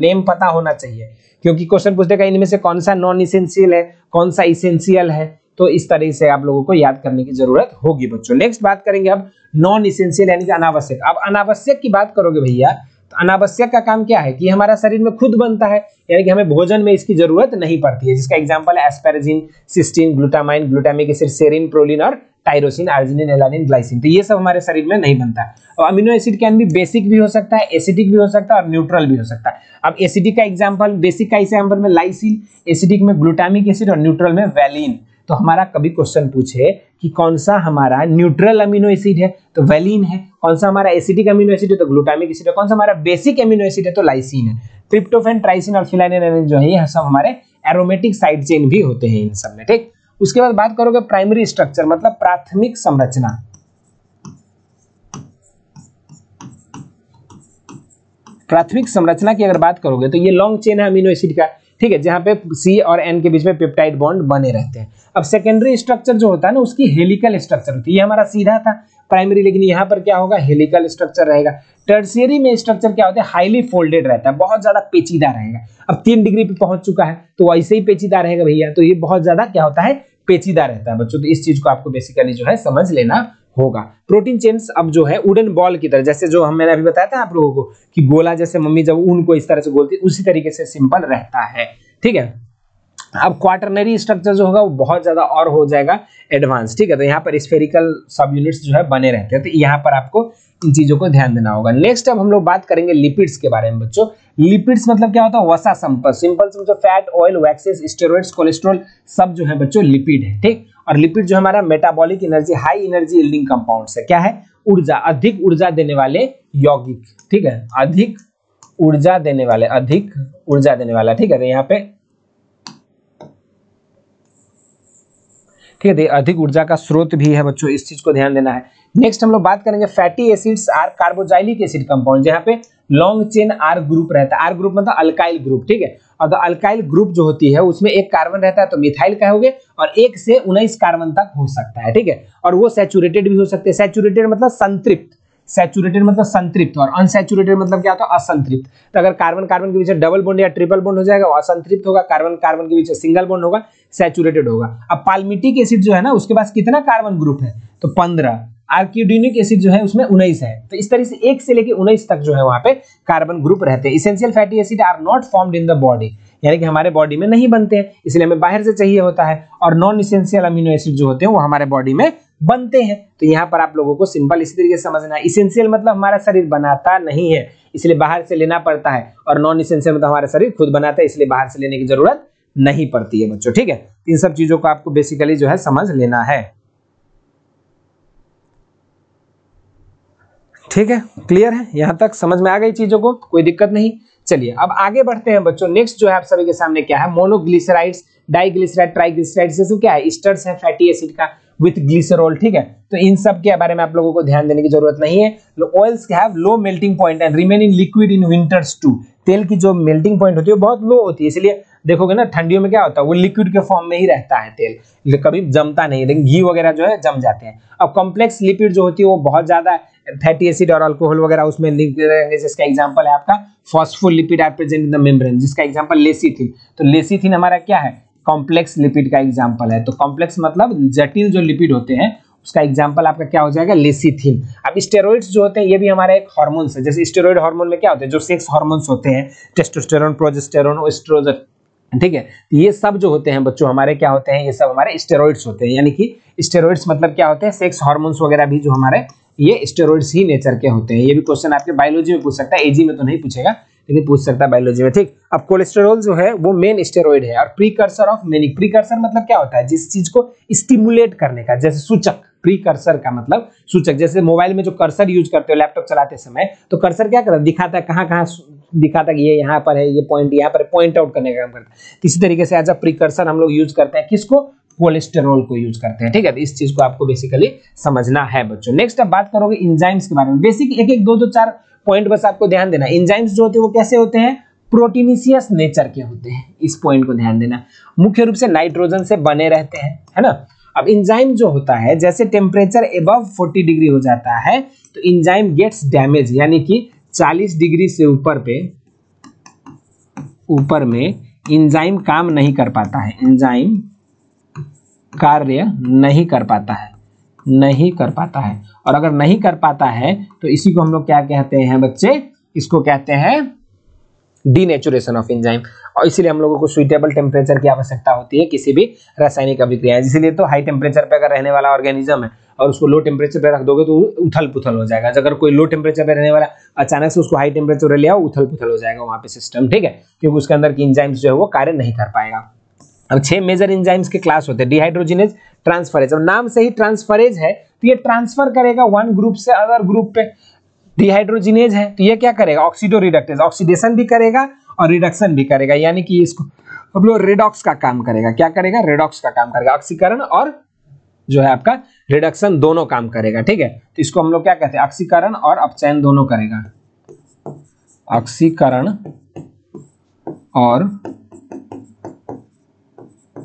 नेम पता होना चाहिए, क्योंकि क्वेश्चन पूछने का इनमें से कौन सा नॉन इसेंशियल है, कौन सा इसेंशियल है। तो इस तरह से आप लोगों को याद करने की जरूरत होगी बच्चों। नेक्स्ट बात करेंगे अब नॉन इसेंशियल यानी कि अनावश्यक। अब अनावश्यक की बात करोगे भैया तो अनावश्यक का काम क्या है कि हमारा शरीर में खुद बनता है, यानी कि हमें भोजन में इसकी जरूरत नहीं पड़ती है, जिसका एग्जाम्पल है asparagine, cysteine, glutamine, glutamic acid, serine, proline और टाइरोसिन, आर्जिनिन, एलानिन, ग्लाइसिन। तो ये सब हमारे शरीर में नहीं बनता। और अमीनो एसिड कैन भी बेसिक भी हो सकता है, एसिडिक भी हो सकता है और न्यूट्रल भी हो सकता है। अब एसिडिक का एग्जांपल, बेसिक का एग्जांपल में लाइसिन, एसिडिक में ग्लूटामिक एसिड और न्यूट्रल में वैलिन। तो हमारा कभी क्वेश्चन पूछे कि कौन सा हमारा न्यूट्रल अमीनो एसिड है तो वैलिन है, कौन सा हमारा एसिडिक अमीनो एसिड है तो ग्लूटामिक एसिड है, कौन सा हमारा बेसिक अमीनो एसिड है तो लाइसिन है। ट्रिप्टोफैन, ट्राइसिन और फिनाइलएलैनिन जो है ये सब हमारे एरोमेटिक साइड चेन भी होते हैं इन सब में, ठीक। उसके बाद बात करोगे प्राइमरी स्ट्रक्चर मतलब प्राथमिक संरचना, प्राथमिक संरचना की अगर बात करोगे तो ये लॉन्ग चेन है अमीनो एसिड का, ठीक है, जहां पे C और N के बीच में पेप्टाइड बॉन्ड बने रहते हैं। अब सेकेंडरी स्ट्रक्चर जो होता है ना उसकी हेलिकल स्ट्रक्चर होती है, ये हमारा सीधा था प्राइमरी, लेकिन यहाँ पर क्या होगा, हेलिकल स्ट्रक्चर रहेगा। टर्शियरी में स्ट्रक्चर क्या होता है, हाईली फोल्डेड रहता है, बहुत ज्यादा पेचीदा रहेगा। अब 3 डिग्री पे पहुंच चुका है तो वैसे ही पेचीदा रहेगा भैया, तो ये बहुत ज्यादा क्या होता है, पेचीदा रहता है बच्चों। तो इस चीज को आपको बेसिकली जो है समझ लेना होगा। प्रोटीन चेन्स अब जो है वुडन बॉल की तरह, जैसे जो मैंने अभी बताया था आप लोगों को कि गोला जैसे मम्मी जब ऊन को इस तरह से गोलती उसी तरीके से सिंपल रहता है, ठीक है। अब क्वार्टरनरी स्ट्रक्चर जो होगा वो बहुत ज्यादा और हो जाएगा एडवांस, ठीक है। तो यहाँ पर स्फेरिकल सब यूनिट्स जो है बने रहते हैं, तो यहाँ पर आपको इन चीजों को ध्यान देना होगा। नेक्स्ट अब हम लोग बात करेंगे लिपिड्स के बारे में बच्चों। लिपिड्स मतलब क्या होता है, वसा संपद, सिंपल समझो fat, oil, waxes, steroids, cholesterol, सब जो है बच्चों लिपिड है, ठीक। और लिपिड जो हमारा metabolic energy high energy yielding compounds है। क्या है? ऊर्जा, अधिक ऊर्जा देने वाले यौगिक। ठीक है, अधिक ऊर्जा देने वाले, अधिक ऊर्जा देने वाला। ठीक है, तो यहाँ पे ठीक है, अधिक ऊर्जा का स्रोत भी है बच्चों, इस चीज को ध्यान देना है। नेक्स्ट हम लोग बात करेंगे fatty acids are carboxylic acid compound, जहाँ पे लॉन्ग चेन आर ग्रुप रहता है। आर ग्रुप मतलब अल्काइल ग्रुप। ठीक है, और तो अल्काइल ग्रुप जो होती है उसमें एक कार्बन रहता है तो मिथाइल कहोगे, और 1 से 19 कार्बन तक हो सकता है। ठीक है, और वो सैचुरेटेड भी हो सकते हैं। सैचुरेटेड मतलब संतृप्त, सैचुरेटेड मतलब संतृप्त, और अनसैचुरेटेड मतलब क्या होता है? असंतृप्त। तो अगर कार्बन कार्बन के बीच डबल बॉन्ड या ट्रिपल बॉन्ड हो जाएगा वो असंतृप्त होगा, कार्बन कार्बन के बीच सिंगल बॉन्ड होगा, सैचुरेटेड होगा। अब पाल्मिटिक एसिड जो है ना उसके पास कितना कार्बन ग्रुप है? तो 15। आर्किडोनिक एसिड जो है उसमें 19 है। तो इस तरह से 1 से लेकर 19 तक जो है वहाँ पे कार्बन ग्रुप रहते हैं। Essential fatty acid are not formed in the body, यानी कि हमारे बॉडी में नहीं बनते हैं, इसलिए हमें बाहर से चाहिए होता है। और नॉन इसेंशियल अमीनो एसिड जो होते हैं वो हमारे बॉडी में बनते हैं। तो यहाँ पर आप लोगों को सिंपल इसी तरीके से समझना है। इसेंशियल मतलब हमारा शरीर बनाता नहीं है इसलिए बाहर से लेना पड़ता है, और नॉन इसेंशियल मतलब हमारा शरीर खुद बनाता है इसलिए बाहर से लेने की जरूरत नहीं पड़ती है बच्चों। ठीक है, इन सब चीजों को आपको बेसिकली जो है समझ लेना है। ठीक है, क्लियर है? यहाँ तक समझ में आ गई चीजों को, कोई दिक्कत नहीं। चलिए अब आगे बढ़ते हैं बच्चों। नेक्स्ट जो है आप सभी के सामने क्या है? मोनोग्लिसराइड्स, डाइग्लिसराइड, ट्राइग्लिसराइड्स, ये सब क्या है? एस्टर्स है फैटी एसिड का विथ ग्लिसरॉल। ठीक है, तो इन सब के बारे में आप लोगों को ध्यान देने की जरूरत नहीं है। Oils have low melting point and remain in liquid in winters too. तेल की जो मेल्टिंग पॉइंट होती है बहुत लो होती है, इसलिए देखोगे ना ठंडियों में क्या होता है वो लिक्विड के फॉर्म में ही रहता है तेल, कभी जमता नहीं, लेकिन घी वगैरह जो है जम जाते हैं। अब कॉम्प्लेक्स लिपिड जो होती है वो बहुत ज्यादा फैटी एसिड और अल्कोहल वगैरह उसमें लिंक रहेंगे, जिसका एग्जांपल है आपका phospholipid are present in the membrane, जिसका एग्जांपल लेसीथिन। तो लेसीथिन हमारा क्या है? कॉम्प्लेक्स लिपिड का एग्जांपल है। तो कॉम्प्लेक्स मतलब जटिल जो लिपिड होते हैं उसका एग्जांपल आपका क्या हो जाएगा? लेसीथिन। अब स्टेरॉइड्स जो होते हैं ये भी हमारा एक हार्मोन्स है, जैसे स्टेरॉइड हार्मोन में क्या होता है जो सेक्स हार्मोन्स होते हैं, टेस्टोस्टेरोन, प्रोजेस्टेरोन, एस्ट्रोजन। ठीक है, ये सब जो होते हैं बच्चों हमारे क्या होते हैं? ये सब हमारे स्टेरॉइड्स होते हैं, यानी कि स्टेरॉइड्स मतलब क्या होते हैं? सेक्स हार्मोन्स वगैरह भी जो हमारे ये स्टेरॉइड्स ही नेचर के होते हैं। ये भी क्वेश्चन आपके बायोलॉजी में पूछ सकता है, एजी में तो नहीं पूछेगा लेकिन पूछ सकता है बायोलॉजी में। ठीक, अब कोलेस्टेरॉल जो है वो मेन स्टेरॉइड है और प्रीकर्सर ऑफ मेनी। प्रीकर्सर मतलब क्या होता है? जिस चीज को स्टिमुलेट करने का, जैसे सूचक। प्रीकर्सर का मतलब सूचक, जैसे मोबाइल में जो कर्सर यूज करते हो लैपटॉप चलाते समय, तो कर्सर क्या करता है? दिखाता है, कहाँ कहाँ दिखाता है, ये यहाँ पर है, ये पॉइंट यहाँ पर, पॉइंट आउट करने का काम करता है। इसी तरीके से एज अ प्रीकर्सर हम लोग यूज करते हैं किसको? कोलेस्टेरॉल को यूज करते हैं। ठीक है, इस चीज को आपको बेसिकली समझना है बच्चों। नेक्स्ट आप बात करोगे इंजाइम्स के बारे में। बेसिक एक एक दो दो चार पॉइंट बस आपको ध्यान देना। इंजाइम्स जो होते हैं वो कैसे होते हैं? प्रोटीनिसियस नेचर के होते हैं, इस पॉइंट को ध्यान देना। मुख्य रूप से नाइट्रोजन से बने रहते हैं, है ना। अब इंजाइम जो होता है जैसे टेम्परेचर अबव 40 डिग्री हो जाता है तो इंजाइम गेट्स डैमेज, यानी कि 40 डिग्री से ऊपर में इंजाइम काम नहीं कर पाता है, इंजाइम कार्य नहीं कर पाता है। और अगर नहीं कर पाता है तो इसी को हम लोग क्या कहते हैं बच्चे? इसको कहते हैं डीनेचुरेशन ऑफ इंजाइम। और इसीलिए हम लोगों को सुइटेबल टेम्परेचर की आवश्यकता होती है किसी भी रासायनिक अभिक्रिया। इसीलिए तो हाई टेम्परेचर पे अगर रहने वाला ऑर्गेनिज्म है और उसको लो टेम्परेचर पे रख दोगे तो उथल पुथल हो जाएगा। अगर कोई लो टेम्परेचर पे रहने वाला अचानक से उसको हाई टेम्परेचर पे ले आओ, उथल पुथल हो जाएगा वहाँ पे सिस्टम। ठीक है, क्योंकि उसके अंदर की इंजाइम्स जो है वो कार्य नहीं कर पाएगा। अब 6 मेजर इंजाइम्स के क्लास होते हैं, डिहाइड्रोजिनेज, ट्रांसफरेज। अब नाम से ही ट्रांसफरेज है तो ये ट्रांसफर करेगा वन ग्रुप से अदर ग्रुप पे। डिहाइड्रोजिनेज है तो ये क्या करेगा? ऑक्सीडो रिडक्टेज, ऑक्सीडेशन भी करेगा और रिडक्शन भी करेगा, यानी कि इसको हम लोग रेडॉक्स का काम करेगा। क्या करेगा? रेडॉक्स का काम करेगा, ऑक्सीकरण और जो है आपका रिडक्शन दोनों काम करेगा। ठीक है, तो इसको हम लोग क्या कहते हैं? ऑक्सीकरण और अपचयन दोनों करेगा, ऑक्सीकरण और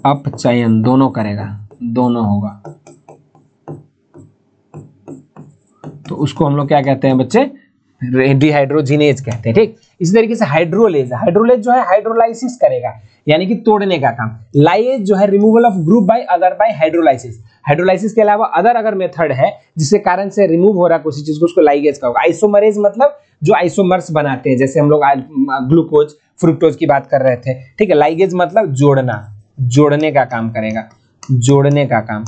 अपचयन दोनों करेगा, दोनों होगा। तो उसको हम लोग क्या कहते हैं बच्चे? डिहाइड्रोजिनेज कहते हैं। ठीक, इसी तरीके से हाइड्रोलेज, हाइड्रोलेज जो है हाइड्रोलाइसिस करेगा, यानी कि तोड़ने का काम। लाइएज जो है removal of group by other by hydrolysis. Hydrolysis के अलावा अदर अगर मेथड है जिसके कारण से रिमूव हो रहा है किसी चीज को, उसको लाइगेज कहोगे। आइसोमरेज मतलब जो आइसोमर्स बनाते हैं, जैसे हम लोग ग्लूकोज, फ्रुक्टोज की बात कर रहे थे। ठीक है, लाइगेज मतलब जोड़ना, जोड़ने का काम करेगा, जोड़ने का काम।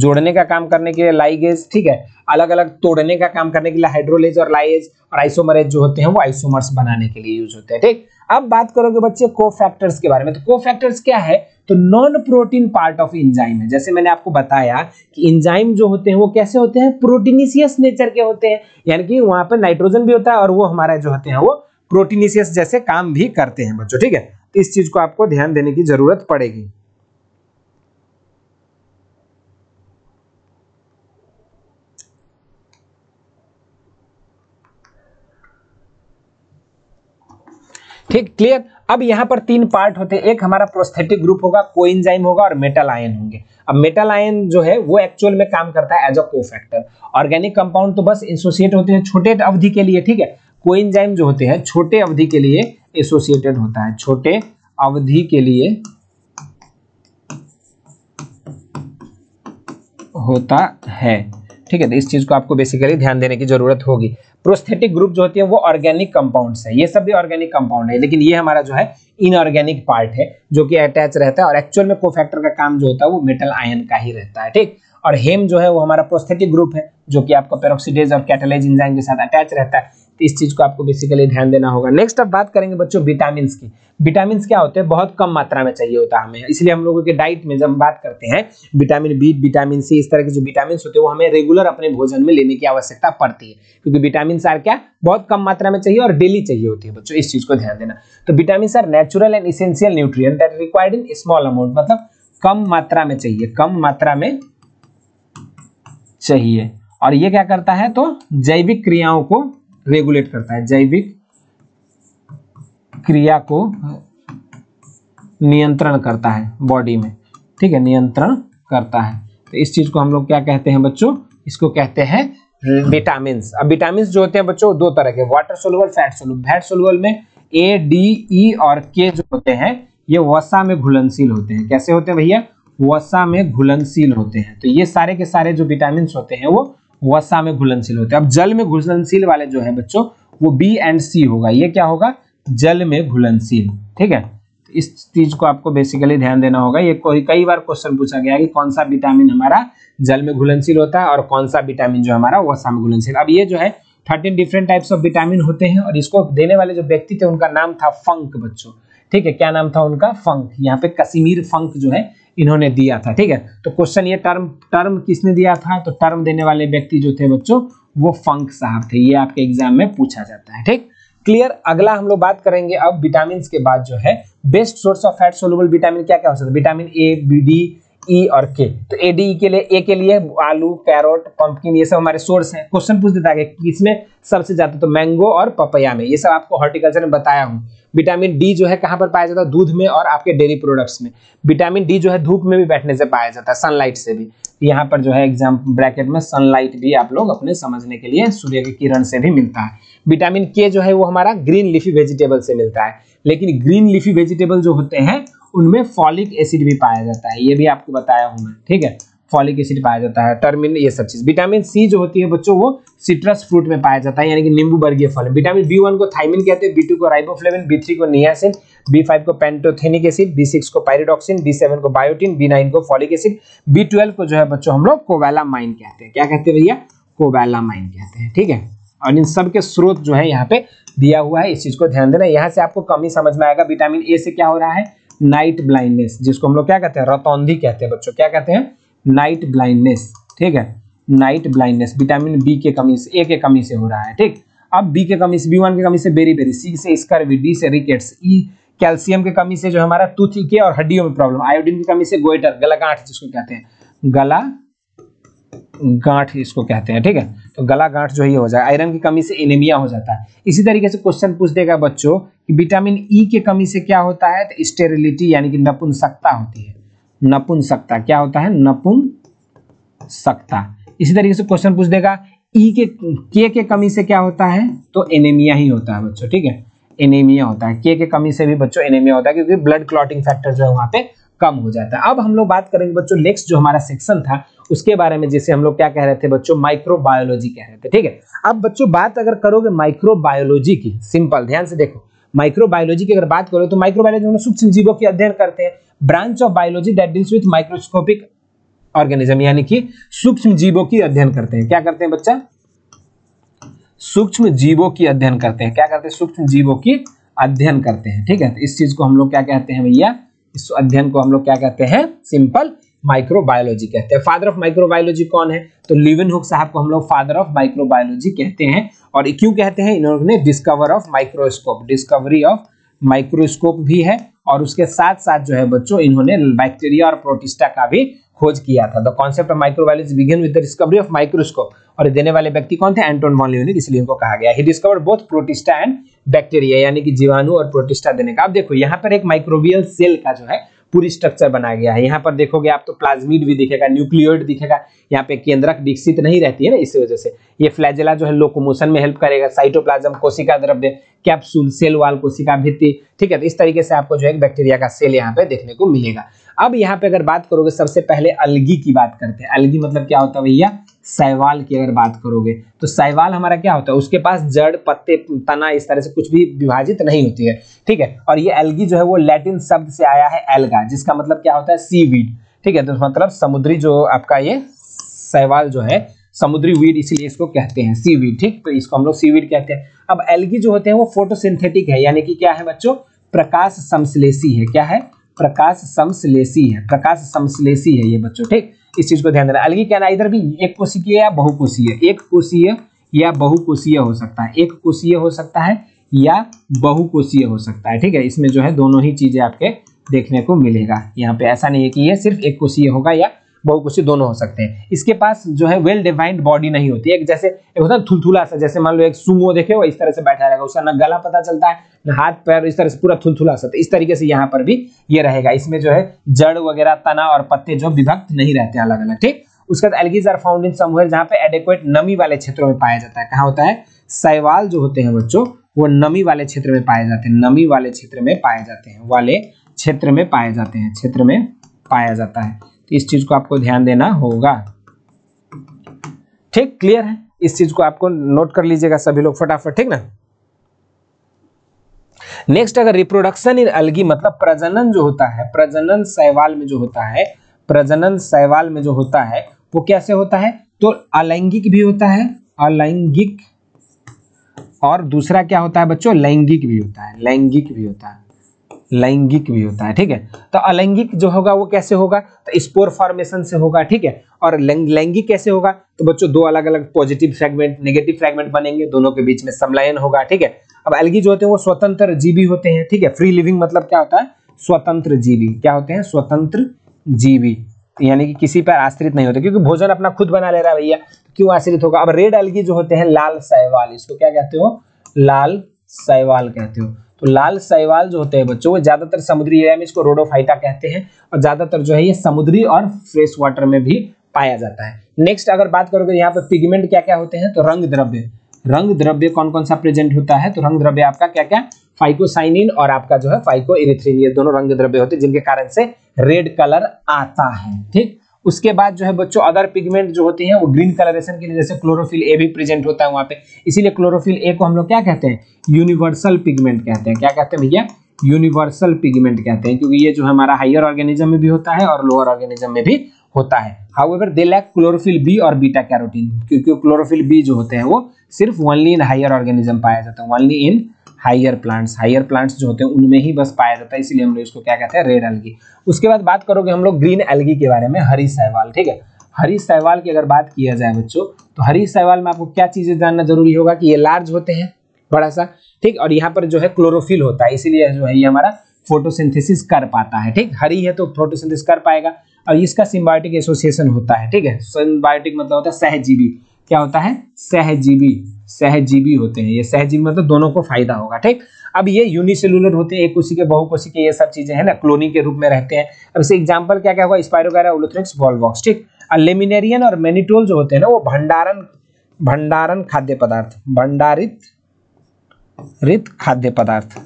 जोड़ने का काम करने के लिए लाइगेज, ठीक है, अलग अलग तोड़ने का काम करने के लिए हाइड्रोलेज और लाइज, और आइसोमरेज जो होते हैं वो आइसोमर्स बनाने के लिए यूज होते हैं। ठीक, अब बात करोगे बच्चे कोफैक्टर्स के बारे में, तो कोफैक्टर्स क्या है, तो non protein part of enzyme है। जैसे मैंने आपको बताया कि इंजाइम जो होते हैं वो कैसे होते हैं, प्रोटीनिशियस नेचर के होते हैं, यानी कि वहां पर नाइट्रोजन भी होता है और वो हमारा जो होते हैं वो प्रोटीनिशियस जैसे काम भी करते हैं बच्चों। ठीक है, इस चीज को आपको ध्यान देने की जरूरत पड़ेगी। ठीक, क्लियर। अब यहाँ पर तीन पार्ट होते हैं, एक हमारा प्रोस्थेटिक ग्रुप होगा, कोएंजाइम होगा और मेटल आयन होंगे। अब मेटल आयन जो है वो एक्चुअल में काम करता है as a cofactor. Organic compound तो बस एसोसिएट होते हैं छोटे अवधि के लिए, ठीक है, कोएंजाइम जो होते हैं छोटे अवधि के लिए एसोसिएटेड होता है, छोटे अवधि के लिए होता है। ठीक है, तो इस चीज को आपको बेसिकली ध्यान देने की जरूरत होगी। प्रोस्थेटिक ग्रुप जो होते हैं वो ऑर्गेनिक कंपाउंड्स है, ये सब भी ऑर्गेनिक कंपाउंड है, लेकिन ये हमारा जो है इनऑर्गेनिक पार्ट है जो कि अटैच रहता है, और एक्चुअल में कोफैक्टर का काम जो होता है वो मेटल आयन का ही रहता है। ठीक, और हेम जो है वो हमारा प्रोस्थेटिक ग्रुप है जो कि आपका पेरोक्सीडेज और कैटालेज एंजाइम के साथ अटैच रहता है, तो इस चीज को आपको बेसिकली ध्यान देना होगा। नेक्स्ट अब बात करेंगे बच्चों विटामिन की। विटामिन क्या होते हैं, बहुत कम मात्रा में चाहिए होता है हमें, इसलिए हम लोगों के डाइट में जब बात करते हैं विटामिन बी, विटामिन सी, इस तरह के जो विटामिन होते हैं वो हमें रेगुलर अपने भोजन में लेने की आवश्यकता पड़ती है, क्योंकि विटामिन आर क्या बहुत कम मात्रा में चाहिए और डेली चाहिए होती है बच्चों, इस चीज को ध्यान देना। तो vitamin are natural and essential nutrient that required in small amount, मतलब कम मात्रा में चाहिए, कम मात्रा में चाहिए, और ये क्या करता है तो जैविक क्रियाओं को रेगुलेट करता है, जैविक क्रिया को नियंत्रण करता है बॉडी में, ठीक है, नियंत्रण करता है, तो इस चीज को हम लोग क्या कहते हैं बच्चों, इसको कहते हैं विटामिन। अब विटामिन जो होते हैं बच्चों दो तरह के, water soluble, fat soluble. Fat soluble में ए, डी, ई और के जो होते हैं ये वसा में घुलनशील होते हैं। कैसे होते हैं भैया, वसा में घुलनशील होते हैं, तो ये सारे के सारे जो विटामिन होते हैं वो वसा में घुलनशील होते हैं। अब जल में घुलनशील वाले जो है बच्चों वो बी एंड सी होगा, ये क्या होगा जल में घुलनशील, ठीक है, तो इस चीज को आपको बेसिकली ध्यान देना होगा। ये कई बार क्वेश्चन पूछा गया कि कौन सा विटामिन हमारा जल में घुलनशील होता है और कौन सा विटामिन जो हमारा वसा में घुलनशील। अब ये जो है 13 डिफरेंट टाइप्स ऑफ विटामिन होते हैं, और इसको देने वाले जो व्यक्ति थे उनका नाम था फंक बच्चों, ठीक है, क्या नाम था उनका, फंक, यहाँ पे कश्मीर फंक जो है इन्होंने दिया था। ठीक है, तो क्वेश्चन ये टर्म किसने दिया था, तो टर्म देने वाले व्यक्ति जो थे बच्चों वो फंक साहब थे, ये आपके एग्जाम में पूछा जाता है। ठीक, क्लियर। अगला हम लोग बात करेंगे अब विटामिन के बाद जो है best source of fat soluble vitamin क्या क्या हो सकता है, vitamin A, B, D, E और के। तो ए, डी, ई के लिए, ए के लिए आलू, कैरोट, पंपकिन, ये सब हमारे सोर्स हैं। क्वेश्चन पूछ देता है कि इसमें सबसे ज्यादा, तो मैंगो और पपैया में, ये सब आपको हॉर्टिकल्चर में बताया हूँ। विटामिन डी जो है कहाँ पर पाया जाता है, दूध में और आपके डेयरी प्रोडक्ट्स में। विटामिन डी जो है धूप में भी बैठने से पाया जाता है, सनलाइट से भी, यहाँ पर जो है एग्जाम ब्रैकेट में सनलाइट भी आप लोग अपने समझने के लिए सूर्य की किरण से भी मिलता है। विटामिन के जो है वो हमारा ग्रीन लीफी वेजिटेबल से मिलता है, लेकिन ग्रीन लीफी वेजिटेबल जो होते हैं उनमें फॉलिक एसिड भी पाया जाता है, ये भी आपको बताया हूँ मैं, ठीक है, फॉलिक एसिड पाया जाता है, टर्मिन, ये सब चीज। विटामिन सी जो होती है बच्चों वो सिट्रस फ्रूट में पाया जाता है, यानी कि नींबू वर्गीय फल। विटामिन B1 को थायमिन कहते हैं, B2 को राइबोफ्लेविन, B3 को नियासिन, B5 को पेंटोथेनिक एसिड, B6 को पायरिडॉक्सिन, B7 को बायोटिन, B9 को फॉलिक एसिड, B12 को जो है बच्चों हम लोग कोवैलामाइन कहते हैं। क्या कहते हैं भैया, कोवैलामाइन कहते हैं, ठीक है, और इन सब के स्रोत जो है यहाँ पे दिया हुआ है, इस चीज को ध्यान देना। यहाँ से आपको कमी समझ में आएगा, विटामिन ए से क्या हो रहा है, नाइट ब्लाइंडनेस, जिसको हम लोग क्या कहते हैं, रतौंधी कहते हैं बच्चों। क्या कहते हैं, नाइट ब्लाइंडनेस, ठीक है, नाइट ब्लाइंडनेस विटामिन बी के कमी से, ए के कमी से हो रहा है। ठीक, अब बी के कमी से, B1 की कमी से बेरी बेरी, सी से स्कर्वी, डी से रिकेट्स, ई कैल्शियम के कमी से जो हमारा टूथ के और हड्डियों में प्रॉब्लम, आयोडीन की कमी से गोइटर, गलागांठ जिसको कहते हैं, गलागांठ इसको कहते हैं, ठीक है, तो गलागांठ जो ये हो जाए, आयरन की कमी से एनीमिया हो जाता है। इसी तरीके से क्वेश्चन पूछ देगा बच्चों कि विटामिन ई के कमी से क्या होता है, तो स्टेरिलिटी यानी कि नपुंसकता होती है, नपुंसकता, क्या होता है, नपुंसकता। इसी तरीके से क्वेश्चन पूछ देगा ई के कमी से क्या होता है, तो एनीमिया ही होता है बच्चों, ठीक है, एनीमिया होता है, के कमी से भी बच्चों एनीमिया होता है, क्योंकि ब्लड क्लॉटिंग फैक्टर जो है वहां पे कम हो जाता है। अब हम लोग बात करेंगे बच्चों नेक्स्ट जो हमारा सेक्शन था उसके बारे में, जैसे हम लोग क्या कह रहे थे बच्चों, माइक्रोबायोलॉजी कह रहे थे, ठीक है। अब बच्चों बात अगर करोगे माइक्रोबायोलॉजी की, सिंपल ध्यान से देखो, माइक्रोबायोलॉजी की अगर बात करो तो माइक्रोबायोलॉजी में सूक्ष्म जीवों के अध्ययन करते हैं, branch of biology that deals with microscopic organism यानी कि सूक्ष्म जीवों की अध्ययन करते हैं। क्या करते हैं बच्चा? सूक्ष्म जीवों की अध्ययन करते हैं। क्या करते हैं? सूक्ष्म जीवों की अध्ययन करते हैं। ठीक है, तो इस चीज को हम लोग क्या कहते हैं भैया? इस अध्ययन को हम लोग क्या कहते हैं? सिंपल माइक्रोबायोलॉजी कहते हैं। फादर ऑफ माइक्रोबायोलॉजी कौन है? तो लीवेनहुक साहब को हम लोग फादर ऑफ माइक्रोबायोलॉजी कहते हैं। और क्यों कहते हैं? इन्होंने discover of microscope, discovery of microscope भी है, और उसके साथ साथ जो है बच्चों इन्होंने बैक्टीरिया और प्रोटिस्टा का भी खोज किया था। The concept of microbiology begin with the discovery of microscope, और देने वाले व्यक्ति कौन थे? एंटोन वॉन ल्यूनिक, इसलिए इनको कहा गया। He discovered both protista and bacteria, यानी कि जीवाणु और प्रोटिस्टा देने का। अब देखो यहाँ पर एक माइक्रोबियल सेल का जो है पूरी स्ट्रक्चर बनाया गया है। यहाँ पर देखोगे आप तो प्लाज्मिड भी दिखेगा, न्यूक्लियोइड दिखेगा, यहाँ पे केंद्रक विकसित नहीं रहती है ना, इसी वजह से ये फ्लैजेला जो है लोकोमोशन में हेल्प करेगा। साइटोप्लाज्म कोशिका द्रव्य, कैप्सूल, सेल वाल, कोशिका भित्ति। ठीक है, तो इस तरीके से आपको जो है बैक्टीरिया का सेल यहाँ पे देखने को मिलेगा। अब यहाँ पे अगर बात करोगे, सबसे पहले अलगी की बात करते हैं। अलगी मतलब क्या होता है भैया? साइवाल की अगर बात करोगे तो साइवाल हमारा क्या होता है? उसके पास जड़, पत्ते, तना इस तरह से कुछ भी विभाजित नहीं होती है। ठीक है, और ये एल्गी जो है वो लैटिन शब्द से आया है एल्गा, जिसका मतलब क्या होता है? सीवीड। ठीक है, तो मतलब समुद्री जो आपका ये साइवाल जो है समुद्री वीड, इसीलिए इसको कहते हैं सीवीड। ठीक, तो इसको हम लोग सीवीड कहते हैं। अब एल्गी जो होते हैं वो फोटोसिंथेटिक है, यानी कि क्या है बच्चों? प्रकाश संश्लेषी है। क्या है? प्रकाश संश्लेषी है, प्रकाश संश्लेषी है ये बच्चों। ठीक, इस चीज को ध्यान देना। अलगी क्या ना इधर भी एक कोशिकीय या बहुकोशीय, एक कोशीय या बहुकोशीय हो सकता है, एक कोशीय हो सकता है या बहुकोशीय हो सकता है। ठीक है, इसमें जो है दोनों ही चीजें आपके देखने को मिलेगा। यहाँ पे ऐसा नहीं है कि ये सिर्फ एक कोशीय होगा या बहुकोशीय, दोनों हो सकते हैं। इसके पास जो है वेल डिफाइंड बॉडी नहीं होती है। एक जैसे एक होता है थुलथुला सा, जैसे मान लो एक सुमो देखे वो इस तरह से बैठा रहेगा, उसका ना गला पता चलता है ना हाथ पैर, इस तरह से पूरा थुलथुला सा। तो इस तरीके से यहाँ पर भी ये रहेगा। इसमें जो है जड़ वगैरह, तना और पत्ते जो विभक्त नहीं रहते अलग अलग। ठीक, उसके बाद algae are found in somewhere, जहाँ पे एडेक्वेट नमी वाले क्षेत्रों में पाया जाता है। कहाँ होता है? साइवाल जो होते हैं बच्चों वो नमी वाले क्षेत्र में पाए जाते हैं, नमी वाले क्षेत्र में पाए जाते हैं, वाले क्षेत्र में पाए जाते हैं, क्षेत्र में पाया जाता है। इस चीज को आपको ध्यान देना होगा। ठीक, क्लियर है? इस चीज को आपको नोट कर लीजिएगा सभी लोग फटाफट। ठीक ना। नेक्स्ट, अगर रिप्रोडक्शन इन अलगी मतलब प्रजनन जो होता है, प्रजनन शैवाल में जो होता है, प्रजनन शैवाल में जो होता है वो कैसे होता है? तो अलैंगिक भी होता है, अलैंगिक, और दूसरा क्या होता है बच्चों? लैंगिक भी होता है, लैंगिक भी होता है, लैंगिक भी होता है। ठीक है, तो अलैंगिक जो होगा वो कैसे होगा? तो स्पोर फॉर्मेशन से होगा। ठीक है, और लैंगिक कैसे होगा? तो बच्चों दो अलग अलग पॉजिटिव फ्रैगमेंट, नेगेटिव फ्रैगमेंट बनेंगे, दोनों के बीच में समलयन होगा। ठीक है, अब एल्गी जो होते हैं वो स्वतंत्र जीवी होते हैं। ठीक है, फ्री लिविंग मतलब क्या होता है? स्वतंत्र जीवी। क्या होते हैं? स्वतंत्र जीवी, यानी कि किसी पर आश्रित नहीं होते, क्योंकि भोजन अपना खुद बना ले रहा है भैया, क्यों आश्रित होगा। अब रेड एल्गी जो होते हैं लाल शैवाल, इसको क्या कहते हो? लाल शैवाल कहते हो। तो लाल शैवाल जो होते हैं बच्चों वो ज्यादातर समुद्री एरिया में, इसको रोडोफाइटा कहते हैं, और ज्यादातर जो है ये समुद्री और फ्रेश वाटर में भी पाया जाता है। नेक्स्ट, अगर बात करोगे यहाँ पे पिगमेंट क्या क्या होते हैं? तो रंग द्रव्य, रंग द्रव्य कौन कौन सा प्रेजेंट होता है? तो रंग द्रव्य आपका क्या क्या? फाइकोसाइनिन और आपका जो है फाइकोइरिथ्रिन, ये दोनों रंग द्रव्य होते हैं जिनके कारण से रेड कलर आता है। ठीक, उसके बाद जो है बच्चों अदर पिगमेंट जो होते हैं वो ग्रीन कलरेशन के लिए, जैसे क्लोरोफिल ए भी प्रेजेंट होता है वहाँ पे, इसीलिए क्लोरोफिल ए को हम लोग क्या कहते हैं? यूनिवर्सल पिगमेंट कहते हैं। क्या कहते हैं भैया? यूनिवर्सल पिगमेंट कहते हैं, क्योंकि ये जो हमारा हायर ऑर्गेनिज्म में भी होता है और लोअर ऑर्गेनिज्म में भी होता है। However they lack chlorophyll B और बीटा कैरोटीन, क्योंकि क्लोरोफिल बी जो होते हैं वो सिर्फ ओनली इन हायर ऑर्गेनिज्म पाया जाता है, only in higher plants, higher plants जो होते हैं उनमें ही बस पाया जाता है, इसलिए हम लोग इसको क्या कहते हैं? Red algae. उसके बाद बात करोगे हम लोग ग्रीन एल्गी के बारे में, हरी शैवाल। ठीक है, हरी शैवाल की अगर बात किया जाए बच्चों तो हरी शैवाल में आपको क्या चीजें जानना जरूरी होगा कि ये लार्ज होते हैं, बड़ा सा। ठीक, और यहाँ पर जो है क्लोरोफिल होता है, इसीलिए जो है ये हमारा फोटोसिंथेसिस कर पाता है। ठीक, हरी है तो फोटोसिंथेसिस कर पाएगा, और इसका सिम्बायोटिक एसोसिएशन होता है। ठीक है, सिम्बायोटिक मतलब होता है सहजीवी। क्या होता है? सहजीवी, सहजीवी होते हैं ये, सहजीवी मतलब दोनों को फायदा होगा। ठीक, अब ये यूनिसेलुलर होते हैं, एक कोशिकीय के बहुकोशिकीय के, ये सब चीजें है ना, क्लोनिंग के रूप में रहते हैं। अब इसे एग्जांपल क्या क्या होगा? स्पाइरोगैरा, ओलोथ्रिक्स, बॉलवॉक्स। ठीक, और लेमिनेरियन और मैनिटोल जो होते हैं ना वो भंडारण खाद्य पदार्थ, भंडारित रित खाद्य पदार्थ,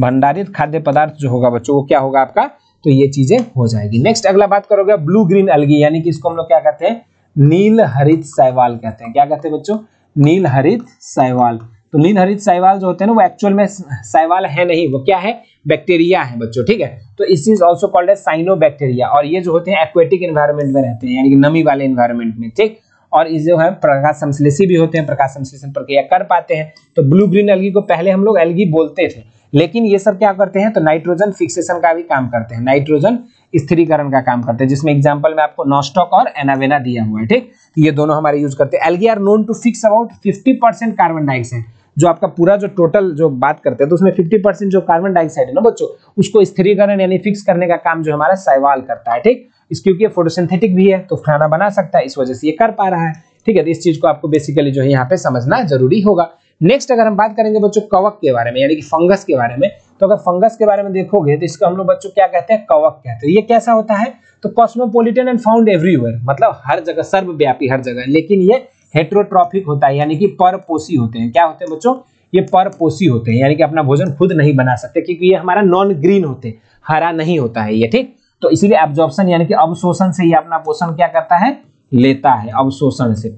भंडारित खाद्य पदार्थ जो होगा बच्चों वो क्या होगा आपका? तो ये चीजें हो जाएगी। नेक्स्ट, अगला बात करोगे ब्लू ग्रीन एल्गी, यानी कि इसको हम लोग क्या कहते हैं? नील हरित शैवाल कहते हैं। क्या कहते हैं बच्चों? नील हरित शैवाल। तो नील हरित शैवाल जो होते हैं ना वो एक्चुअल में शैवाल है नहीं, वो क्या है? बैक्टीरिया हैं बच्चों, ठीक है। तो इस is also called as cyanobacteria, और ये जो होते हैं एक्वेटिक एनवायरनमेंट में रहते हैं, यानी कि नमी वाले एनवायरनमेंट में, ठीक। और ये जो है प्रकाश संश्लेषी भी होते हैं, प्रकाश संश्लेषण प्रक्रिया कर पाते हैं। तो ब्लू ग्रीन एल्गी को पहले हम लोग एल्गी बोलते थे, लेकिन ये सब क्या करते हैं, तो नाइट्रोजन फिक्सेशन का भी काम करते हैं, नाइट्रोजन स्थिरीकरण का काम करते हैं, जिसमें एग्जांपल में आपको नॉस्टॉक और एनावेना दिया हुआ है, ठीक। ये दोनों हमारे यूज करते हैं। Algae are known to fix about 50% carbon dioxide, जो आपका पूरा जो टोटल जो बात करते हैं तो उसमें 50% जो कार्बन डाइऑक्साइड है ना बच्चों, उसको स्थिरीकरण यानी फिक्स करने का काम जो हमारा शैवाल करता है, ठीक। इस क्योंकि फोटोसिंथेटिक भी है तो खाना बना सकता है, इस वजह से ये कर पा रहा है, ठीक है। तो इस चीज को आपको बेसिकली जो है यहाँ पे समझना जरूरी होगा। नेक्स्ट अगर हम बात करेंगे बच्चों कवक के बारे में, यानी कि फंगस के बारे में, तो अगर फंगस के बारे में देखोगे तो इसको हम लोग बच्चों क्या कहते हैं, कवक कहते हैं। ये कैसा होता है, तो कॉस्मोपोलिटन एंड फाउंड एवरीवेयर, मतलब हर जगह सर्वव्यापी, हर जगह। लेकिन ये हेट्रोट्रॉफिक होता है, यानी कि परपोषी होते हैं। क्या होते हैं बच्चों, ये परपोषी होते हैं, यानी कि अपना भोजन खुद नहीं बना सकते, क्योंकि ये हमारा नॉन ग्रीन होते, हरा नहीं होता है ये, ठीक। तो इसीलिए एब्जॉर्प्शन यानी कि अवशोषण से ये अपना पोषण क्या करता है, लेता है, अवशोषण से,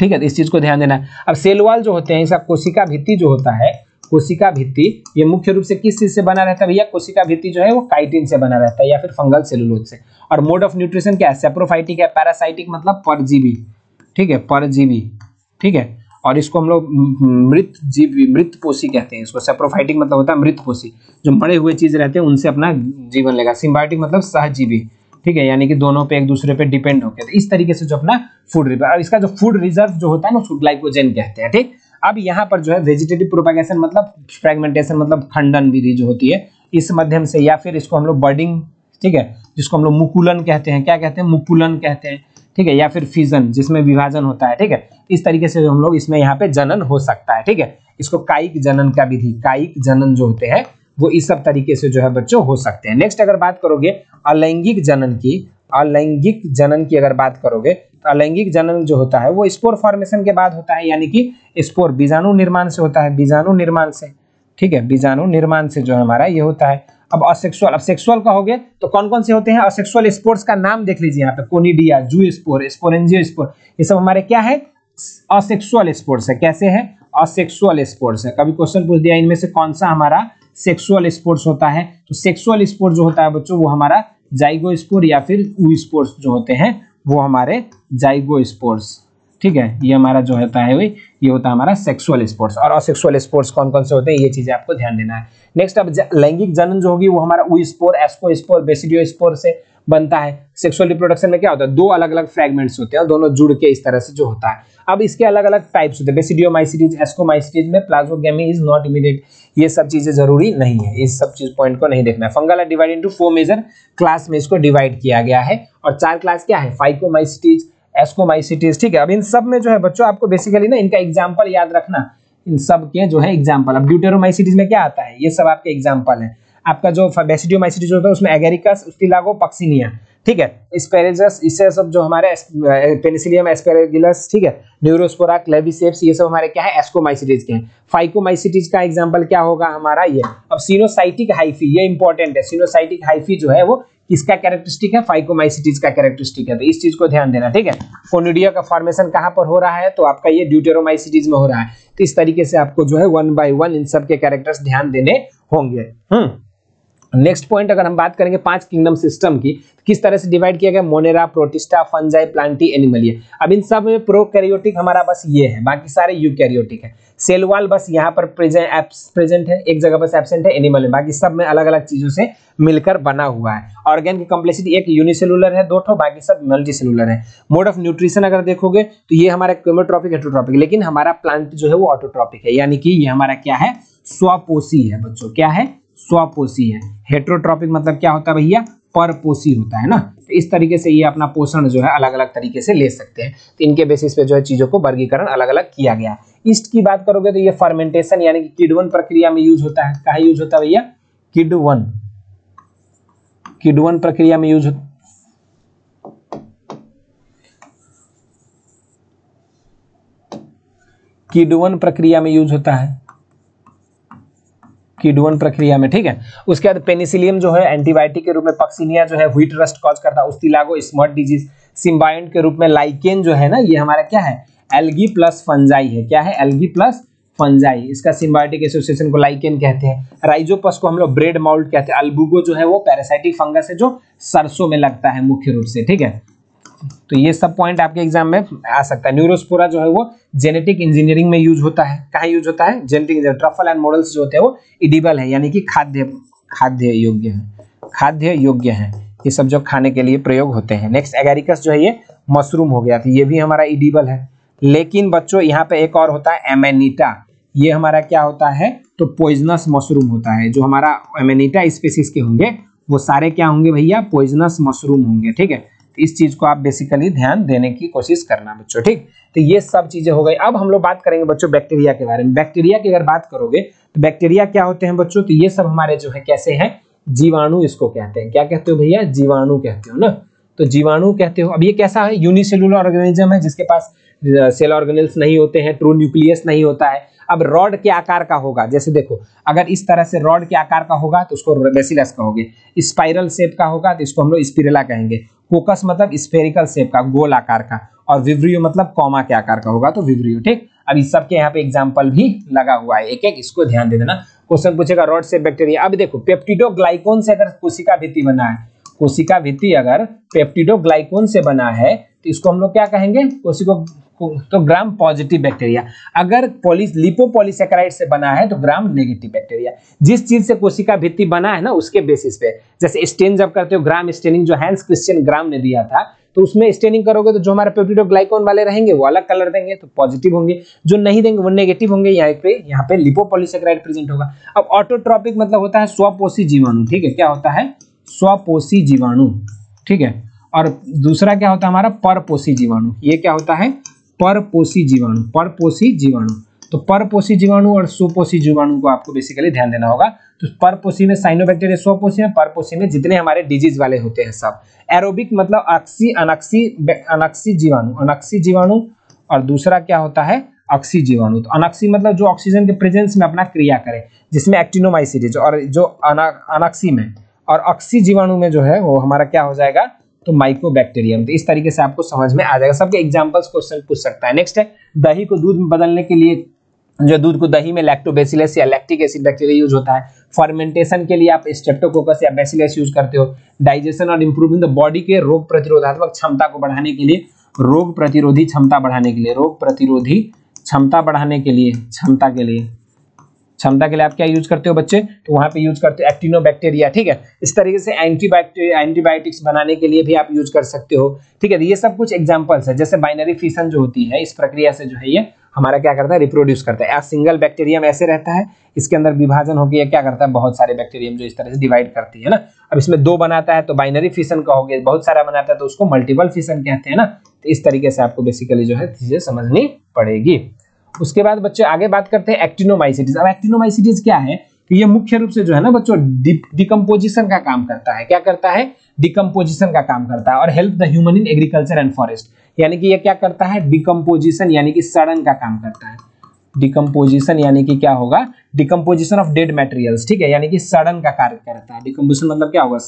ठीक है। तो इस चीज को ध्यान देना है। अब सेल वॉल जो होते हैं, इसका कोशिका भित्ति जो होता है, कोशिका भित्ति ये मुख्य रूप से किस चीज से बना रहता है भैया, कोशिका भित्ति जो है वो काइटिन से बना रहता है या फिर फंगल सेलुलोज से। और मोड ऑफ न्यूट्रिशन क्या है, सेप्रोफाइटिक है, पैरासाइटिक मतलब परजीवी, ठीक है, परजीवी, ठीक है। और इसको हम लोग मृत जीवी, मृतपोषी कहते हैं इसको। सेप्रोफाइटिक मतलब होता है मृतपोषी, जो मरे हुए चीज रहते हैं उनसे अपना जीवन लेगा। सिम्बायोटिक मतलब सहजीवी, ठीक है, यानी कि दोनों पे एक दूसरे पे डिपेंड होकर। तो इस तरीके से जो अपना फूड रिजर्व, और इसका जो फूड रिजर्व जो होता है ना उसको ग्लाइकोजन कहते हैं, ठीक। अब यहाँ पर जो है वेजिटेटिव प्रोपागेशन मतलब फ्रेगमेंटेशन, मतलब खंडन विधि जो होती है इस माध्यम से, या फिर इसको हम लोग बर्डिंग, ठीक है, जिसको हम लोग मुकुलन कहते हैं, क्या कहते हैं, मुकुलन कहते हैं, ठीक है, या फिर फिजन जिसमें विभाजन होता है, ठीक है। इस तरीके से हम लोग इसमें यहाँ पे जनन हो सकता है, ठीक है। इसको कायिक जनन का विधि, कायिक जनन जो होते हैं वो इस सब तरीके से जो है बच्चों हो सकते हैं। नेक्स्ट अगर बात करोगे अलैंगिक जनन की, अलैंगिक जनन की अगर बात करोगे तो अलैंगिक जनन जो होता है वो स्पोर फॉर्मेशन के बाद होता है, यानी कि स्पोर बीजाणु निर्माण से होता है, बीजाणु निर्माण से, ठीक है, बीजाणु निर्माण से जो हमारा ये होता है। अब असेक्सुअल, अब सेक्सुअल कहोगे तो कौन कौन से होते हैं असेक्सुअल स्पोर्स का नाम देख लीजिए यहाँ पे, कोनिडिया, जू स्पोर, स्पोरेंजियो स्पोर, ये सब हमारे क्या है, असेक्सुअल स्पोर्स है। कैसे है, असेक्सुअल स्पोर्स है। कभी क्वेश्चन पूछ दिया इनमें से कौन सा हमारा सेक्सुअल स्पोर्स होता है, तो सेक्सुअल स्पोर्स जो होता है बच्चों वो हमारा जाइगो स्पोर या फिर ऊ स्पोर्स जो होते हैं वो हमारे जाइगो स्पोर्स, ठीक है, ये हमारा जो होता है वही ये होता है हमारा सेक्सुअल स्पोर्ट्स। और असेक्सुअल स्पोर्ट्स कौन कौन से होते हैं ये चीजें आपको ध्यान देना है। नेक्स्ट अब लैंगिक जनन जो होगी वो हमारा oospore, ascospore, basidiospore से बनता है। सेक्सुअल रिप्रोडक्शन में क्या होता है, दो अलग अलग फ्रेगमेंट्स होते हैं और दोनों जुड़ के इस तरह से जो होता है। अब इसके अलग अलग टाइप्स होते हैं, बेसिडियो माइसिटीज, एस्को माइसिटीज में प्लाज्मोगेमी इज नॉट इमीडिएट, ये सब चीजें जरूरी नहीं है, इस सब चीज पॉइंट को नहीं देखना है। Fungal are divided into 4 major class में इसको डिवाइड किया गया है, और 4 क्लास क्या है, फाइकोमाइसिटीज, एस्कोमाइसिटीज, ठीक है। अब इन सब में जो है बच्चों आपको बेसिकली ना इनका एग्जाम्पल याद रखना, इन सब के जो है एग्जाम्पल। अब ड्यूटेरोमाइसिटीज में क्या आता है, ये सब आपके एग्जाम्पल है। आपका जो बेसिडियोमाइसिटीज होता है उसमें एगेरिकस, उस्तिलागो, पक्सिनिया, ठीक है, स्पेरेजस, इससे सब जो हमारे पेनिसिलियम एस्पेरेगिलस, ठीक है, न्यूरोस्पोरा, क्लेविसेप्स, ये सब हमारे क्या है, एस्कोमाइसिटीज के हैं। फाइकोमाइसिटीज का एग्जांपल क्या होगा हमारा ये। अब सिनोसाइटिक हाइफी, ये इंपॉर्टेंट है, सिनोसाइटिक हाइफी जो है वो किसका कैरेक्टरिस्टिक है, फाइकोमाइसिटीज का कैरेक्टरिस्टिक है, तो इस चीज को ध्यान देना, ठीक है। कोनिडिया का फॉर्मेशन कहाँ पर हो रहा है, तो आपका ये ड्यूटेरोमाइसिटीज में हो रहा है। तो इस तरीके से आपको जो है 1 बाय 1 इन सब के कैरेक्टर्स ध्यान देने होंगे। नेक्स्ट पॉइंट अगर हम बात करेंगे 5 किंगडम सिस्टम की, किस तरह से डिवाइड किया गया, Monera, protista, fungi, Plantae, Animalia. अब इन सब में प्रोकैरियोटिक हमारा बस ये है, बाकी सारे यूकैरियोटिक है। सेल वॉल बस यहाँ पर प्रेजेंट है, एक जगह बस एब्सेंट है, एनिमल में, बाकी सब में अलग अलग चीजों से मिलकर बना हुआ है। ऑर्गेन की कॉम्प्लेक्सिटी एक यूनिसेलुलर है, 2 ठो, बाकी सब मल्टी सेलुलर है। मोड ऑफ न्यूट्रिशन अगर देखोगे तो ये हमारा क्रोमोट्रॉपिक, हेटरोट्रॉपिक, लेकिन हमारा प्लांट जो है वो ऑटोट्रॉपिक है, यानी कि ये हमारा क्या है, स्वपोषी है बच्चों, क्या है, स्वपोषी है। हेटरोट्रॉपिक मतलब क्या होता है भैया, परपोषी होता है ना। तो इस तरीके से ये अपना पोषण जो है अलग अलग तरीके से ले सकते हैं। तो इनके बेसिस पे जो है चीजों को वर्गीकरण अलग अलग किया गया। ईस्ट की बात करोगे तो ये फर्मेंटेशन यानी कि किडवन प्रक्रिया में यूज होता है। कहाँ यूज होता है भैया, किडवन, किडवन प्रक्रिया में यूज होता, किडवन प्रक्रिया में यूज होता है, किडवन प्रक्रिया में, ठीक है। उसके बाद पेनिसिलियम जो है एंटीबायोटिक के रूप में, पक्सिनिया जो है व्हीट रस्ट कॉज करता है, उस्तिलागो स्मॉट डिजीज। सिम्बायोंट के रूप में लाइकेन जो है ना ये हमारा क्या है, एल्गी प्लस फंजाई है, क्या है, एल्गी प्लस फंजाई, इसका सिम्बायोटिक एसोसिएशन को लाइकेन कहते हैं। राइजोपस को हम लोग ब्रेड माउल्ट कहते हैं। अल्बुगो जो है वो पैरासाइटिक फंगस है जो सरसों में लगता है मुख्य रूप से, ठीक है। तो ये सब पॉइंट आपके एग्जाम में आ सकता है। न्यूरोस्पोरा जो है वो जेनेटिक इंजीनियरिंग में यूज होता है। कहाँ यूज होता है? Genetic engineering. Truffle and morels जो होते हैं वो इडिबल है, यानी कि खाद्य योग्य है, ये सब जो खाने के लिए प्रयोग होते हैं। नेक्स्ट एगारिकस जो है ये मशरूम हो गया था, ये भी हमारा इडिबल है। लेकिन बच्चों यहाँ पे एक और होता है एमेनिटा, ये हमारा क्या होता है तो पॉइजनस मशरूम होता है। जो हमारा एमेनिटा स्पीसीज के होंगे वो सारे क्या होंगे भैया, पॉइजनस मशरूम होंगे, ठीक है। तो इस चीज को आप बेसिकली ध्यान देने की कोशिश करना बच्चों, ठीक। तो ये सब चीजें हो गई। अब हम लोग बात करेंगे बच्चों बैक्टीरिया के बारे में। बैक्टीरिया की अगर बात करोगे तो बैक्टीरिया क्या होते हैं बच्चों, तो ये सब हमारे जो है कैसे हैं, जीवाणु। इसको कहते हैं, क्या कहते हो भैया, जीवाणु कहते हो ना, तो जीवाणु कहते हो। अब ये कैसा है, यूनिसेलुलर ऑर्गेनिज्म है जिसके पास सेल ऑर्गेनेल्स नहीं होते हैं, ट्रू न्यूक्लियस नहीं होता है। अब रॉड के आकार का होगा, जैसे देखो अगर इस तरह से रॉड के आकार का होगा तो उसको बेसिलस कहोगे, स्पाइरल शेप का होगा तो इसको हम लोग स्पिरेला कहेंगे, कोकस मतलब स्फेरिकल शेप का, गोल आकार का, और विवरियो मतलब कॉमा के आकार का होगा तो विवरियो, ठीक। अब इस सब के यहाँ पे एग्जाम्पल भी लगा हुआ है, एक एक इसको ध्यान दे देना। क्वेश्चन पूछेगा रॉड शेप बैक्टीरिया। अब देखो पेप्टिडोग्लाइकोन से अगर कोशिका भित्ति बना है, कोशिका भित्ति अगर पेप्टिडोग्लाइकोन से बना है तो इसको हम लोग क्या कहेंगे, कोशिको तो ग्राम पॉजिटिव बैक्टीरिया। अगर लिपोपॉलीसैकेराइड से बना है तो ग्राम नेगेटिव बैक्टीरिया। जिस चीज से कोशिका भित्ति बना है ना उसके बेसिस पे, जैसे स्टेन जब करते हो ग्राम स्टेनिंग, जो हैंस क्रिश्चियन ग्राम ने दिया था, तो उसमें स्टेनिंग करोगे तो जो हमारे पेप्टिडोग्लाइकोन वाले रहेंगे वो अलग कलर देंगे तो पॉजिटिव होंगे, जो नहीं देंगे वो नेगेटिव होंगे। यहाँ पे लिपोपॉलीसैकेराइड प्रेजेंट होगा। अब ऑटोट्रॉपिक मतलब होता है स्वपोषी जीवाणु, ठीक है, क्या होता है स्वपोषी जीवाणु, ठीक है। और दूसरा क्या होता है हमारा परपोषी जीवाणु, ये क्या होता है परपोषी जीवाणु, परपोषी जीवाणु। तो परपोषी जीवाणु और स्वपोषी जीवाणु को आपको बेसिकली ध्यान देना होगा। तो परपोषी में साइनोबैक्टीरिया, स्वपोषी में परपोषी में जितने हमारे डिजीज वाले होते हैं सब। एरोबिक मतलब अनक्षी जीवाणु, अनक्षी जीवाणु, और दूसरा क्या होता है अक्षी जीवाणु। तो अनक्षी मतलब जो ऑक्सीजन के प्रेजेंस में अपना क्रिया करे, जिसमें एक्टिनोमाइसीज, और जो अनक्षी में और अक्षी जीवाणु में जो है वो हमारा क्या हो जाएगा तो माइकोबैक्टीरियम। तो इस तरीके से आपको समझ में आ जाएगा, सबके एग्जांपल्स क्वेश्चन पूछ सकता है। नेक्स्ट है दही को दूध में बदलने के लिए, जो दूध को दही में लैक्टोबैसिलस या लैक्टिक एसिड बैक्टीरिया यूज होता है। फर्मेंटेशन के लिए आप स्ट्रेप्टोकोकस या बैसिलस यूज करते हो। डाइजेशन और इंप्रूविंग द बॉडी के रोग प्रतिरोधात्मक क्षमता को बढ़ाने के लिए, रोग प्रतिरोधी क्षमता बढ़ाने के लिए, रोग प्रतिरोधी क्षमता बढ़ाने के लिए, क्षमता के लिए आप क्या यूज करते हो बच्चे, तो वहाँ पे यूज करते हो एक्टिनोबैक्टीरिया, ठीक है। इस तरीके से एंटीबायोटिक्स बनाने के लिए भी आप यूज कर सकते हो, ठीक है। ये सब कुछ एग्जांपल्स है। जैसे बाइनरी फिशन जो होती है, इस प्रक्रिया से जो है ये हमारा क्या करता है, रिप्रोड्यूस करता है। सिंगल बैक्टीरियम ऐसे रहता है, इसके अंदर विभाजन होकर यह क्या करता है, बहुत सारे बैक्टीरियम जो इस तरह से डिवाइड करती है ना। अब इसमें दो बनाता है तो बाइनरी फिशन कहोगे, बहुत सारा बनाता है तो उसको मल्टीपल फिशन कहते हैं ना। तो इस तरीके से आपको बेसिकली जो है चीजें समझनी पड़ेगी। उसके बाद बच्चे आगे बात करते हैं एक्टिनोमाइसिटीज। अब एक्टिनोमाइसिटीज क्या है, तो ये मुख्य रूप से जो है ना बच्चों डिकम्पोजिशन का काम करता है। क्या करता है, डिकम्पोजिशन का काम करता है। और help the human in agriculture and forest, यानी कि ये क्या करता है, डिकम्पोजिशन यानी कि सड़न का काम करता है। डिकम्पोजिशन यानी कि क्या होगा, डिकम्पोजिशन ऑफ डेड मटेरियल्स, ठीक है, यानी कि सड़न का कार्य करता है। डिकम्पोजिशन मतलब क्या होगा,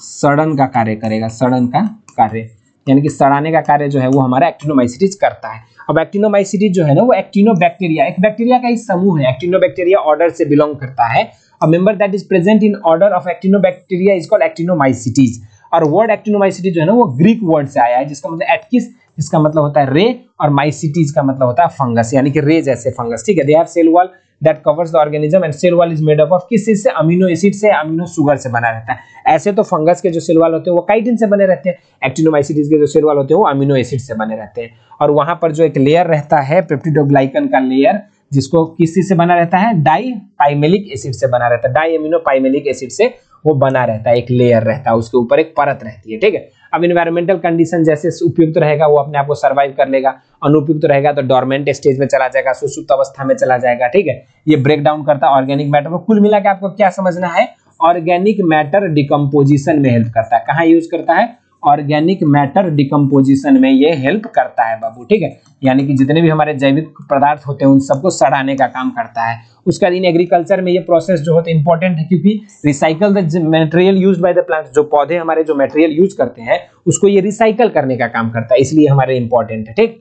सड़न का कार्य करेगा, सड़न का कार्य यानी कि सड़ाने का कार्य जो है वो हमारा एक्टिनोमाइसिटीज करता है। अब एक्टिनोमाइसिटीज जो है ना वो एक्टिनोबैक्टीरिया, एक बैक्टीरिया का ही समूह है। एक्टिनोबैक्टीरिया ऑर्डर से बिलोंग करता है। A member that is present in order of actinobacteria is called actinomycetes. और वर्ड एक्टिनोमाइसिटीज जो है ना वो ग्रीक वर्ड से आया है, जिसका मतलब एटकिस, जिसका मतलब होता है रे, और माइसिटीज का मतलब होता है फंगस, यानी कि रे जैसे फंगस, ठीक है। They have cell wall that covers the organism and cell wall is made up of किस चीज से, अमीनो एसिड से, अमीनो शुगर से बना रहता है। ऐसे तो फंगस के जो सेल वॉल होते हैं वो काइटिन से बने रहते हैं, एक्टिनोमाइसिटीज के जो सेल वॉल होते हैं वो अमीनो एसिड से बने रहते हैं। और वहां पर जो एक लेयर रहता है पेप्टिडोग्लाइकन का लेयर, जिसको किस चीज से बना रहता है, डाइपाइमेलिक एसिड से बना रहता है, डाई एमिनो पाइमेलिक एसिड से वो बना रहता है। एक लेयर रहता है, उसके ऊपर एक परत रहती है, ठीक है। अब इन्वायरमेंटल कंडीशन जैसे उपयुक्त रहेगा वो अपने आप को सर्वाइव कर लेगा, अनुपयुक्त रहेगा तो डॉर्मेंट स्टेज में चला जाएगा, सुसुप्त अवस्था में चला जाएगा, ठीक है। ये ब्रेक डाउन करता है ऑर्गेनिक मैटर को। कुल मिला के आपको क्या समझना है, ऑर्गेनिक मैटर डिकम्पोजिशन में हेल्प करता है। कहाँ यूज करता है, ऑर्गेनिक मैटर डिकम्पोजिशन में ये हेल्प करता है बाबू, ठीक है। यानी कि जितने भी हमारे जैविक पदार्थ होते हैं उन सबको सड़ाने का काम करता है। उसका इन एग्रीकल्चर में ये प्रोसेस जो होता है इंपॉर्टेंट है, क्योंकि recycle the material used by the plants, जो पौधे हमारे जो मटेरियल यूज करते हैं उसको ये रिसाइकल करने का काम करता है, इसलिए हमारे इंपॉर्टेंट है, ठीक।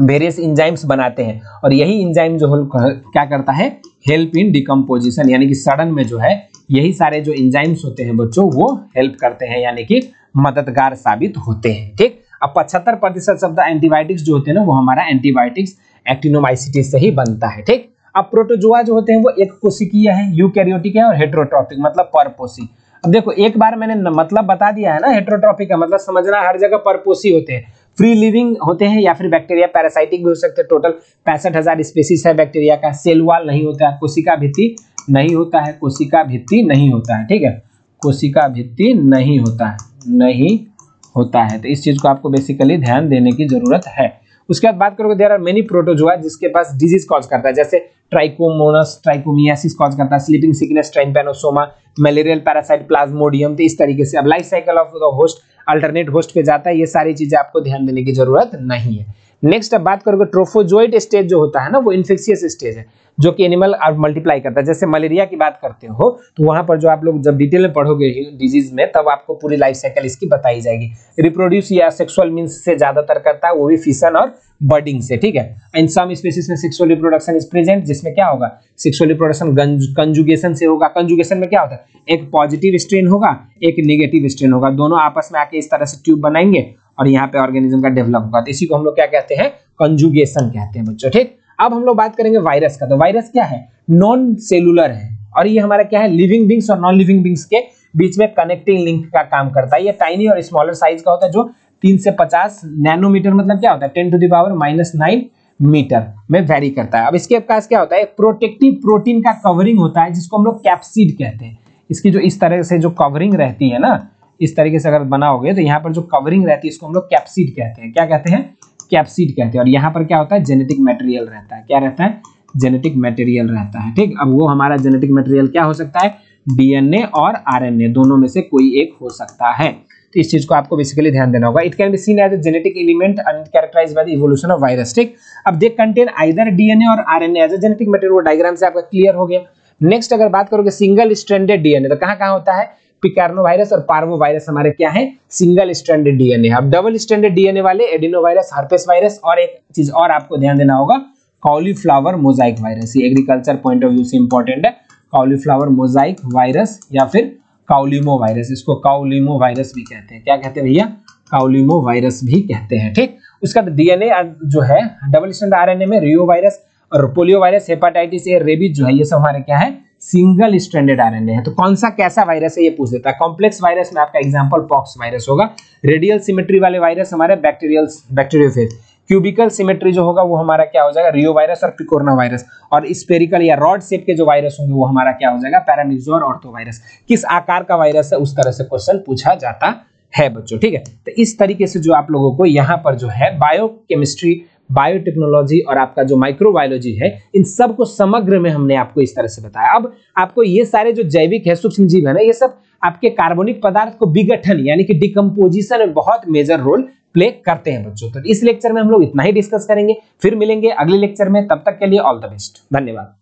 वेरियस इंजाइम्स बनाते हैं, और यही इंजाइम जो क्या करता है, हेल्प इन डिकम्पोजिशन, यानी कि सड़न में जो है यही सारे जो इंजाइम्स होते हैं बच्चों वो हेल्प करते हैं, यानी कि मददगार साबित होते हैं। ठीक, अब 75% ऑफ द एंटीबायोटिक्स जो होते हैं ना वो हमारा एंटीबायोटिक्स एक्टिनोमाइसिटीज से ही बनता है। ठीक, अब प्रोटोजोआ जो होते हैं वो एक कोशिकीय है, यूकैरियोटिक है और हेटरोट्रॉपिक मतलब परपोसी। अब देखो एक बार मैंने मतलब बता दिया है ना, हेटरोट्रॉपिक का मतलब समझना हर जगह परपोसी होते हैं, फ्री लिविंग होते हैं या फिर बैक्टीरिया पैरासाइटिक भी हो सकते हैं। टोटल 65,000 स्पीसीज है बैक्टीरिया का। सेल वॉल नहीं होता है, कोशिका भित्ति नहीं होता है, कोशिका भित्ति नहीं होता है, ठीक है, कोशिका भित्ति नहीं होता है, नहीं होता है। तो इस चीज को आपको बेसिकली ध्यान देने की जरूरत है। उसके बाद बात करोगे देयर आर मेनी प्रोटोजोआ जिसके पास डिजीज कॉज करता है, जैसे ट्राइकोमोनस ट्राइकोमियासिस कॉज करता है, sleeping sickness trypanosoma, malarial parasite plasmodium. तो इस तरीके से अब life cycle of the host alternate host पे जाता है, ये सारी चीजें आपको ध्यान देने की जरूरत नहीं है। नेक्स्ट अब बात करोगे ट्रोफोजोइट स्टेज जो होता है ना वो इन्फेक्शियस स्टेज है, जो कि एनिमल मल्टीप्लाई करता है। जैसे मलेरिया की बात करते हो तो वहां पर जो आप लोग जब डिटेल में पढ़ोगे डिजीज में तब आपको पूरी लाइफ साइकिल इसकी बताई जाएगी। रिप्रोड्यूस या सेक्सुअल मीन्स से ज्यादातर करता है, वो भी फिशन और बर्डिंग से, ठीक है। इन सम स्पीशीज में सेक्सुअल रिप्रोडक्शन इज प्रेजेंट, जिसमें क्या होगा, सेक्सुअल रिप्रोडक्शन कंजुगेशन से होगा। कंजुगेशन में क्या होता है, एक पॉजिटिव स्ट्रेन होगा एक नेगेटिव स्ट्रेन होगा, दोनों आपस में आके इस तरह से ट्यूब बनाएंगे और यहाँ पे ऑर्गेनिज्म का डेवलप होगा। तो इसी को हम लोग क्या कहते हैं, कंजुगेशन कहते हैं बच्चों। ठीक, अब हम लोग बात करेंगे वायरस का। तो वायरस क्या है, नॉन सेलुलर है, और ये हमारा क्या है, लिविंग बींग्स और नॉन लिविंग बींग्स के बीच में कनेक्टिंग लिंक का काम करता है। ये टाइनी और स्मॉलर साइज का होता है, जो 3 से 50 नैनोमीटर मतलब क्या होता है 10⁻⁹ मीटर में वेरी करता है। अब इसके पास क्या होता है, एक प्रोटेक्टिव प्रोटीन का कवरिंग होता है जिसको हम लोग कैप्सिड कहते हैं। इसकी जो इस तरह से जो कवरिंग रहती है ना, इस तरीके से अगर बनाओगे तो यहाँ पर जो कवरिंग रहती है इसको हम लोग कैप्सिड कहते हैं। क्या कहते हैं, कैप्सिड कहते हैं। और यहाँ पर क्या होता है, जेनेटिक मटेरियल रहता है। क्या रहता है, जेनेटिक मटेरियल रहता है। ठीक, अब वो हमारा जेनेटिक मटेरियल क्या हो सकता है, डीएनए और आरएनए दोनों में से कोई एक हो सकता है। तो इस चीज को आपको बेसिकली ध्यान देना होगा। It can be seen as a genetic element and characterized by the evolution of virus. ठीक, अब दे कंटेन आइदर डीएनए और RNA as a genetic material. वो डायग्राम से आपका क्लियर हो गया। नेक्स्ट अगर बात करोगे सिंगल स्ट्रैंडेड डीएनए, तो कहाँ होता है, पिकार्नोवायरस और पार्वोवायरस हमारे क्या है, सिंगल स्ट्रैंडेड डीएनए। अब डबल स्ट्रैंडेड डीएनए वाले एडिनोवायरस, herpes वायरस, और एक चीज और आपको ध्यान देना होगा, कॉलीफ्लावर मोजाइक वायरस। ये एग्रीकल्चर पॉइंट ऑफ व्यू से इंपॉर्टेंट है, कॉलीफ्लावर मोजाइक वायरस या फिर काउलिमो वायरस। इसको काउलिमो वायरस भी कहते हैं। क्या कहते हैं भैया, काउलिमो वायरस भी कहते हैं। ठीक, उसका डीएनए जो है डबल स्ट्रैंडेड आरएनए में रियो वायरस और polio virus, hepatitis A, rabies जो है ये सब हमारे क्या है, सिंगल स्ट्रैंडेड आरएनए है। तो कौन सा कैसा वायरस है ये पूछ देता है। कॉम्प्लेक्स वायरस में आपका एग्जांपल पॉक्स वायरस होगा। रेडियल सिमेट्री वाले वायरस हमारे बैक्टीरियोफेज। क्यूबिकल सिमेट्री जो होगा वो हमारा क्या हो जाएगा, रियो वायरस और पिकोरना वायरस। और स्पेरिकल या रॉड शेप के जो वायरस होंगे वो हमारा क्या हो जाएगा, पैरामिजोर ऑर्थो वायरस। किस आकार का वायरस है उस तरह से क्वेश्चन पूछा जाता है बच्चों। ठीक है, तो इस तरीके से जो आप लोगों को यहाँ पर जो है बायोकेमिस्ट्री, बायोटेक्नोलॉजी और आपका जो माइक्रोबायोलॉजी है, इन सब को समग्र में हमने आपको इस तरह से बताया। अब आपको ये सारे जो जैविक है, सूक्ष्म जीव है ना, ये सब आपके कार्बनिक पदार्थ को विघटन यानी कि डिकम्पोजिशन में बहुत मेजर रोल प्ले करते हैं बच्चों। तो इस लेक्चर में हम लोग इतना ही डिस्कस करेंगे, फिर मिलेंगे अगले लेक्चर में। तब तक के लिए ऑल द बेस्ट, धन्यवाद।